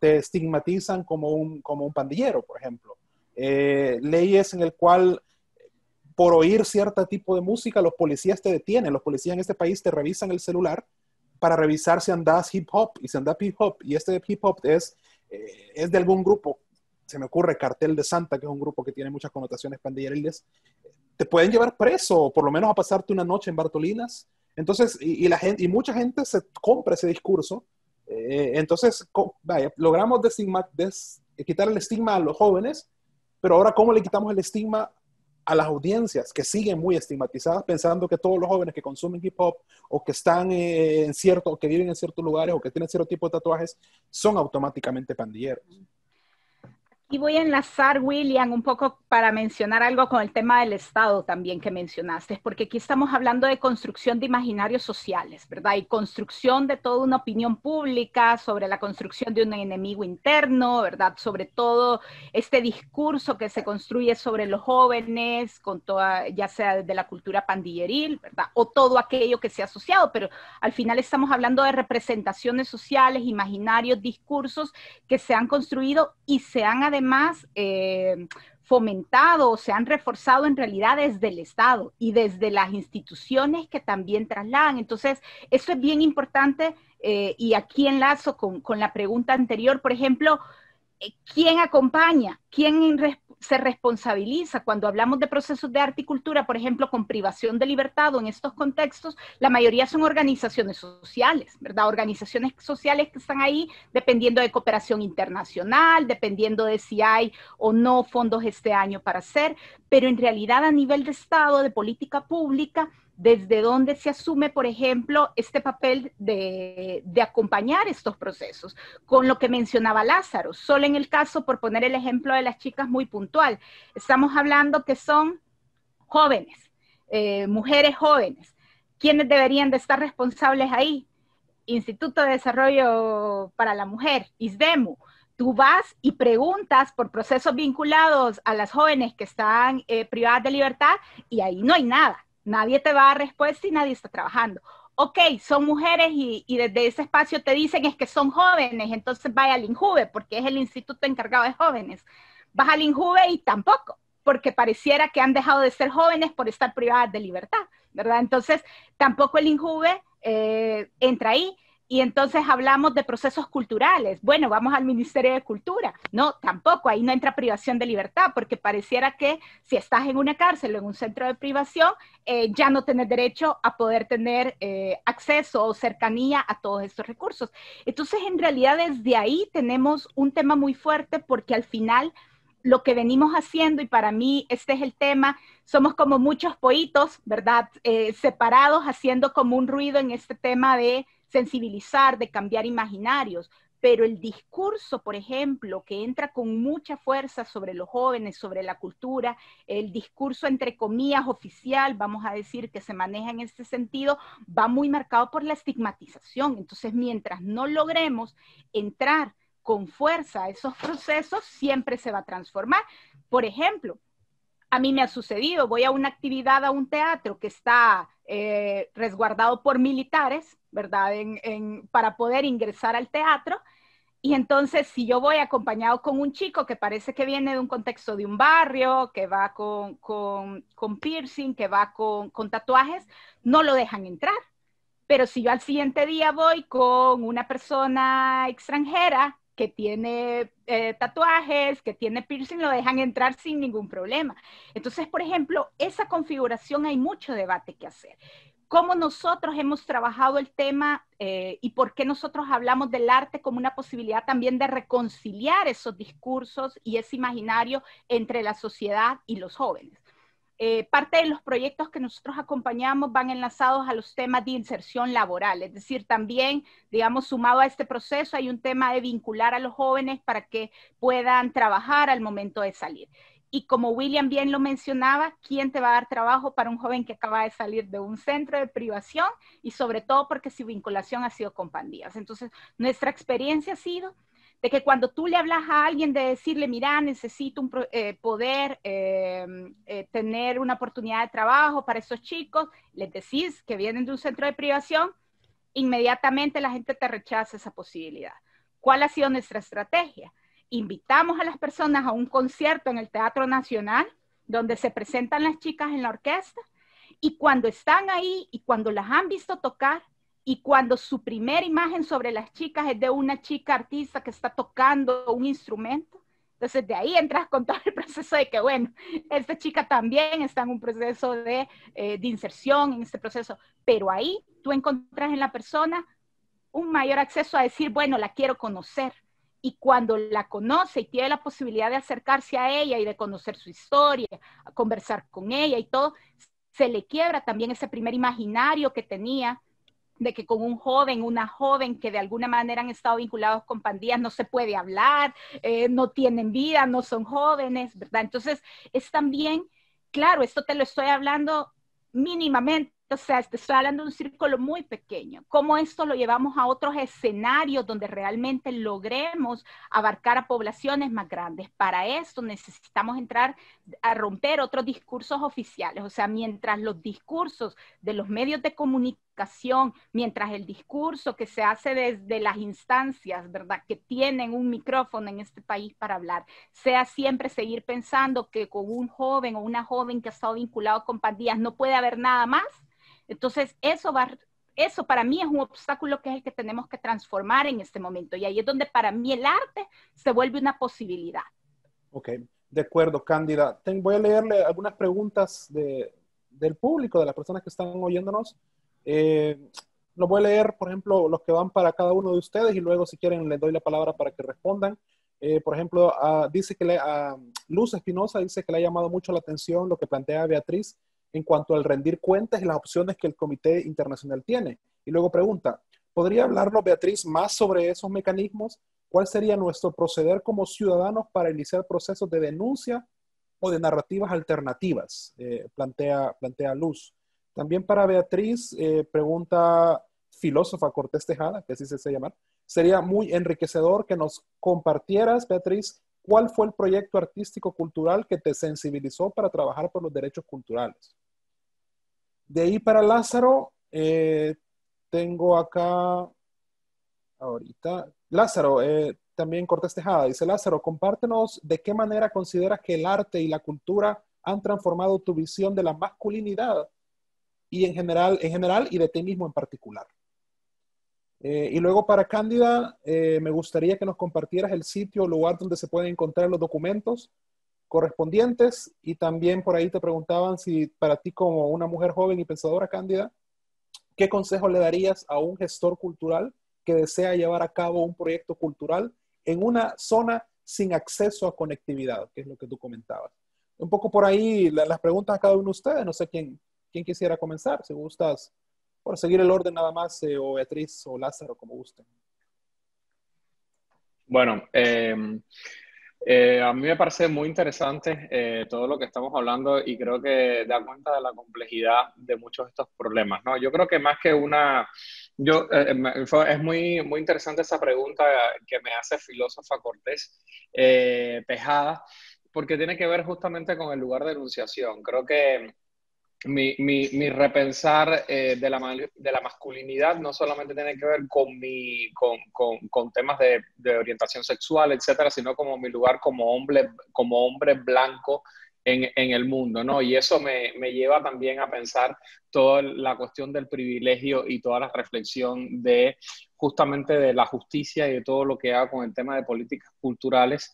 te estigmatizan como un pandillero, por ejemplo. Leyes en el cual por oír cierto tipo de música, los policías te detienen. Los policías en este país te revisan el celular para revisar si andas hip hop y si andas hip hop. Y este hip hop es de algún grupo. Se me ocurre Cartel de Santa, que es un grupo que tiene muchas connotaciones pandilleriles. Te pueden llevar preso o por lo menos a pasarte una noche en Bartolinas. Entonces, y mucha gente se compra ese discurso. Entonces, vaya, logramos quitar el estigma a los jóvenes, pero ahora ¿cómo le quitamos el estigma a las audiencias que siguen muy estigmatizadas, pensando que todos los jóvenes que consumen hip hop o que están o que viven en ciertos lugares o que tienen cierto tipo de tatuajes son automáticamente pandilleros? Y voy a enlazar, William, un poco para mencionar algo con el tema del Estado también que mencionaste, porque aquí estamos hablando de construcción de imaginarios sociales, ¿verdad? Y construcción de toda una opinión pública sobre la construcción de un enemigo interno, ¿verdad? Sobre todo este discurso que se construye sobre los jóvenes, con toda, ya sea desde la cultura pandilleril, ¿verdad? O todo aquello que se ha asociado, pero al final estamos hablando de representaciones sociales, imaginarios, discursos que se han construido y se han además fomentado o se han reforzado en realidad desde el Estado y desde las instituciones que también trasladan. Entonces, eso es bien importante y aquí enlazo con la pregunta anterior, por ejemplo, ¿quién acompaña? ¿Quién se responsabiliza? Cuando hablamos de procesos de arte y cultura, por ejemplo, con privación de libertad o en estos contextos, la mayoría son organizaciones sociales, ¿verdad? Organizaciones sociales que están ahí dependiendo de cooperación internacional, dependiendo de si hay o no fondos este año para hacer, pero en realidad a nivel de Estado, de política pública, desde dónde se asume, por ejemplo, este papel de acompañar estos procesos, con lo que mencionaba Lázaro, solo en el caso, por poner el ejemplo de las chicas muy puntual, estamos hablando que son jóvenes, mujeres jóvenes, ¿quiénes deberían de estar responsables ahí? Instituto de Desarrollo para la Mujer, ISDEMU. Tú vas y preguntas por procesos vinculados a las jóvenes que están privadas de libertad y ahí no hay nada. Nadie te va a dar respuesta y nadie está trabajando. Ok, son mujeres y desde ese espacio te dicen es que son jóvenes, entonces vaya al INJUVE porque es el instituto encargado de jóvenes. Vas al INJUVE y tampoco, porque pareciera que han dejado de ser jóvenes por estar privadas de libertad, ¿verdad? Entonces, tampoco el INJUVE entra ahí. Y entonces hablamos de procesos culturales. Bueno, vamos al Ministerio de Cultura. No, tampoco, ahí no entra privación de libertad, porque pareciera que si estás en una cárcel o en un centro de privación, ya no tenés derecho a poder tener acceso o cercanía a todos estos recursos. Entonces, en realidad, desde ahí tenemos un tema muy fuerte, porque al final lo que venimos haciendo, y para mí este es el tema, somos como muchos pollitos, ¿verdad? Separados, haciendo como un ruido en este tema de sensibilizar, de cambiar imaginarios, Pero el discurso, por ejemplo, que entra con mucha fuerza sobre los jóvenes, sobre la cultura, el discurso entre comillas oficial, vamos a decir, que se maneja en este sentido, va muy marcado por la estigmatización. Entonces, mientras no logremos entrar con fuerza a esos procesos, siempre se va a transformar. Por ejemplo, a mí me ha sucedido, voy a una actividad, a un teatro que está resguardado por militares, ¿verdad? Para poder ingresar al teatro. Y entonces, si yo voy acompañado con un chico que parece que viene de un contexto de un barrio, que va con piercing, que va con tatuajes, no lo dejan entrar. Pero si yo al siguiente día voy con una persona extranjera que tiene tatuajes, que tiene piercing, lo dejan entrar sin ningún problema. Entonces, por ejemplo, esa configuración hay mucho debate que hacer. ¿Cómo nosotros hemos trabajado el tema y por qué nosotros hablamos del arte como una posibilidad también de reconciliar esos discursos y ese imaginario entre la sociedad y los jóvenes? Parte de los proyectos que nosotros acompañamos van enlazados a los temas de inserción laboral, es decir, también, digamos, sumado a este proceso hay un tema de vincular a los jóvenes para que puedan trabajar al momento de salir. Y como William bien lo mencionaba, ¿quién te va a dar trabajo para un joven que acaba de salir de un centro de privación? Y sobre todo porque su vinculación ha sido con pandillas. Entonces, nuestra experiencia ha sido de que cuando tú le hablas a alguien de decirle, mira, necesito tener una oportunidad de trabajo para esos chicos, les decís que vienen de un centro de privación, inmediatamente la gente te rechaza esa posibilidad. ¿Cuál ha sido nuestra estrategia? Invitamos a las personas a un concierto en el Teatro Nacional, donde se presentan las chicas en la orquesta, y cuando están ahí, y cuando las han visto tocar, y cuando su primera imagen sobre las chicas es de una chica artista que está tocando un instrumento, entonces de ahí entras con todo el proceso de que, bueno, esta chica también está en un proceso de inserción, en este proceso. Pero ahí tú encontrás en la persona un mayor acceso a decir, bueno, la quiero conocer. Y cuando la conoce y tiene la posibilidad de acercarse a ella y de conocer su historia, a conversar con ella y todo, se le quiebra también ese primer imaginario que tenía de que con un joven, una joven que de alguna manera han estado vinculados con pandillas no se puede hablar, no tienen vida, no son jóvenes, ¿verdad? Entonces es también, claro, esto te lo estoy hablando mínimamente, o sea, te estoy hablando de un círculo muy pequeño. ¿Cómo esto lo llevamos a otros escenarios donde realmente logremos abarcar a poblaciones más grandes? Para esto necesitamos entrar a romper otros discursos oficiales. O sea, mientras los discursos de los medios de comunicación, mientras el discurso que se hace desde las instancias, ¿verdad?, que tienen un micrófono en este país para hablar, sea siempre seguir pensando que con un joven o una joven que ha estado vinculado con pandillas no puede haber nada más. Entonces, eso para mí es un obstáculo que es el que tenemos que transformar en este momento. Y ahí es donde para mí el arte se vuelve una posibilidad. Ok, de acuerdo, Cándida. Voy a leerle algunas preguntas del público, de las personas que están oyéndonos. Los voy a leer, por ejemplo, los que van para cada uno de ustedes y luego, si quieren, les doy la palabra para que respondan. Por ejemplo, dice que Luz Espinosa dice que le ha llamado mucho la atención lo que plantea Beatriz en cuanto al rendir cuentas y las opciones que el Comité Internacional tiene. Y luego pregunta, ¿podría hablarnos, Beatriz, más sobre esos mecanismos? ¿Cuál sería nuestro proceder como ciudadanos para iniciar procesos de denuncia o de narrativas alternativas? Plantea Luz. También para Beatriz, pregunta filósofa Cortés Tejada, que así se hace llamar, sería muy enriquecedor que nos compartieras, Beatriz, ¿cuál fue el proyecto artístico-cultural que te sensibilizó para trabajar por los derechos culturales? De ahí para Lázaro, tengo acá, ahorita, Lázaro, también Cortés Tejada, dice Lázaro, compártenos de qué manera consideras que el arte y la cultura han transformado tu visión de la masculinidad y en general y de ti mismo en particular. Y luego para Cándida, me gustaría que nos compartieras el sitio o lugar donde se pueden encontrar los documentos correspondientes, y también por ahí te preguntaban si para ti como una mujer joven y pensadora, Cándida, ¿qué consejo le darías a un gestor cultural que desea llevar a cabo un proyecto cultural en una zona sin acceso a conectividad? Que es lo que tú comentabas. Un poco por ahí las preguntas a cada uno de ustedes, no sé quién quisiera comenzar, si gustas. Por seguir el orden nada más, o Beatriz o Lázaro, como gusten. Bueno, a mí me parece muy interesante todo lo que estamos hablando y creo que da cuenta de la complejidad de muchos de estos problemas, ¿no? Yo creo que más que una... es muy interesante esa pregunta que me hace filósofa Cortés Tejada, porque tiene que ver justamente con el lugar de enunciación. Creo que mi repensar de la masculinidad no solamente tiene que ver con temas de orientación sexual, etcétera, sino como mi lugar como hombre blanco en el mundo, ¿no? Y eso me lleva también a pensar toda la cuestión del privilegio y toda la reflexión de justamente de la justicia y de todo lo que haga con el tema de políticas culturales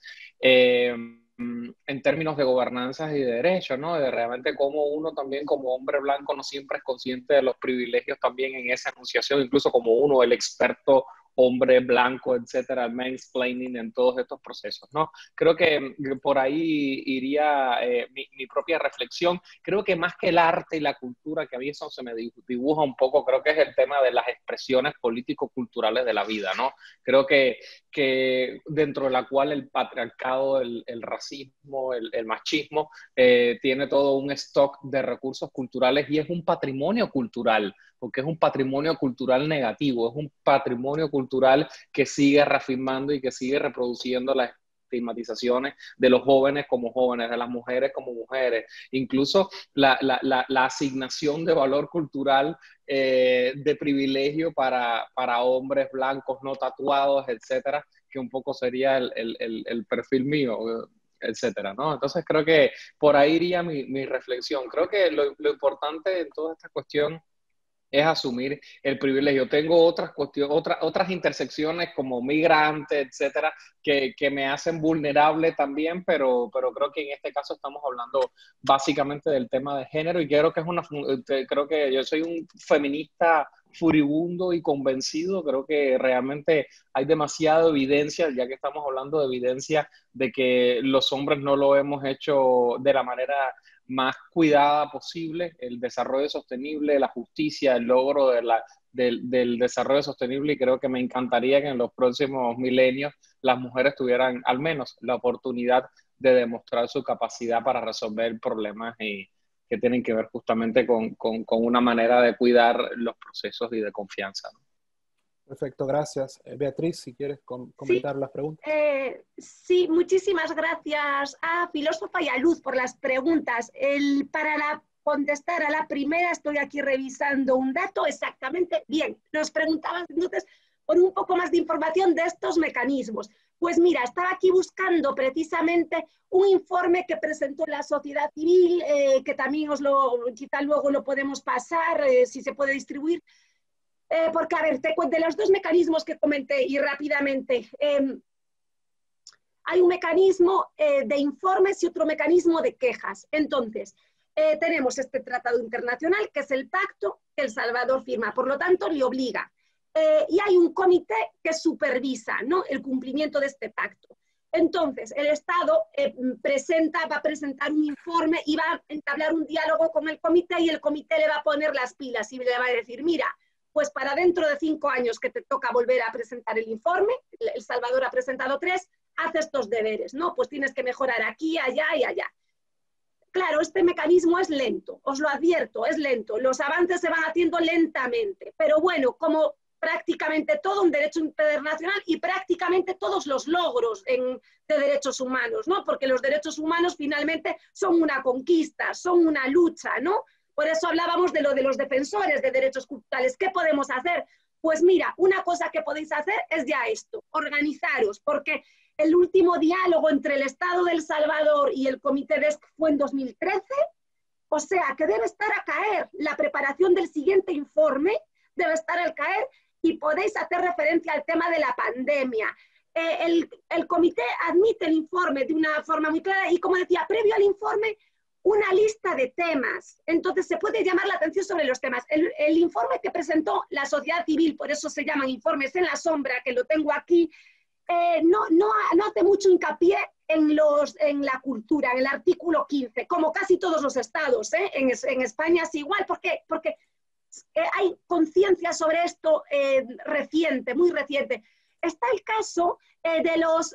en términos de gobernanzas y de derechos, ¿no? De realmente cómo uno también como hombre blanco no siempre es consciente de los privilegios también en esa enunciación, incluso como uno, el experto hombre blanco, etcétera, el mansplaining en todos estos procesos, ¿no? Creo que por ahí iría mi propia reflexión. Creo que más que el arte y la cultura, que a mí eso se me dibuja un poco, creo que es el tema de las expresiones político-culturales de la vida, ¿no? Creo que dentro de la cual el patriarcado, el racismo, el machismo, tiene todo un stock de recursos culturales y es un patrimonio cultural, porque es un patrimonio cultural negativo, es un patrimonio cultural que sigue reafirmando y que sigue reproduciendo las estigmatizaciones de los jóvenes como jóvenes, de las mujeres como mujeres, incluso la asignación de valor cultural de privilegio para hombres blancos no tatuados, etcétera, que un poco sería el perfil mío, etcétera, ¿no? Entonces creo que por ahí iría mi reflexión. Creo que lo importante en toda esta cuestión es asumir el privilegio. Tengo otras cuestiones, otras intersecciones como migrante, etcétera, que me hacen vulnerable también, pero creo que en este caso estamos hablando básicamente del tema de género y creo que creo que yo soy un feminista furibundo y convencido. Creo que realmente hay demasiada evidencia, ya que estamos hablando de evidencia de que los hombres no lo hemos hecho de la manera más cuidada posible, el desarrollo sostenible, la justicia, el logro del desarrollo sostenible, y creo que me encantaría que en los próximos milenios las mujeres tuvieran al menos la oportunidad de demostrar su capacidad para resolver problemas que tienen que ver justamente con una manera de cuidar los procesos y de confianza, ¿no? Perfecto, gracias. Beatriz, si quieres comentar las preguntas. Sí, muchísimas gracias a Filósofa y a Luz por las preguntas. Para contestar a la primera, estoy aquí revisando un dato exactamente. Bien, nos preguntaban entonces por un poco más de información de estos mecanismos. Pues mira, estaba aquí buscando precisamente un informe que presentó la sociedad civil, que también quizá luego lo podemos pasar, si se puede distribuir. Porque, a ver, de los dos mecanismos que comenté, y rápidamente, hay un mecanismo de informes y otro mecanismo de quejas. Entonces, tenemos este tratado internacional, que es el pacto que El Salvador firma, por lo tanto, le obliga. Y hay un comité que supervisa, ¿no?, el cumplimiento de este pacto. Entonces, el Estado va a presentar un informe y va a entablar un diálogo con el comité, y el comité le va a poner las pilas y le va a decir, mira, pues para dentro de 5 años que te toca volver a presentar el informe, El Salvador ha presentado 3, haz estos deberes, ¿no? Pues tienes que mejorar aquí, allá y allá. Claro, este mecanismo es lento, os lo advierto, es lento. Los avances se van haciendo lentamente, pero bueno, como prácticamente todo un derecho internacional y prácticamente todos los logros de derechos humanos, ¿no? Porque los derechos humanos finalmente son una conquista, son una lucha, ¿no? Por eso hablábamos de lo de los defensores de derechos culturales. ¿Qué podemos hacer? Pues mira, una cosa que podéis hacer es ya esto, organizaros, porque el último diálogo entre el Estado de El Salvador y el Comité de fue en 2013, o sea que debe estar a caer, la preparación del siguiente informe debe estar al caer y podéis hacer referencia al tema de la pandemia. El comité admite el informe de una forma muy clara y, como decía, previo al informe, una lista de temas. Entonces se puede llamar la atención sobre los temas. El informe que presentó la sociedad civil, por eso se llaman informes en la sombra, que lo tengo aquí, no hace mucho hincapié en la cultura, en el artículo 15, como casi todos los estados, ¿eh? En España es igual, porque hay conciencia sobre esto reciente, muy reciente. Está el caso de los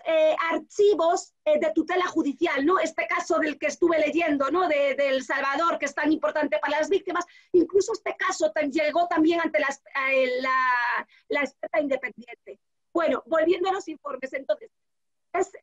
archivos de tutela judicial, ¿no? Este caso del que estuve leyendo, ¿no? De El Salvador, que es tan importante para las víctimas. Incluso este caso llegó también ante la experta independiente. Bueno, volviendo a los informes, entonces,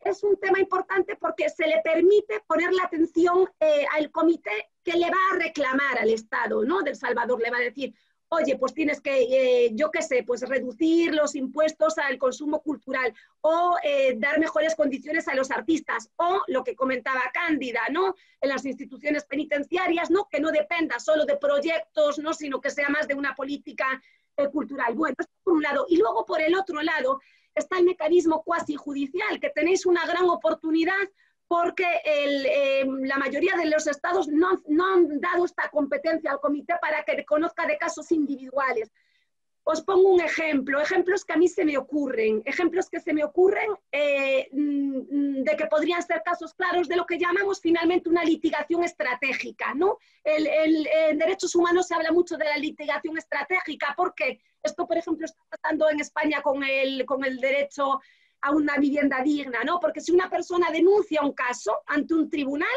es un tema importante porque se le permite poner la atención al comité que le va a reclamar al Estado, ¿no? Del Salvador, le va a decir... Oye, pues tienes que, yo qué sé, pues reducir los impuestos al consumo cultural o dar mejores condiciones a los artistas o lo que comentaba Cándida, ¿no? En las instituciones penitenciarias, ¿no? Que no dependa solo de proyectos, ¿no? Sino que sea más de una política cultural. Bueno, esto por un lado. Y luego por el otro lado está el mecanismo cuasi judicial, que tenéis una gran oportunidad porque la mayoría de los estados no han dado esta competencia al comité para que conozca de casos individuales. Os pongo un ejemplo, ejemplos que a mí se me ocurren, de que podrían ser casos claros de lo que llamamos finalmente una litigación estratégica, ¿no? En derechos humanos se habla mucho de la litigación estratégica, porque esto, por ejemplo, está pasando en España con el derecho a una vivienda digna, ¿no? Porque si una persona denuncia un caso ante un tribunal,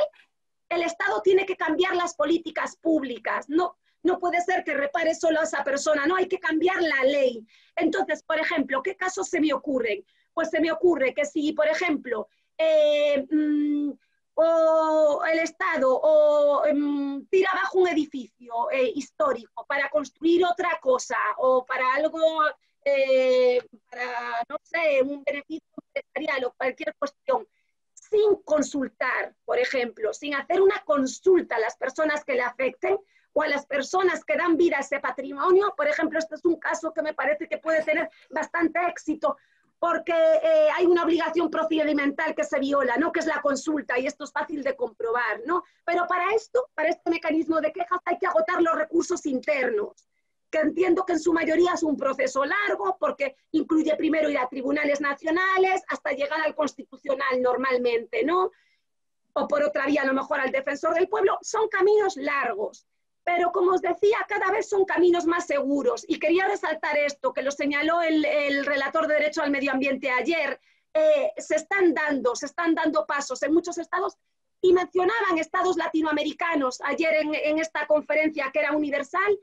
el Estado tiene que cambiar las políticas públicas, no puede ser que repare solo a esa persona, ¿no? Hay que cambiar la ley. Entonces, por ejemplo, ¿qué casos se me ocurren? Pues se me ocurre que si, por ejemplo, o el Estado tira abajo un edificio histórico para construir otra cosa o para algo... para, no sé, un beneficio empresarial o cualquier cuestión, sin consultar, por ejemplo, sin hacer una consulta a las personas que le afecten o a las personas que dan vida a ese patrimonio, por ejemplo, este es un caso que me parece que puede tener bastante éxito, porque hay una obligación procedimental que se viola, ¿no? Que es la consulta, y esto es fácil de comprobar, ¿no? Pero para esto, para este mecanismo de quejas, hay que agotar los recursos internos, que entiendo que en su mayoría es un proceso largo, porque incluye primero ir a tribunales nacionales hasta llegar al constitucional normalmente, ¿no? O por otra vía, a lo mejor al defensor del pueblo. Son caminos largos, pero como os decía, cada vez son caminos más seguros. Y quería resaltar esto, que lo señaló el relator de Derecho al Medio Ambiente ayer. Se están dando pasos en muchos estados, y mencionaban estados latinoamericanos ayer en esta conferencia que era universal.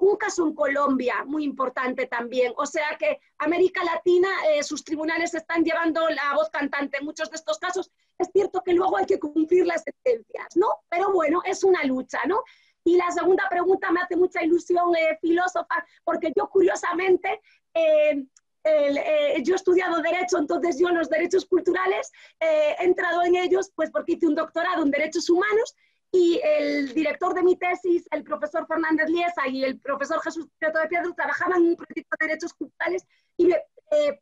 Un caso en Colombia, muy importante también. O sea que América Latina, sus tribunales están llevando la voz cantante en muchos de estos casos. Es cierto que luego hay que cumplir las sentencias, ¿no? Pero bueno, es una lucha, ¿no? Y la segunda pregunta me hace mucha ilusión, filósofa, porque yo curiosamente... yo he estudiado Derecho, entonces yo en los derechos culturales he entrado en ellos pues porque hice un doctorado en Derechos Humanos. Y el director de mi tesis, el profesor Fernández Liesa, y el profesor Jesús Prieto de Piedra trabajaban en un proyecto de derechos culturales y me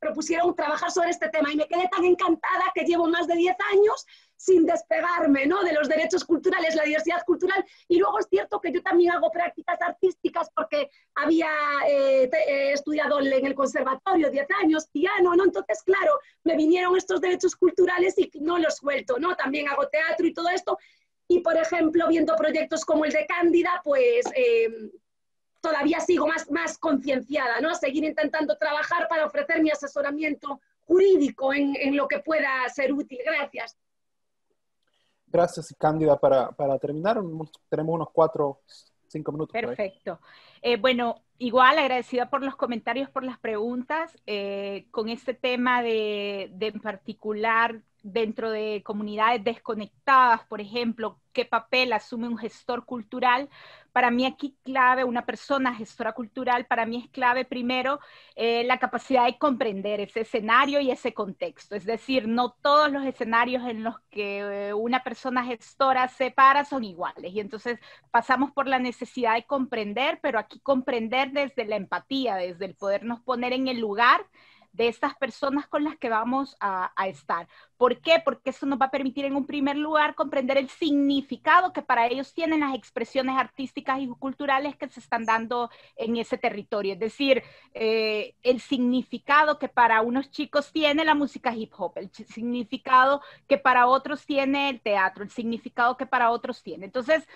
propusieron trabajar sobre este tema. Y me quedé tan encantada que llevo más de 10 años sin despegarme, ¿no? De los derechos culturales, la diversidad cultural. Y luego es cierto que yo también hago prácticas artísticas porque había estudiado en el conservatorio 10 años, piano, ¿no? Entonces, claro, me vinieron estos derechos culturales y no los suelto, ¿no? También hago teatro y todo esto. Y, por ejemplo, viendo proyectos como el de Cándida, pues todavía sigo más concienciada, ¿no? Seguir intentando trabajar para ofrecer mi asesoramiento jurídico en lo que pueda ser útil. Gracias. Gracias, Cándida. Para terminar, tenemos unos 4 o 5 minutos. Perfecto. Bueno, igual agradecida por los comentarios, por las preguntas. Con este tema de en particular... dentro de comunidades desconectadas, por ejemplo, ¿qué papel asume un gestor cultural? Para mí aquí clave, una persona gestora cultural, para mí es clave primero la capacidad de comprender ese escenario y ese contexto. Es decir, no todos los escenarios en los que una persona gestora se para son iguales. Y entonces pasamos por la necesidad de comprender, pero aquí comprender desde la empatía, desde el podernos poner en el lugar de estas personas con las que vamos a estar. ¿Por qué? Porque eso nos va a permitir en un primer lugar comprender el significado que para ellos tienen las expresiones artísticas y culturales que se están dando en ese territorio. Es decir, el significado que para unos chicos tiene la música hip hop, el significado que para otros tiene el teatro, el significado que para otros tiene. Entonces,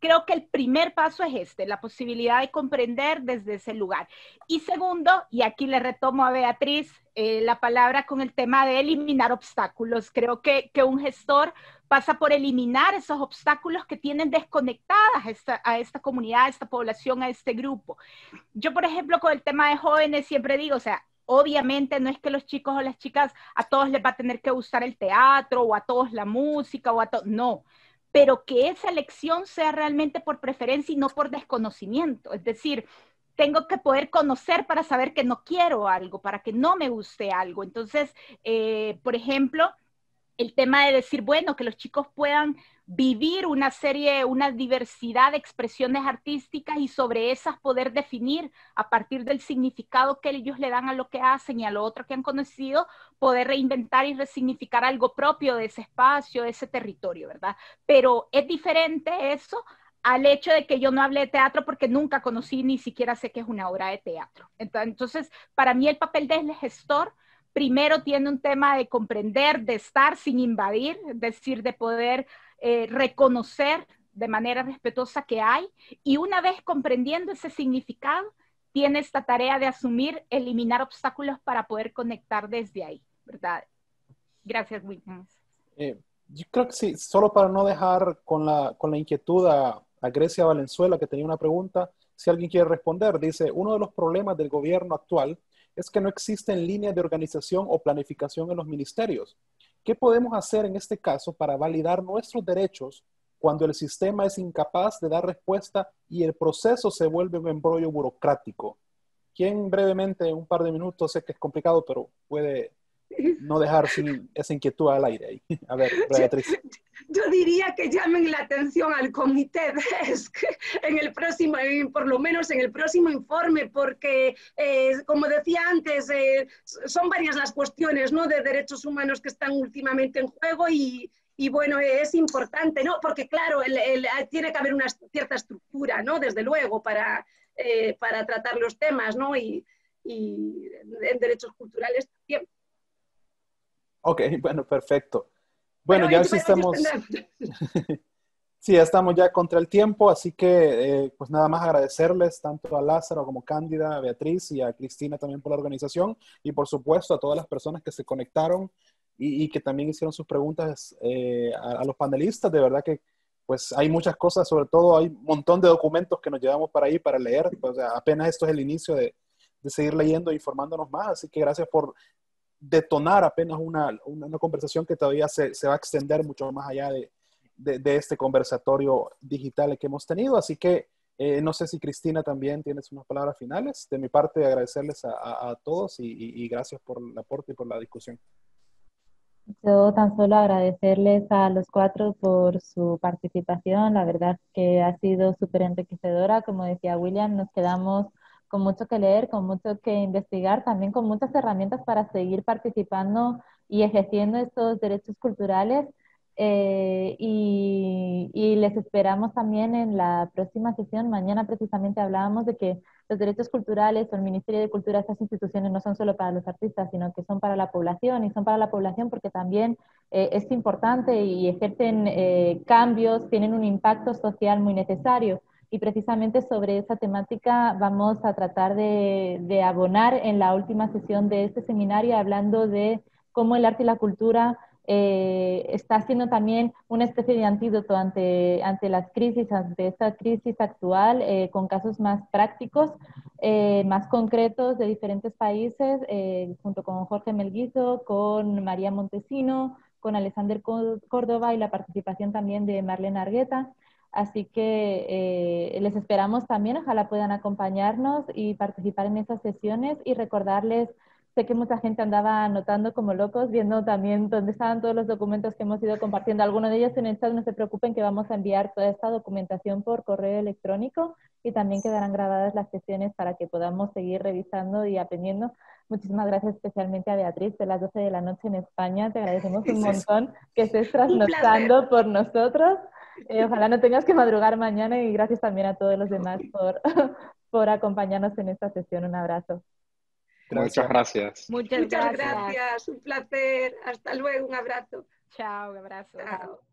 Creo que el primer paso es este, la posibilidad de comprender desde ese lugar. Y segundo, y aquí le retomo a Beatriz la palabra con el tema de eliminar obstáculos. Creo que un gestor pasa por eliminar esos obstáculos que tienen desconectadas a esta comunidad, a esta población, a este grupo. Yo, por ejemplo, con el tema de jóvenes siempre digo, o sea, obviamente no es que los chicos o las chicas a todos les va a tener que gustar el teatro o a todos la música o a todos, no, pero que esa elección sea realmente por preferencia y no por desconocimiento. Es decir, tengo que poder conocer para saber que no quiero algo, para que no me guste algo. Entonces, por ejemplo, el tema de decir, bueno, que los chicos puedan vivir una diversidad de expresiones artísticas y sobre esas poder definir a partir del significado que ellos le dan a lo que hacen y a lo otro que han conocido, poder reinventar y resignificar algo propio de ese espacio, de ese territorio, ¿verdad? Pero es diferente eso al hecho de que yo no hablé de teatro porque nunca conocí, ni siquiera sé que es una obra de teatro. Entonces, para mí el papel del gestor primero tiene un tema de comprender, de estar sin invadir, es decir, de poder reconocer de manera respetuosa que hay. Y una vez comprendiendo ese significado, tiene esta tarea de asumir, eliminar obstáculos para poder conectar desde ahí, ¿verdad? Gracias, William. Yo creo que sí, solo para no dejar con la inquietud a Grecia Valenzuela, que tenía una pregunta, si alguien quiere responder, dice, uno de los problemas del gobierno actual es que no existen líneas de organización o planificación en los ministerios. ¿Qué podemos hacer en este caso para validar nuestros derechos cuando el sistema es incapaz de dar respuesta y el proceso se vuelve un embrollo burocrático? ¿Quién brevemente, en un par de minutos, sé que es complicado, pero puede no dejar sin esa inquietud al aire ahí? A ver, Beatriz. Yo diría que llamen la atención al comité en el próximo, por lo menos en el próximo informe, porque como decía antes, son varias las cuestiones, ¿no?, de derechos humanos que están últimamente en juego y bueno, es importante, ¿no? Porque claro, tiene que haber una cierta estructura, ¿no?, desde luego, para tratar los temas, ¿no?, y en derechos culturales también. Ok, bueno, perfecto. Bueno, pero ya sí estamos, sí, estamos ya contra el tiempo, así que pues nada más agradecerles tanto a Lázaro como Cándida, a Beatriz y a Cristina también por la organización y por supuesto a todas las personas que se conectaron y que también hicieron sus preguntas a los panelistas. De verdad que pues hay muchas cosas, sobre todo hay un montón de documentos que nos llevamos para ahí para leer, pues apenas esto es el inicio de seguir leyendo e informándonos más, así que gracias por detonar apenas una conversación que todavía se va a extender mucho más allá de este conversatorio digital que hemos tenido. Así que no sé si Cristina también tienes unas palabras finales. De mi parte, agradecerles a todos y gracias por el aporte y por la discusión. Yo tan solo agradecerles a los cuatro por su participación. La verdad que ha sido súper enriquecedora. Como decía William, nos quedamos con mucho que leer, con mucho que investigar, también con muchas herramientas para seguir participando y ejerciendo estos derechos culturales. Y les esperamos también en la próxima sesión. Mañana precisamente hablábamos de que los derechos culturales o el Ministerio de Cultura, estas instituciones no son solo para los artistas, sino que son para la población, y son para la población porque también es importante y ejercen cambios, tienen un impacto social muy necesario. Y precisamente sobre esa temática vamos a tratar de abonar en la última sesión de este seminario, hablando de cómo el arte y la cultura está siendo también una especie de antídoto ante las crisis, ante esta crisis actual, con casos más prácticos, más concretos de diferentes países, junto con Jorge Melguizo, con María Montesino, con Alexander Córdoba y la participación también de Marlene Argueta. Así que les esperamos también, ojalá puedan acompañarnos y participar en estas sesiones y recordarles, sé que mucha gente andaba anotando como locos, viendo también dónde estaban todos los documentos que hemos ido compartiendo, algunos de ellos en el chat, no se preocupen que vamos a enviar toda esta documentación por correo electrónico y también quedarán grabadas las sesiones para que podamos seguir revisando y aprendiendo. Muchísimas gracias especialmente a Beatriz, de las 12 de la noche en España, te agradecemos un montón que estés trasnochando por nosotros. Ojalá no tengas que madrugar mañana y gracias también a todos los demás por acompañarnos en esta sesión. Un abrazo. Muchas gracias. Muchas gracias. Un placer. Hasta luego. Un abrazo. Chao, un abrazo. Chao.